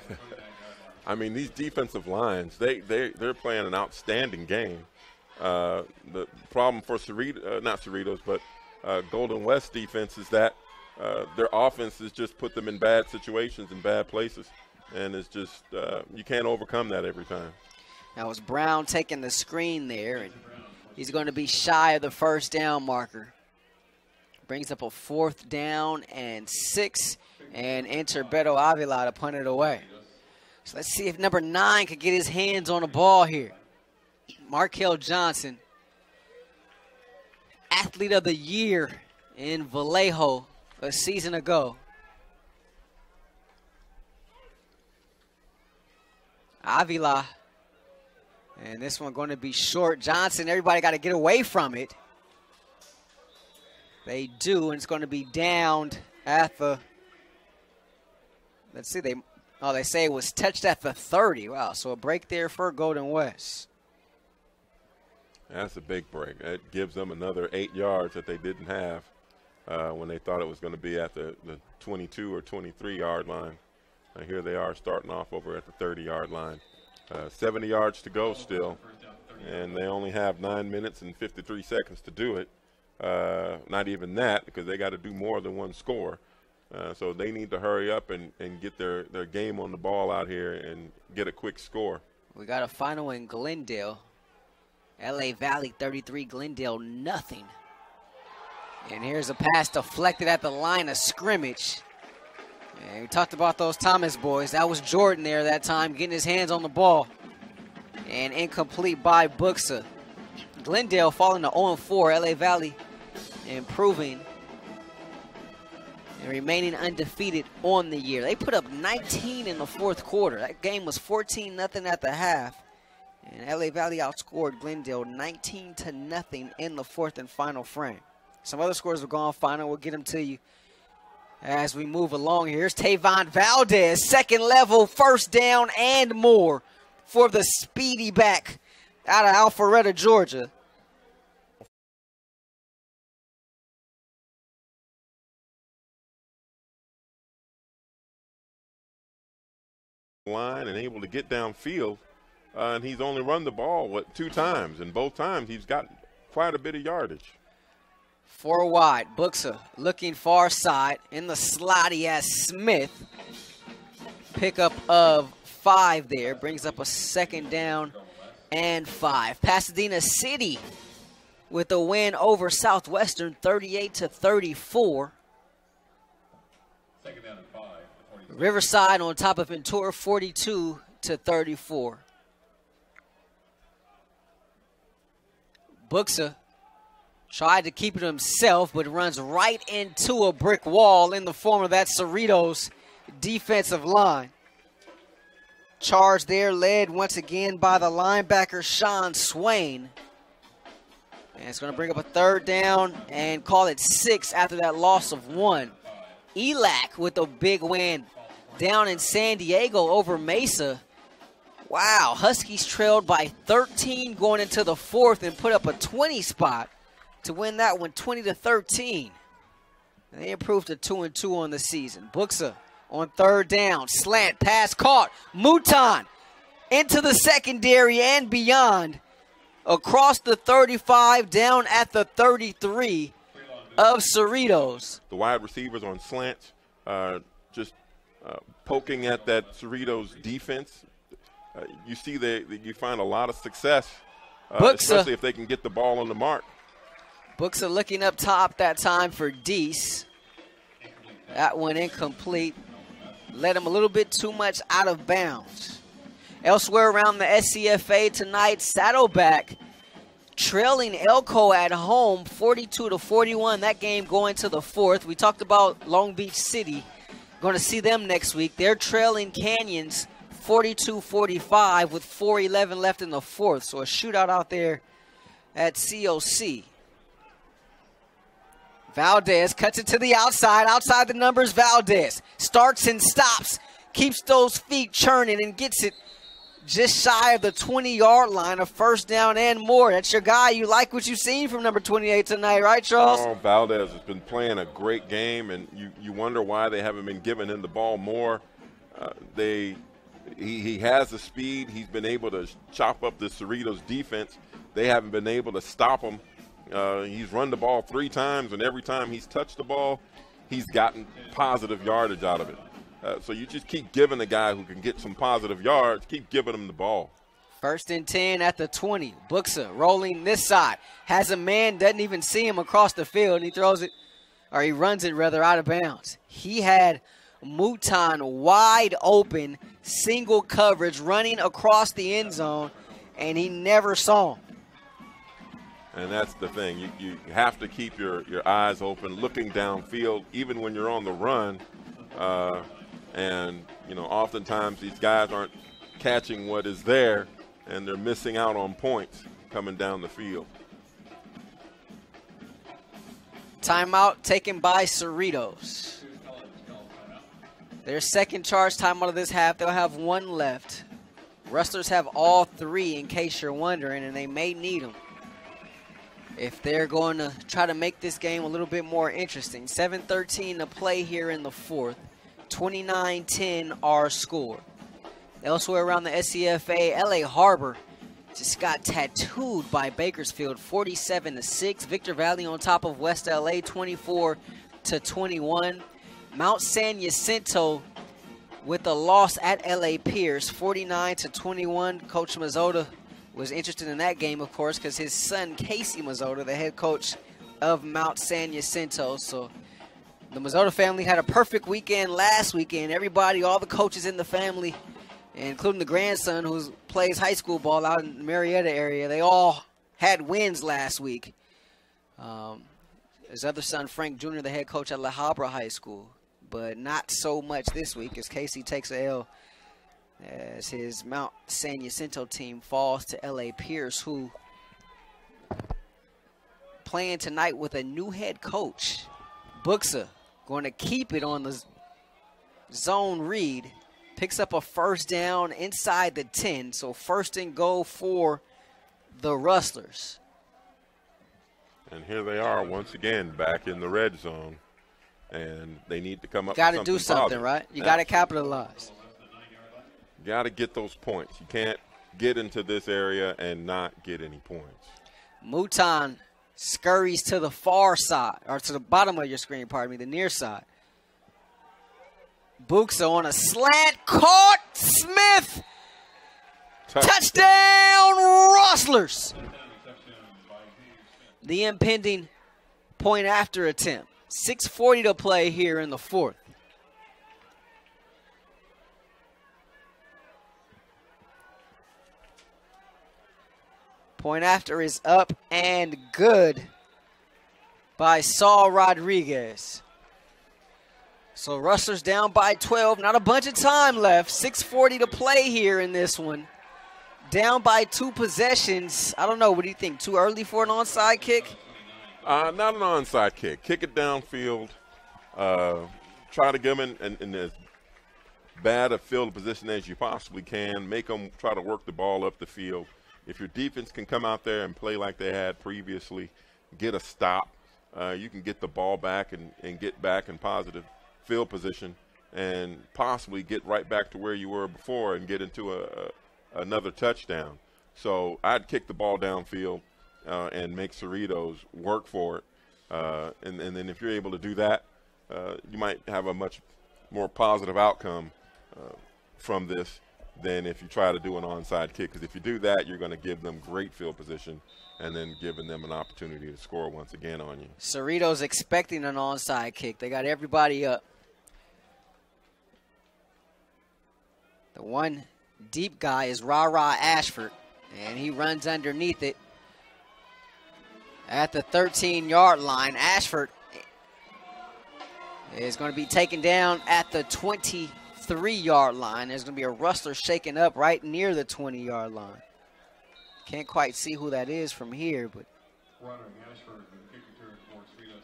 I mean, these defensive lines, they're playing an outstanding game. The problem for Cerritos, not Cerritos, but Golden West defense is that their offense has just put them in bad situations, in bad places. And it's just you can't overcome that every time. Now it's Brown taking the screen there, and he's going to be shy of the first down marker. Brings up a 4th down and 6, and enter Beto Avila to punt it away. So let's see if number 9 could get his hands on the ball here. Markel Johnson, athlete of the year in Vallejo a season ago. Avila, and this one going to be short. Johnson, everybody got to get away from it. They do, and it's going to be downed at the, let's see, they say it was touched at the 30. Wow, so a break there for Golden West. That's a big break. It gives them another 8 yards that they didn't have when they thought it was going to be at the 22 or 23-yard line. Here they are starting off over at the 30-yard line. 70 yards to go still, and they only have 9 minutes and 53 seconds to do it. Not even that, because they got to do more than one score. So they need to hurry up and get their game on the ball out here and get a quick score. We got a final in Glendale. LA Valley 33, Glendale nothing. And here's a pass deflected at the line of scrimmage. And we talked about those Thomas boys. That was Jordan there that time, getting his hands on the ball. And incomplete by Buxa. Glendale falling to 0-4. LA Valley improving and remaining undefeated on the year. They put up 19 in the fourth quarter. That game was 14-0 at the half. And LA Valley outscored Glendale 19-0 in the fourth and final frame. Some other scores have gone final. We'll get them to you as we move along. Here's Tavon Valdez, second level, first down and more for the speedy back out of Alpharetta, Georgia. Line and able to get downfield. And he's only run the ball, what, 2 times. And both times he's got quite a bit of yardage. 4 wide. Buxa looking far side. In the slot, he has Smith. Pickup of 5 there. Brings up a 2nd down and 5. Pasadena City with a win over Southwestern 38-34. 2nd down and 5. Riverside on top of Ventura 42-34. Buxa tried to keep it himself, but runs right into a brick wall in the form of that Cerritos defensive line. Charge there led once again by the linebacker Sean Swain. And it's going to bring up a 3rd down and call it 6 after that loss of 1. Elac with a big win down in San Diego over Mesa. Wow, Huskies trailed by 13 going into the fourth and put up a 20 spot to win that one 20-13. And they improved to 2-2 on the season. Buxa on 3rd down, slant pass caught. Mouton into the secondary and beyond across the 35 down at the 33 of Cerritos. The wide receivers on slants just poking at that Cerritos defense. You see that you find a lot of success, especially if they can get the ball on the mark. Buxa looking up top that time for Deese. That one incomplete. Let him a little bit too much out of bounds. Elsewhere around the SCFA tonight, Saddleback trailing Elko at home 42-41. That game going to the fourth. We talked about Long Beach City. Going to see them next week. They're trailing Canyons 42-45 with 4:11 left in the fourth. So a shootout out there at COC. Valdez cuts it to the outside. Outside the numbers, Valdez starts and stops. Keeps those feet churning and gets it just shy of the 20-yard line. A 1st down and more. That's your guy. You like what you've seen from number 28 tonight, right, Charles? Oh, Valdez has been playing a great game, and you wonder why they haven't been giving him the ball more. He has the speed. He's been able to chop up the Cerritos defense. They haven't been able to stop him. He's run the ball 3 times, and every time he's touched the ball, he's gotten positive yardage out of it. So you just keep giving a guy who can get some positive yards, keep giving him the ball. First and 10 at the 20. Buxa rolling this side. Has a man, doesn't even see him across the field, and he throws it, or he runs it rather, out of bounds. He had Mouton wide open, single coverage, running across the end zone, and he never saw him. And that's the thing. You have to keep your eyes open, looking downfield, even when you're on the run. And, you know, oftentimes these guys aren't catching what is there, and they're missing out on points coming down the field. Timeout taken by Cerritos. Their second charge timeout of this half. They'll have 1 left. Rustlers have all 3, in case you're wondering, and they may need them if they're going to try to make this game a little bit more interesting. 7:13 to play here in the fourth. 29-10 our score. Elsewhere around the SCFA, L.A. Harbor just got tattooed by Bakersfield, 47-6. Victor Valley on top of West L.A., 24-21. Mount San Jacinto with a loss at L.A. Pierce, 49-21. Coach Mazzotta was interested in that game, of course, because his son, Casey Mazzotta, the head coach of Mount San Jacinto. So the Mazzotta family had a perfect weekend last weekend. Everybody, all the coaches in the family, including the grandson who plays high school ball out in the Marietta area, they all had wins last week. His other son, Frank Jr., the head coach at La Habra High School, but not so much this week as Casey takes a L as his Mount San Jacinto team falls to L.A. Pierce, who playing tonight with a new head coach. Buxa going to keep it on the zone read. Picks up a first down inside the 10, so first and goal for the Rustlers. And here they are once again back in the red zone, and they need to come up with something. Got to do something, right? You got to capitalize. Got to get those points. You can't get into this area and not get any points. Mouton scurries to the far side, or to the bottom of your screen, pardon me, the near side. Buxa on a slant, caught, Smith. Touchdown, Rustlers. The impending point after attempt. 6:40 to play here in the fourth. Point after is up and good by Saul Rodriguez. So Rustlers down by 12. Not a bunch of time left. 6:40 to play here in this one. Down by 2 possessions. I don't know. What do you think? Too early for an onside kick? Not an onside kick. Kick it downfield. Try to get them in as bad a field position as you possibly can. Make them try to work the ball up the field. If your defense can come out there and play like they had previously, get a stop, you can get the ball back and get back in positive field position and possibly get right back to where you were before and get into another touchdown. So I'd kick the ball downfield and make Cerritos work for it. And then if you're able to do that, you might have a much more positive outcome from this than if you try to do an onside kick, because if you do that, you're going to give them great field position and then giving them an opportunity to score once again on you. Cerritos expecting an onside kick. They got everybody up. The one deep guy is Ra-Ra Ashford, and he runs underneath it at the 13-yard line. Ashford is going to be taken down at the 23-yard line. There's going to be a Rustler shaken up right near the 20-yard line. Can't quite see who that is from here, but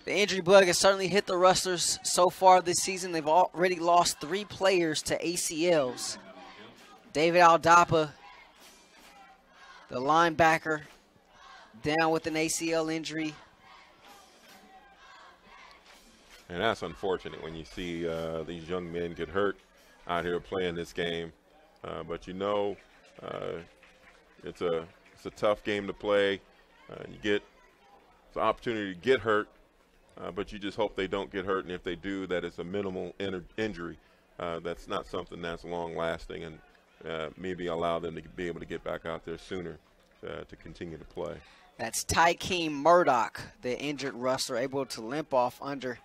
the injury bug has certainly hit the Rustlers so far this season. They've already lost 3 players to ACLs. David Aldapa, the linebacker, down with an ACL injury. And that's unfortunate when you see these young men get hurt out here playing this game. But you know, it's a tough game to play. You get the opportunity to get hurt, but you just hope they don't get hurt, and if they do, that it's a minimal injury. That's not something that's long-lasting, and maybe allow them to be able to get back out there sooner to continue to play. That's Tykeem Murdoch, the injured wrestler, able to limp off under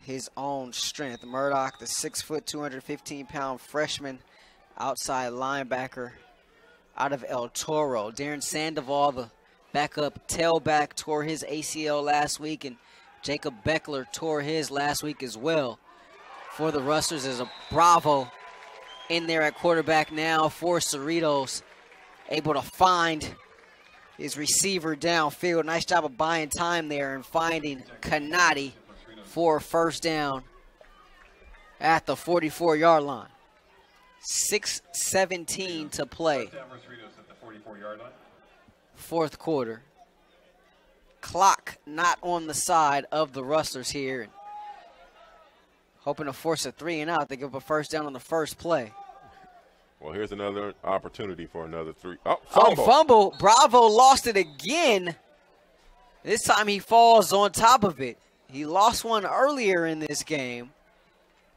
his own strength. Murdoch, the 6 foot, 215-pound freshman outside linebacker out of El Toro. Darren Sandoval, the backup tailback, tore his ACL last week, and Jacob Beckler tore his last week as well. For the Rustlers, is a Bravo in there at quarterback now for Cerritos, able to find his receiver downfield. Nice job of buying time there and finding Kanati for first down at the 44-yard line. 6:17 to play. Fourth quarter. Clock not on the side of the Rustlers here. Hoping to force a 3-and-out. They give up a first down on the first play. Well, here's another opportunity for another three. Oh, fumble. Oh, fumble. Bravo lost it again. This time he falls on top of it. He lost one earlier in this game.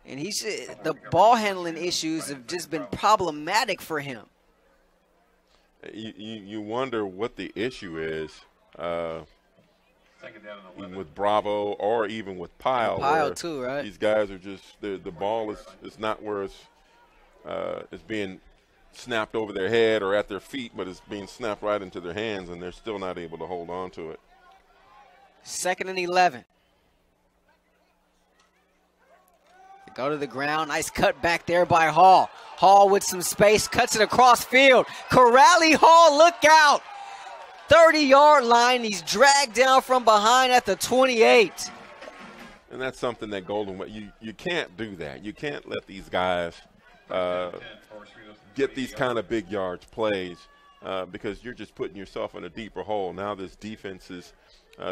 And he should, the ball handling issues have just been problematic for him. You wonder what the issue is even with Bravo or even with Pyle. Pyle too, right? These guys are just, the ball is not where it's being snapped over their head or at their feet, but it's being snapped right into their hands, and they're still not able to hold on to it. 2nd and 11. They go to the ground. Nice cut back there by Hall. Hall with some space, cuts it across field. Corale Hall, look out. 30-yard line. He's dragged down from behind at the 28. And that's something that Golden West, you can't do that. You can't let these guys get these kind of big yards plays because you're just putting yourself in a deeper hole. Now this defense is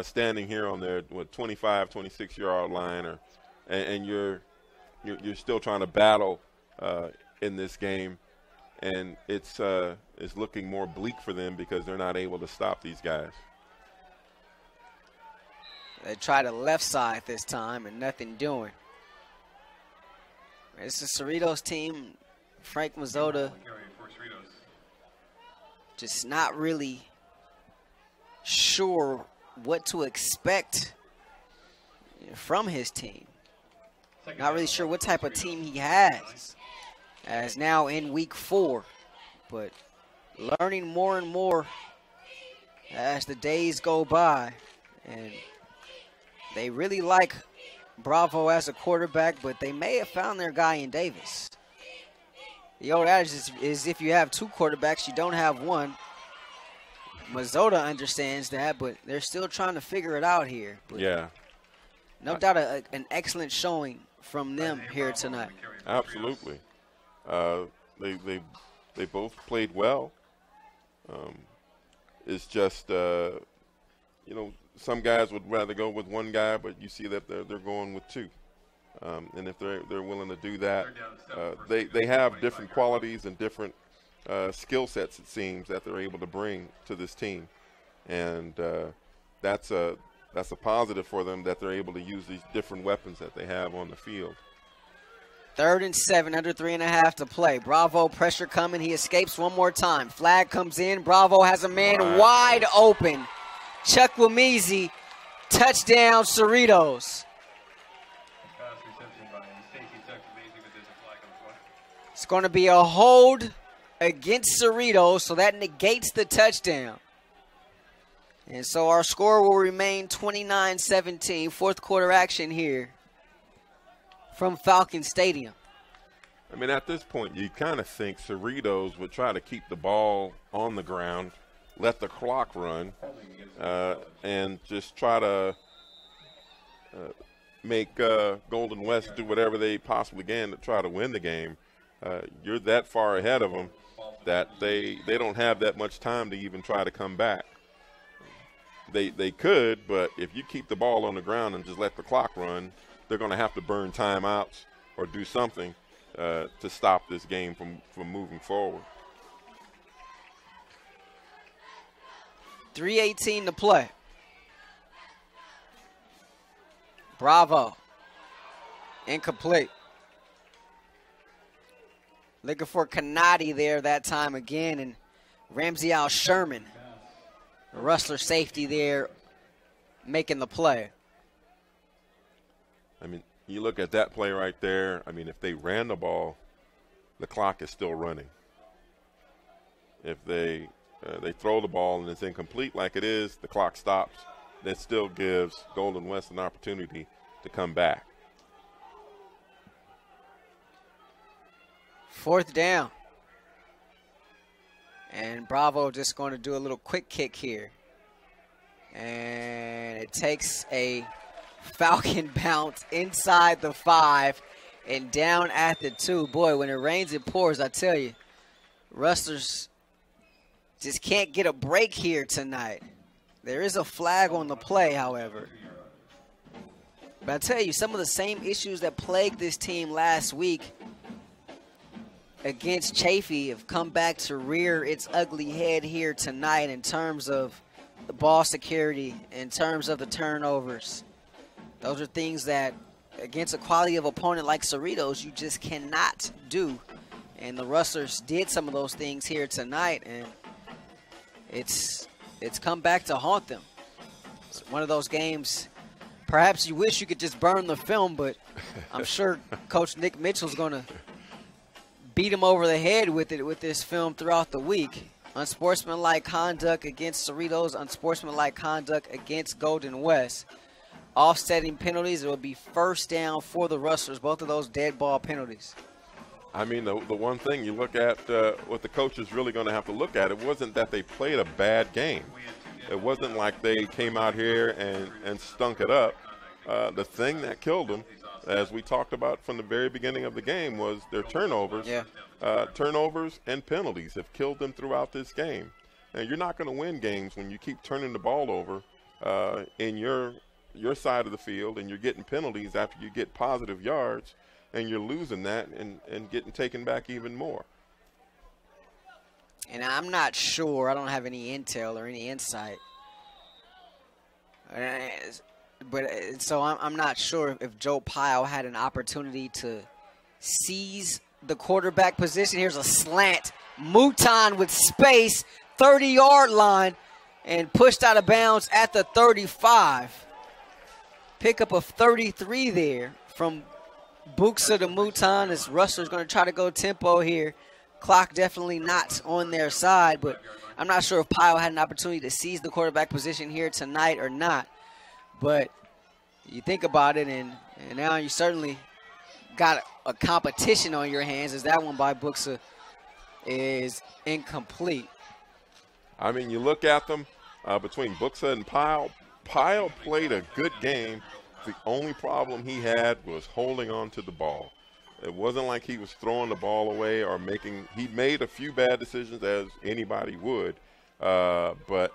standing here on their, what, 25, 26-yard line, or, and you're still trying to battle in this game. And it's looking more bleak for them because they're not able to stop these guys. They try the left side this time and nothing doing. It's the Cerritos team. Frank Mazzotta just not really sure what to expect from his team. Not really sure what type of team he has. As now in week 4, but learning more and more as the days go by. And they really like Bravo as a quarterback, but they may have found their guy in Davis. The old adage is if you have two quarterbacks, you don't have one. Mazzotta understands that, but they're still trying to figure it out here. But yeah. No doubt an excellent showing from them here tonight. Absolutely. They both played well. It's just, you know, some guys would rather go with one guy, but you see that they're going with two. And if they're willing to do that, they have different qualities and different skill sets, it seems, that they're able to bring to this team. And that's a positive for them that they're able to use these different weapons that they have on the field. 3rd and 7, under 3.5 to play. Bravo, pressure coming. He escapes one more time. Flag comes in. Bravo has a man wide open. Chukwumezi, touchdown, Cerritos. It's going to be a hold against Cerritos, so that negates the touchdown. And so our score will remain 29-17. Fourth quarter action here from Falcon Stadium. I mean, at this point, you kind of think Cerritos would try to keep the ball on the ground, let the clock run, and just try to make Golden West do whatever they possibly can to try to win the game. You're that far ahead of them that they don't have that much time to even try to come back. They could, but if you keep the ball on the ground and just let the clock run, they're going to have to burn timeouts or do something to stop this game from moving forward. 3:18 to play. Bravo. Incomplete. Looking for Kanadi there that time again, and Ramsey Al-Sherman, Rustler safety there, making the play. I mean, you look at that play right there. I mean, if they ran the ball, the clock is still running. If they throw the ball and it's incomplete like it is, the clock stops. That still gives Golden West an opportunity to come back. Fourth down. And Bravo just going to do a little quick kick here. And it takes a Falcon bounce inside the 5 and down at the 2. Boy, when it rains, it pours, I tell you. Rustlers just can't get a break here tonight. There is a flag on the play, however. But I tell you, some of the same issues that plagued this team last week against Chafee have come back to rear its ugly head here tonight in terms of the ball security, in terms of the turnovers. Those are things that, against a quality of opponent like Cerritos, you just cannot do. And the Rustlers did some of those things here tonight, and it's come back to haunt them. It's one of those games, perhaps you wish you could just burn the film, but I'm sure Coach Nick Mitchell's going to beat him over the head with it, with this film throughout the week. Unsportsmanlike conduct against Cerritos, unsportsmanlike conduct against Golden West. Offsetting penalties, it will be first down for the Rustlers, both of those dead ball penalties. I mean, the one thing you look at, what the coach is really going to have to look at, it wasn't that they played a bad game. It wasn't like they came out here and stunk it up. The thing that killed them, as we talked about from the very beginning of the game, was their turnovers. Yeah. Turnovers and penalties have killed them throughout this game. And you're not going to win games when you keep turning the ball over in your side of the field, and you're getting penalties after you get positive yards, and you're losing that and getting taken back even more. And I'm not sure. I don't have any intel or any insight. But so I'm not sure if Joe Pyle had an opportunity to seize the quarterback position. Here's a slant. Mouton with space, 30-yard line, and pushed out of bounds at the 35. Pickup of 33 there from Buxa to Mouton as Rustler's going to try to go tempo here. Clock definitely not on their side, but I'm not sure if Pyle had an opportunity to seize the quarterback position here tonight or not. But you think about it, and now you certainly got a competition on your hands, as that one by Buxa is incomplete. I mean, you look at them between Buxa and Pyle. Pyle played a good game. The only problem he had was holding on to the ball. It wasn't like he was throwing the ball away or making – he made a few bad decisions, as anybody would, but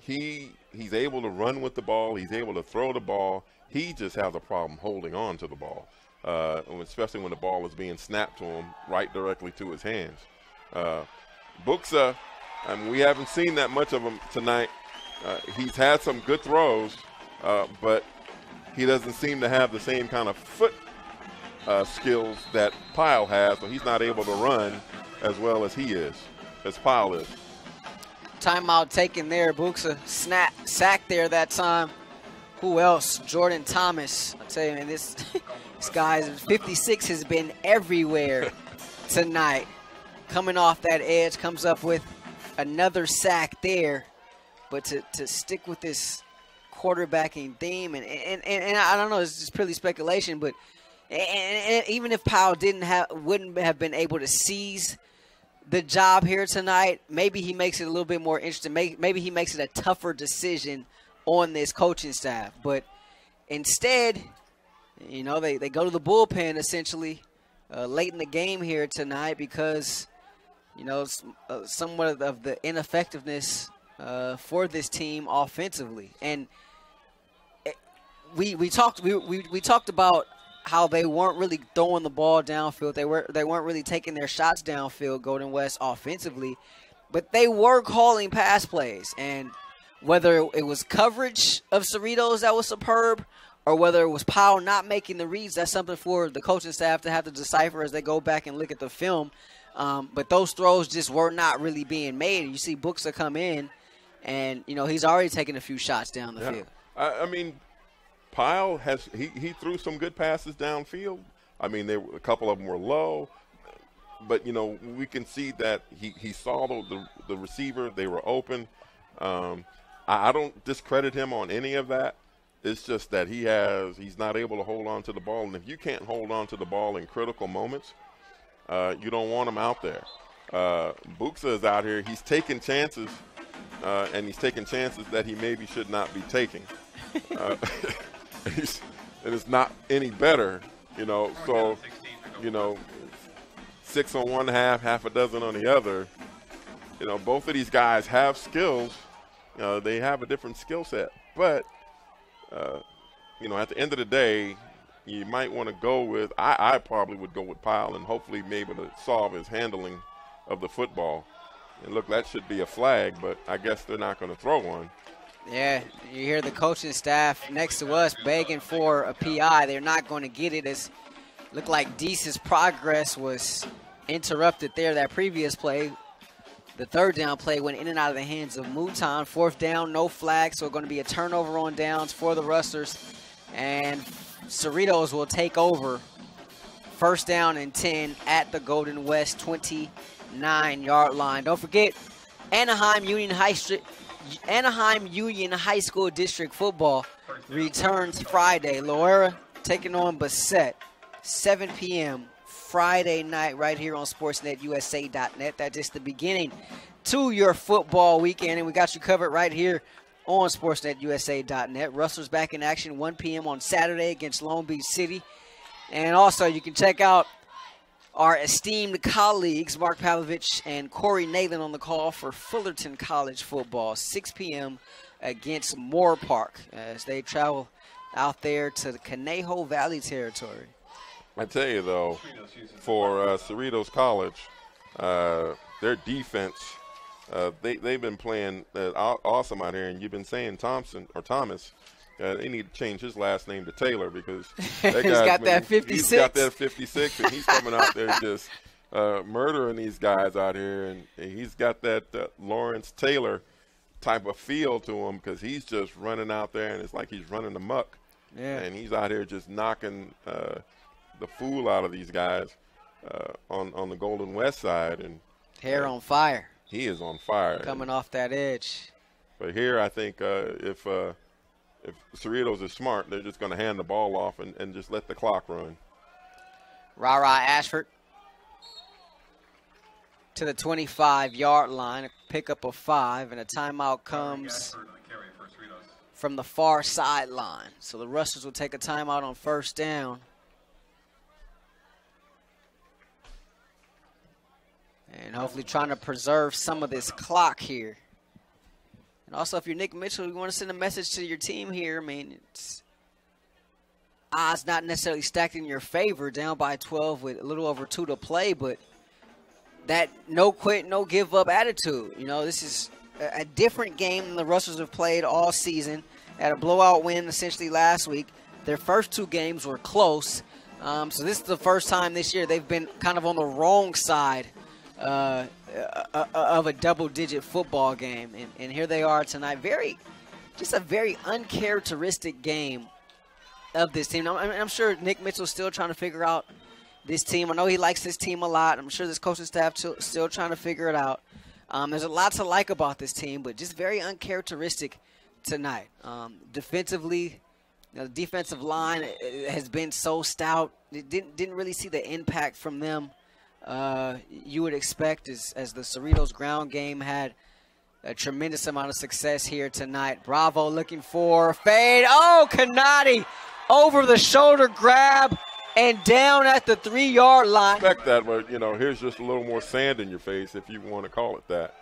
he's able to run with the ball. He's able to throw the ball. He just has a problem holding on to the ball, especially when the ball is being snapped to him right directly to his hands. Buxa, I mean, we haven't seen that much of him tonight. He's had some good throws, but he doesn't seem to have the same kind of foot skills that Pyle has, so he's not able to run as well as he is, as Pyle is. Timeout taken there. Buxa sack there that time. Who else? Jordan Thomas. I tell you, man, this guy's 56 has been everywhere tonight. Coming off that edge, comes up with another sack there. But to stick with this quarterbacking theme, and I don't know, it's just purely speculation, but and even if Powell wouldn't have been able to seize the job here tonight, maybe he makes it a little bit more interesting. Maybe he makes it a tougher decision on this coaching staff. But instead, you know, they go to the bullpen essentially late in the game here tonight because, you know, somewhat of the ineffectiveness for this team offensively. And we talked about how they weren't really throwing the ball downfield. They weren't really taking their shots downfield, Golden West, offensively, but they were calling pass plays. And whether it was coverage of Cerritos that was superb or whether it was Powell not making the reads, that's something for the coaching staff to have to decipher as they go back and look at the film. But those throws just were not really being made. You see Buxa come in, and, you know, he's already taking a few shots down the field. I mean, Pyle, he threw some good passes downfield. I mean, a couple of them were low. But, you know, we can see that he saw the receiver. They were open. I don't discredit him on any of that. It's just that he's not able to hold on to the ball. And if you can't hold on to the ball in critical moments, you don't want him out there. Buxa is out here. He's taking chances, and he's taking chances that he maybe should not be taking. And it's not any better, you know. So, you know, 6 on one half a dozen on the other. You know, both of these guys have skills. They have a different skill set. But, you know, at the end of the day, you might want to go with – I probably would go with Pyle and hopefully be able to solve his handling of the football. And, look, that should be a flag, but I guess they're not going to throw one. Yeah, you hear the coaching staff next to us begging for a PI. They're not going to get it. It looked like Deese's progress was interrupted there. That previous play, the third down play, went in and out of the hands of Mouton. Fourth down, no flag, so going to be a turnover on downs for the Rustlers. And Cerritos will take over. First down and 10 at the Golden West 29-yard line. Don't forget, Anaheim Union High School District football returns Friday. Loera taking on Bassett, 7 p.m. Friday night right here on SportsnetUSA.net. That's just the beginning to your football weekend, and we got you covered right here on SportsnetUSA.net. Rustlers back in action 1 p.m. on Saturday against Long Beach City. And also you can check out our esteemed colleagues, Mark Pavlovich and Corey Nalen, on the call for Fullerton College football, 6 p.m. against Moore Park as they travel out there to the Conejo Valley territory. I tell you, though, for Cerritos College, their defense – they've been playing awesome out here, and you've been saying Thomas. They need to change his last name to Taylor, because that guy's that 56. He's got that 56, and he's coming out there just murdering these guys out here. And he's got that Lawrence Taylor type of feel to him, because he's just running out there, and it's like he's running amok. Yeah. And he's out here just knocking the fool out of these guys on the Golden West side. And hair on fire. He is on fire. Coming off that edge. But here, I think if Cerritos is smart, they're just going to hand the ball off and just let the clock run. Ra-Ra Ashford to the 25-yard line, a pickup of 5, and a timeout comes from the far sideline. So the Rustlers will take a timeout on first down. And hopefully trying to preserve some of this clock here. And also, if you're Nick Mitchell, you want to send a message to your team here. I mean, it's odds not necessarily stacked in your favor, down by 12 with a little over 2 to play, but that no quit, no give up attitude. You know, this is a different game than the Rustlers have played all season. Had a blowout win essentially last week. Their first 2 games were close. So this is the first time this year they've been kind of on the wrong side of a double-digit football game, and here they are tonight. Just a very uncharacteristic game of this team. I'm sure Nick Mitchell's still trying to figure out this team. I know he likes this team a lot. I'm sure this coaching staff still trying to figure it out. There's a lot to like about this team, but just very uncharacteristic tonight. Defensively, you know, the defensive line has been so stout. It didn't really see the impact from them you would expect, as the Cerritos ground game had a tremendous amount of success here tonight. Bravo looking for fade. Oh, Kanati over the shoulder grab and down at the 3-yard line. Expect that, but, you know, here's just a little more sand in your face, if you want to call it that.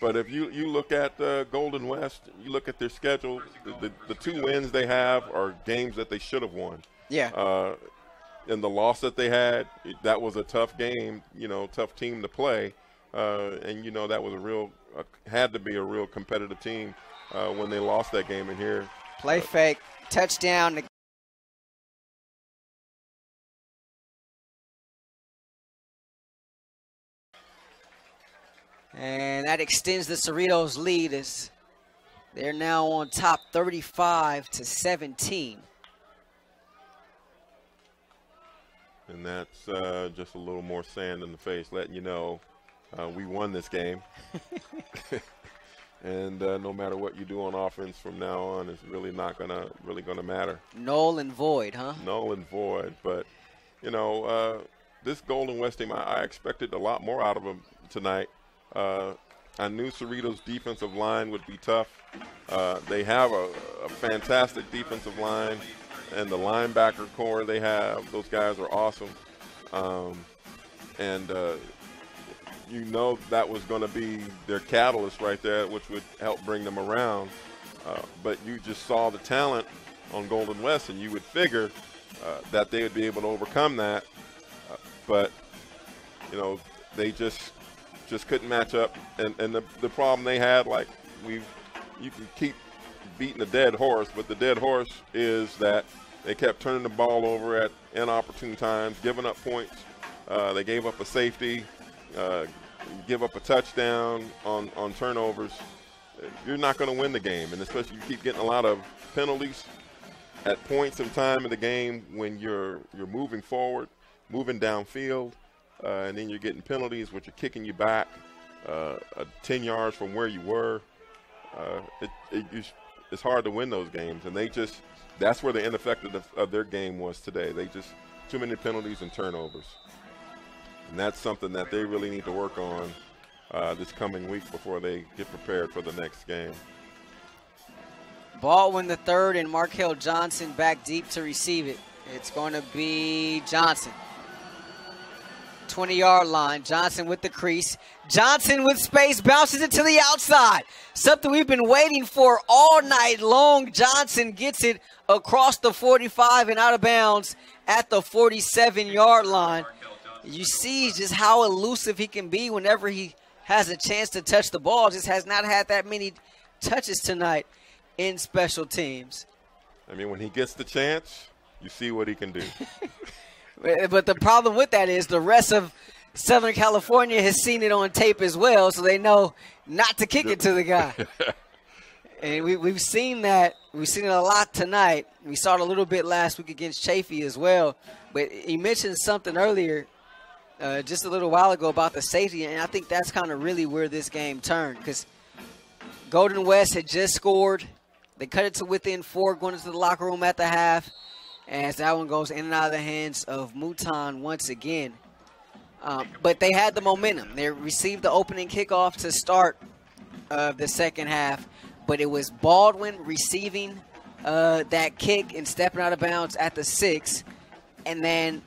But if you look at Golden West, you look at their schedule, the 2 wins they have are games that they should have won. Yeah. And the loss that they had, that was a tough game, you know, tough team to play. And, you know, that was had to be a real competitive team when they lost that game in here. Play fake, touchdown. And that extends the Cerritos lead as they're now on top 35-17. And that's just a little more sand in the face, letting you know we won this game. And no matter what you do on offense from now on, it's really not gonna matter. Null and void, huh? Null and void. But you know, this Golden West team, I expected a lot more out of them tonight. I knew Cerritos' defensive line would be tough. They have a fantastic defensive line, and the linebacker core they have, those guys are awesome. You know, that was going to be their catalyst right there, which would help bring them around. But you just saw the talent on Golden West, and you would figure that they would be able to overcome that. But, you know, they just couldn't match up. And the problem they had, like, you can keep beating a dead horse, but the dead horse is that they kept turning the ball over at inopportune times, giving up points. They gave up a safety. Give up a touchdown on turnovers. You're not going to win the game, and especially you keep getting a lot of penalties at points in time in the game when you're moving forward, moving downfield, and then you're getting penalties which are kicking you back 10 yards from where you were. It's hard to win those games, and that's where the ineffectiveness of their game was today. They just too many penalties and turnovers. And that's something that they really need to work on this coming week before they get prepared for the next game. Baldwin the third and Markel Johnson back deep to receive it. It's going to be Johnson. 20-yard line. Johnson with the crease. Johnson with space. Bounces it to the outside. Something we've been waiting for all night long. Johnson gets it across the 45 and out of bounds at the 47-yard line. You see just how elusive he can be whenever he has a chance to touch the ball. Just has not had that many touches tonight in special teams. I mean, when he gets the chance, you see what he can do. But the problem with that is the rest of Southern California has seen it on tape as well, so they know not to kick it to the guy. And we've seen that. We've seen it a lot tonight. We saw it a little bit last week against Chafee as well. But he mentioned something earlier. Just a little while ago about the safety, and I think that's kind of really where this game turned, because Golden West had just scored. They cut it to within 4 going into the locker room at the half, as that one goes in and out of the hands of Mouton once again. But they had the momentum. They received the opening kickoff to start the second half, but it was Baldwin receiving that kick and stepping out of bounds at the 6, and then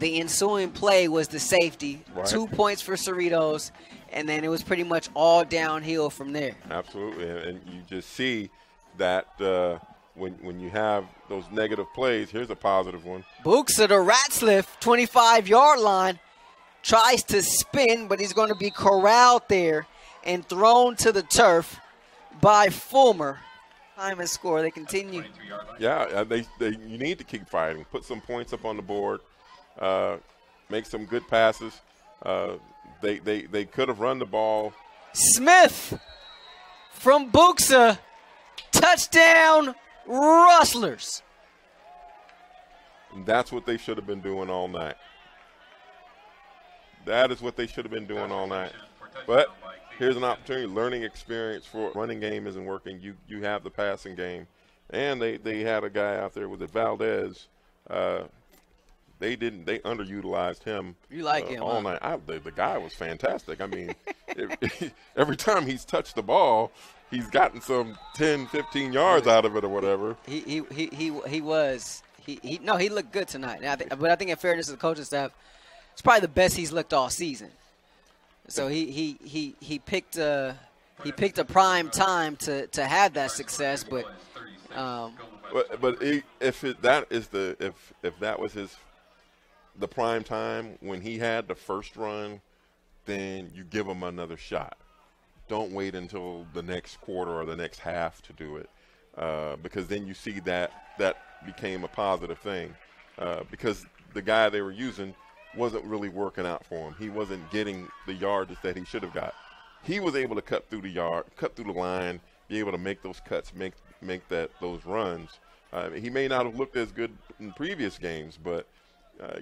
the ensuing play was the safety, right. 2 points for Cerritos, and then it was pretty much all downhill from there. Absolutely, and you just see that when you have those negative plays, here's a positive one. Buxa to Ratliff, 25-yard line, tries to spin, but he's going to be corralled there and thrown to the turf by Fulmer. Time and score, they continue. Yeah, you need to keep fighting. Put some points up on the board. Make some good passes. They could have run the ball. Smith from Buxa. Touchdown, Rustlers. And that's what they should have been doing all night. That is what they should have been doing all night. But here's an opportunity, learning experience for running game isn't working. You have the passing game. And they had a guy out there with the Valdez. They underutilized him. You like him all night. The guy was fantastic. I mean, every time he's touched the ball, he's gotten some 10, 15 yards out of it or whatever. He looked good tonight. But I think in fairness to the coaching staff, it's probably the best he's looked all season. So he picked a prime time to have that success, but if that was his the prime time when he had the first run, then you give him another shot. Don't wait until the next quarter or the next half to do it. because then you see that became a positive thing, because the guy they were using wasn't really working out for him. He wasn't getting the yardage that he should have got. He was able to cut through the line, be able to make those cuts, make those runs. He may not have looked as good in previous games, but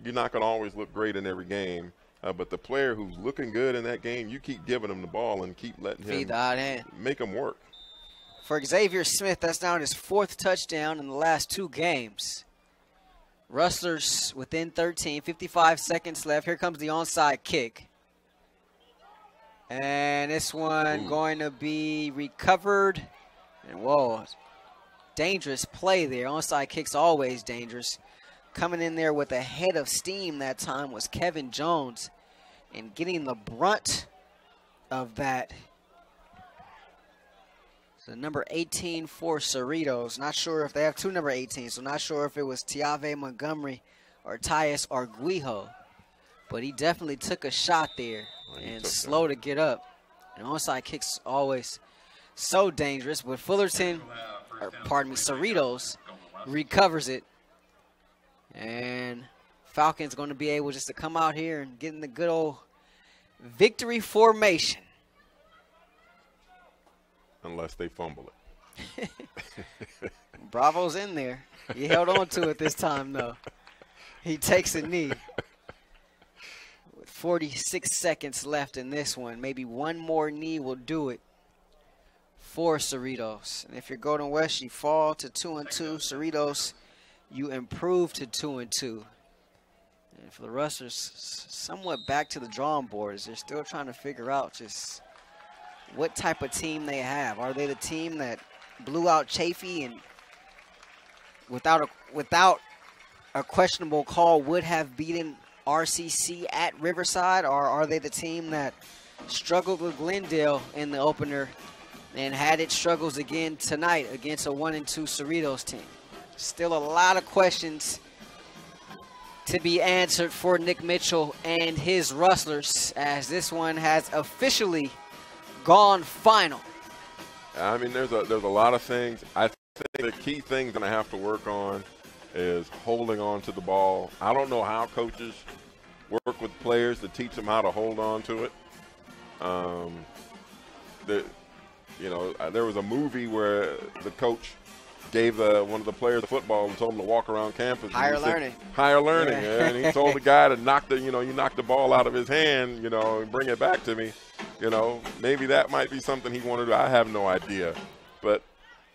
you're not going to always look great in every game. But the player who's looking good in that game, you keep giving him the ball and keep letting him make him work. For Xavier Smith, that's now his 4th touchdown in the last 2 games. Rustlers within 13, 55 seconds left. Here comes the onside kick. And this one going to be recovered. And whoa, dangerous play there. Onside kick's always dangerous. Coming in there with a head of steam that time was Kevin Jones, and getting the brunt of that. So number 18 for Cerritos. Not sure if they have 2 number 18s, so not sure if it was Tiave Montgomery or Tyus Arguijo. But he definitely took a shot there, and slow to get up. And onside kicks always so dangerous. But Fullerton, or pardon me, Cerritos recovers it. And Falcons going to be able just to come out here and get in the good old victory formation. Unless they fumble it. Bravo's in there. He held on to it this time, though. He takes a knee. With 46 seconds left in this one, maybe one more knee will do it for Cerritos. And if you're Golden West, you fall to 2-2. Cerritos, you improve to 2-2. And for the Rustlers, somewhat back to the drawing board. They're still trying to figure out just what type of team they have. Are they the team that blew out Chafee and without a questionable call would have beaten RCC at Riverside? Or are they the team that struggled with Glendale in the opener and had its struggles again tonight against a 1-2 Cerritos team? Still a lot of questions to be answered for Nick Mitchell and his Rustlers, as this one has officially gone final. I mean, there's a lot of things. I think the key thing that I have to work on is holding on to the ball. I don't know how coaches work with players to teach them how to hold on to it. You know, there was a movie where the coach gave one of the players the football and told him to walk around campus. Higher learning. Higher learning. Yeah. And he told the guy to knock the ball out of his hand, you know, and bring it back to me. You know, maybe that might be something he wanted to do. I have no idea. But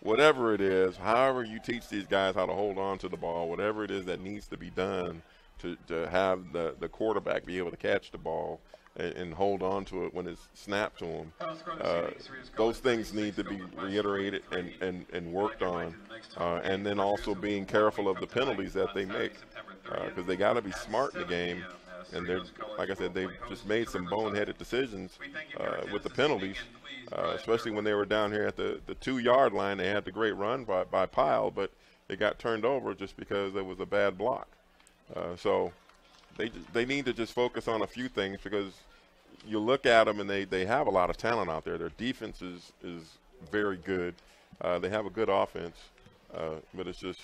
whatever it is, however you teach these guys how to hold on to the ball, whatever it is that needs to be done to have the quarterback be able to catch the ball and hold on to it when it's snapped to them. Those things need to be reiterated and worked on. And then also being careful of the penalties that they make, because they got to be smart in the game. And they're, like I said, they've just made some boneheaded decisions with the penalties, especially when they were down here at the 2-yard line. They had the great run by Pyle, but it got turned over just because it was a bad block. So they need to just focus on a few things, because you look at them and they have a lot of talent out there. Their defense is very good. They have a good offense, but it's just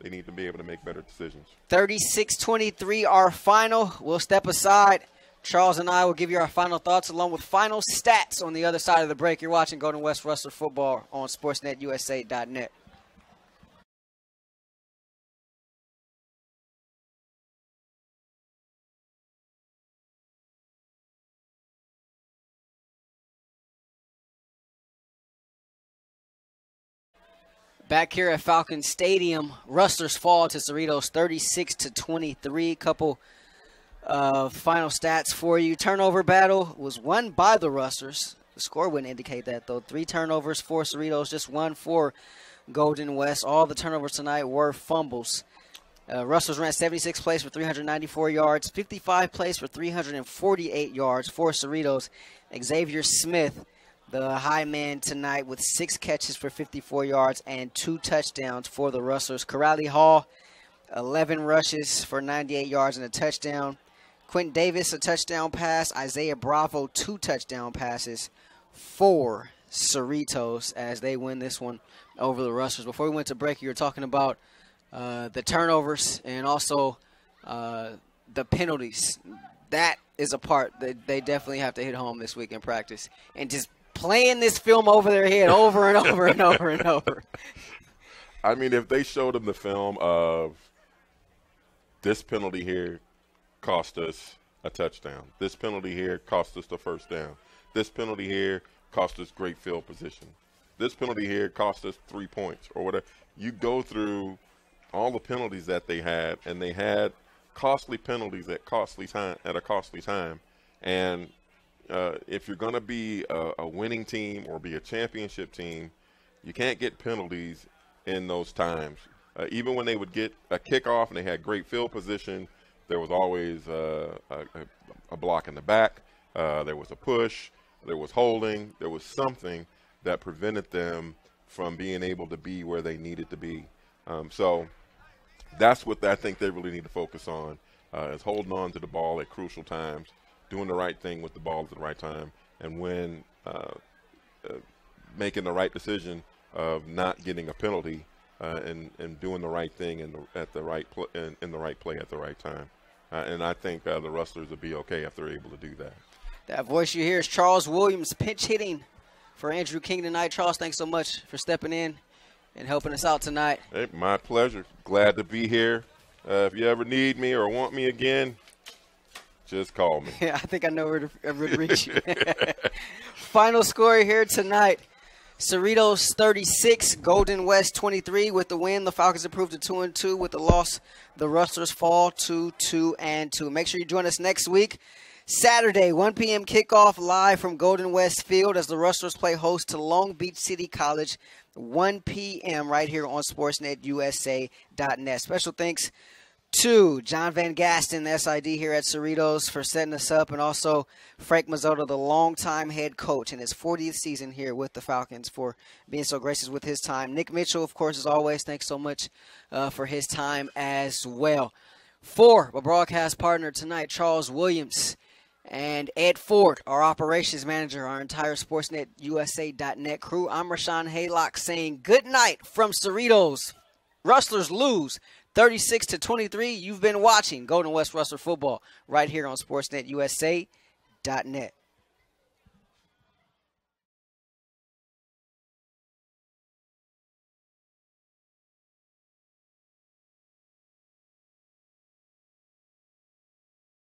they need to be able to make better decisions. 36-23 our final. We'll step aside. Charles and I will give you our final thoughts along with final stats on the other side of the break. You're watching Golden West Rustler football on SportsnetUSA.net. Back here at Falcon Stadium, Rustlers fall to Cerritos 36-23. Couple of final stats for you. Turnover battle was won by the Rustlers. The score wouldn't indicate that, though. 3 turnovers for Cerritos, just 1 for Golden West. All the turnovers tonight were fumbles. Rustlers ran 76 plays for 394 yards, 55 plays for 348 yards for Cerritos. Xavier Smith, the high man tonight, with 6 catches for 54 yards and 2 touchdowns for the Rustlers. Corale Hall, 11 rushes for 98 yards and a touchdown. Quentin Davis, a touchdown pass. Isaiah Bravo, 2 touchdown passes for Cerritos as they win this one over the Rustlers. Before we went to break, you were talking about the turnovers and also the penalties. That is a part that they definitely have to hit home this week in practice, and just playing this film over their head over and over and over and over. I mean, if they showed them the film of this penalty here cost us a touchdown, this penalty here cost us the first down, this penalty here cost us great field position, this penalty here cost us 3 points or whatever. You go through all the penalties that they had, and they had costly penalties at a costly time. And if you're going to be a winning team or be a championship team, you can't get penalties in those times. Even when they would get a kickoff and they had great field position, there was always a block in the back. There was a push. There was holding. There was something that prevented them from being able to be where they needed to be. So that's what I think they really need to focus on, is holding on to the ball at crucial times, doing the right thing with the ball at the right time, and when making the right decision of not getting a penalty and doing the right thing in the right play at the right time. And I think the Rustlers will be okay if they're able to do that. That voice you hear is Charles Williams, pinch hitting for Andrew King tonight. Charles, thanks so much for stepping in and helping us out tonight. Hey, my pleasure. Glad to be here. If you ever need me or want me again, just call me. Yeah, I think I know where to reach you. Final score here tonight. Cerritos 36, Golden West 23. With the win, the Falcons improved to 2-2. With the loss, the Rustlers fall to 2-2. Make sure you join us next week, Saturday, 1 p.m. kickoff live from Golden West Field as the Rustlers play host to Long Beach City College, 1 p.m. right here on SportsnetUSA.net. Special thanks to John Van Gaston, the SID here at Cerritos, for setting us up, and also Frank Mazzotta, the longtime head coach in his 40th season here with the Falcons, for being so gracious with his time. Nick Mitchell, of course, as always, thanks so much for his time as well. For my broadcast partner tonight, Charles Williams, and Ed Ford, our operations manager, our entire SportsnetUSA.net crew, I'm Rashawn Haylock saying good night from Cerritos. Rustlers lose 36-23. You've been watching Golden West Rustler football right here on SportsnetUSA.net.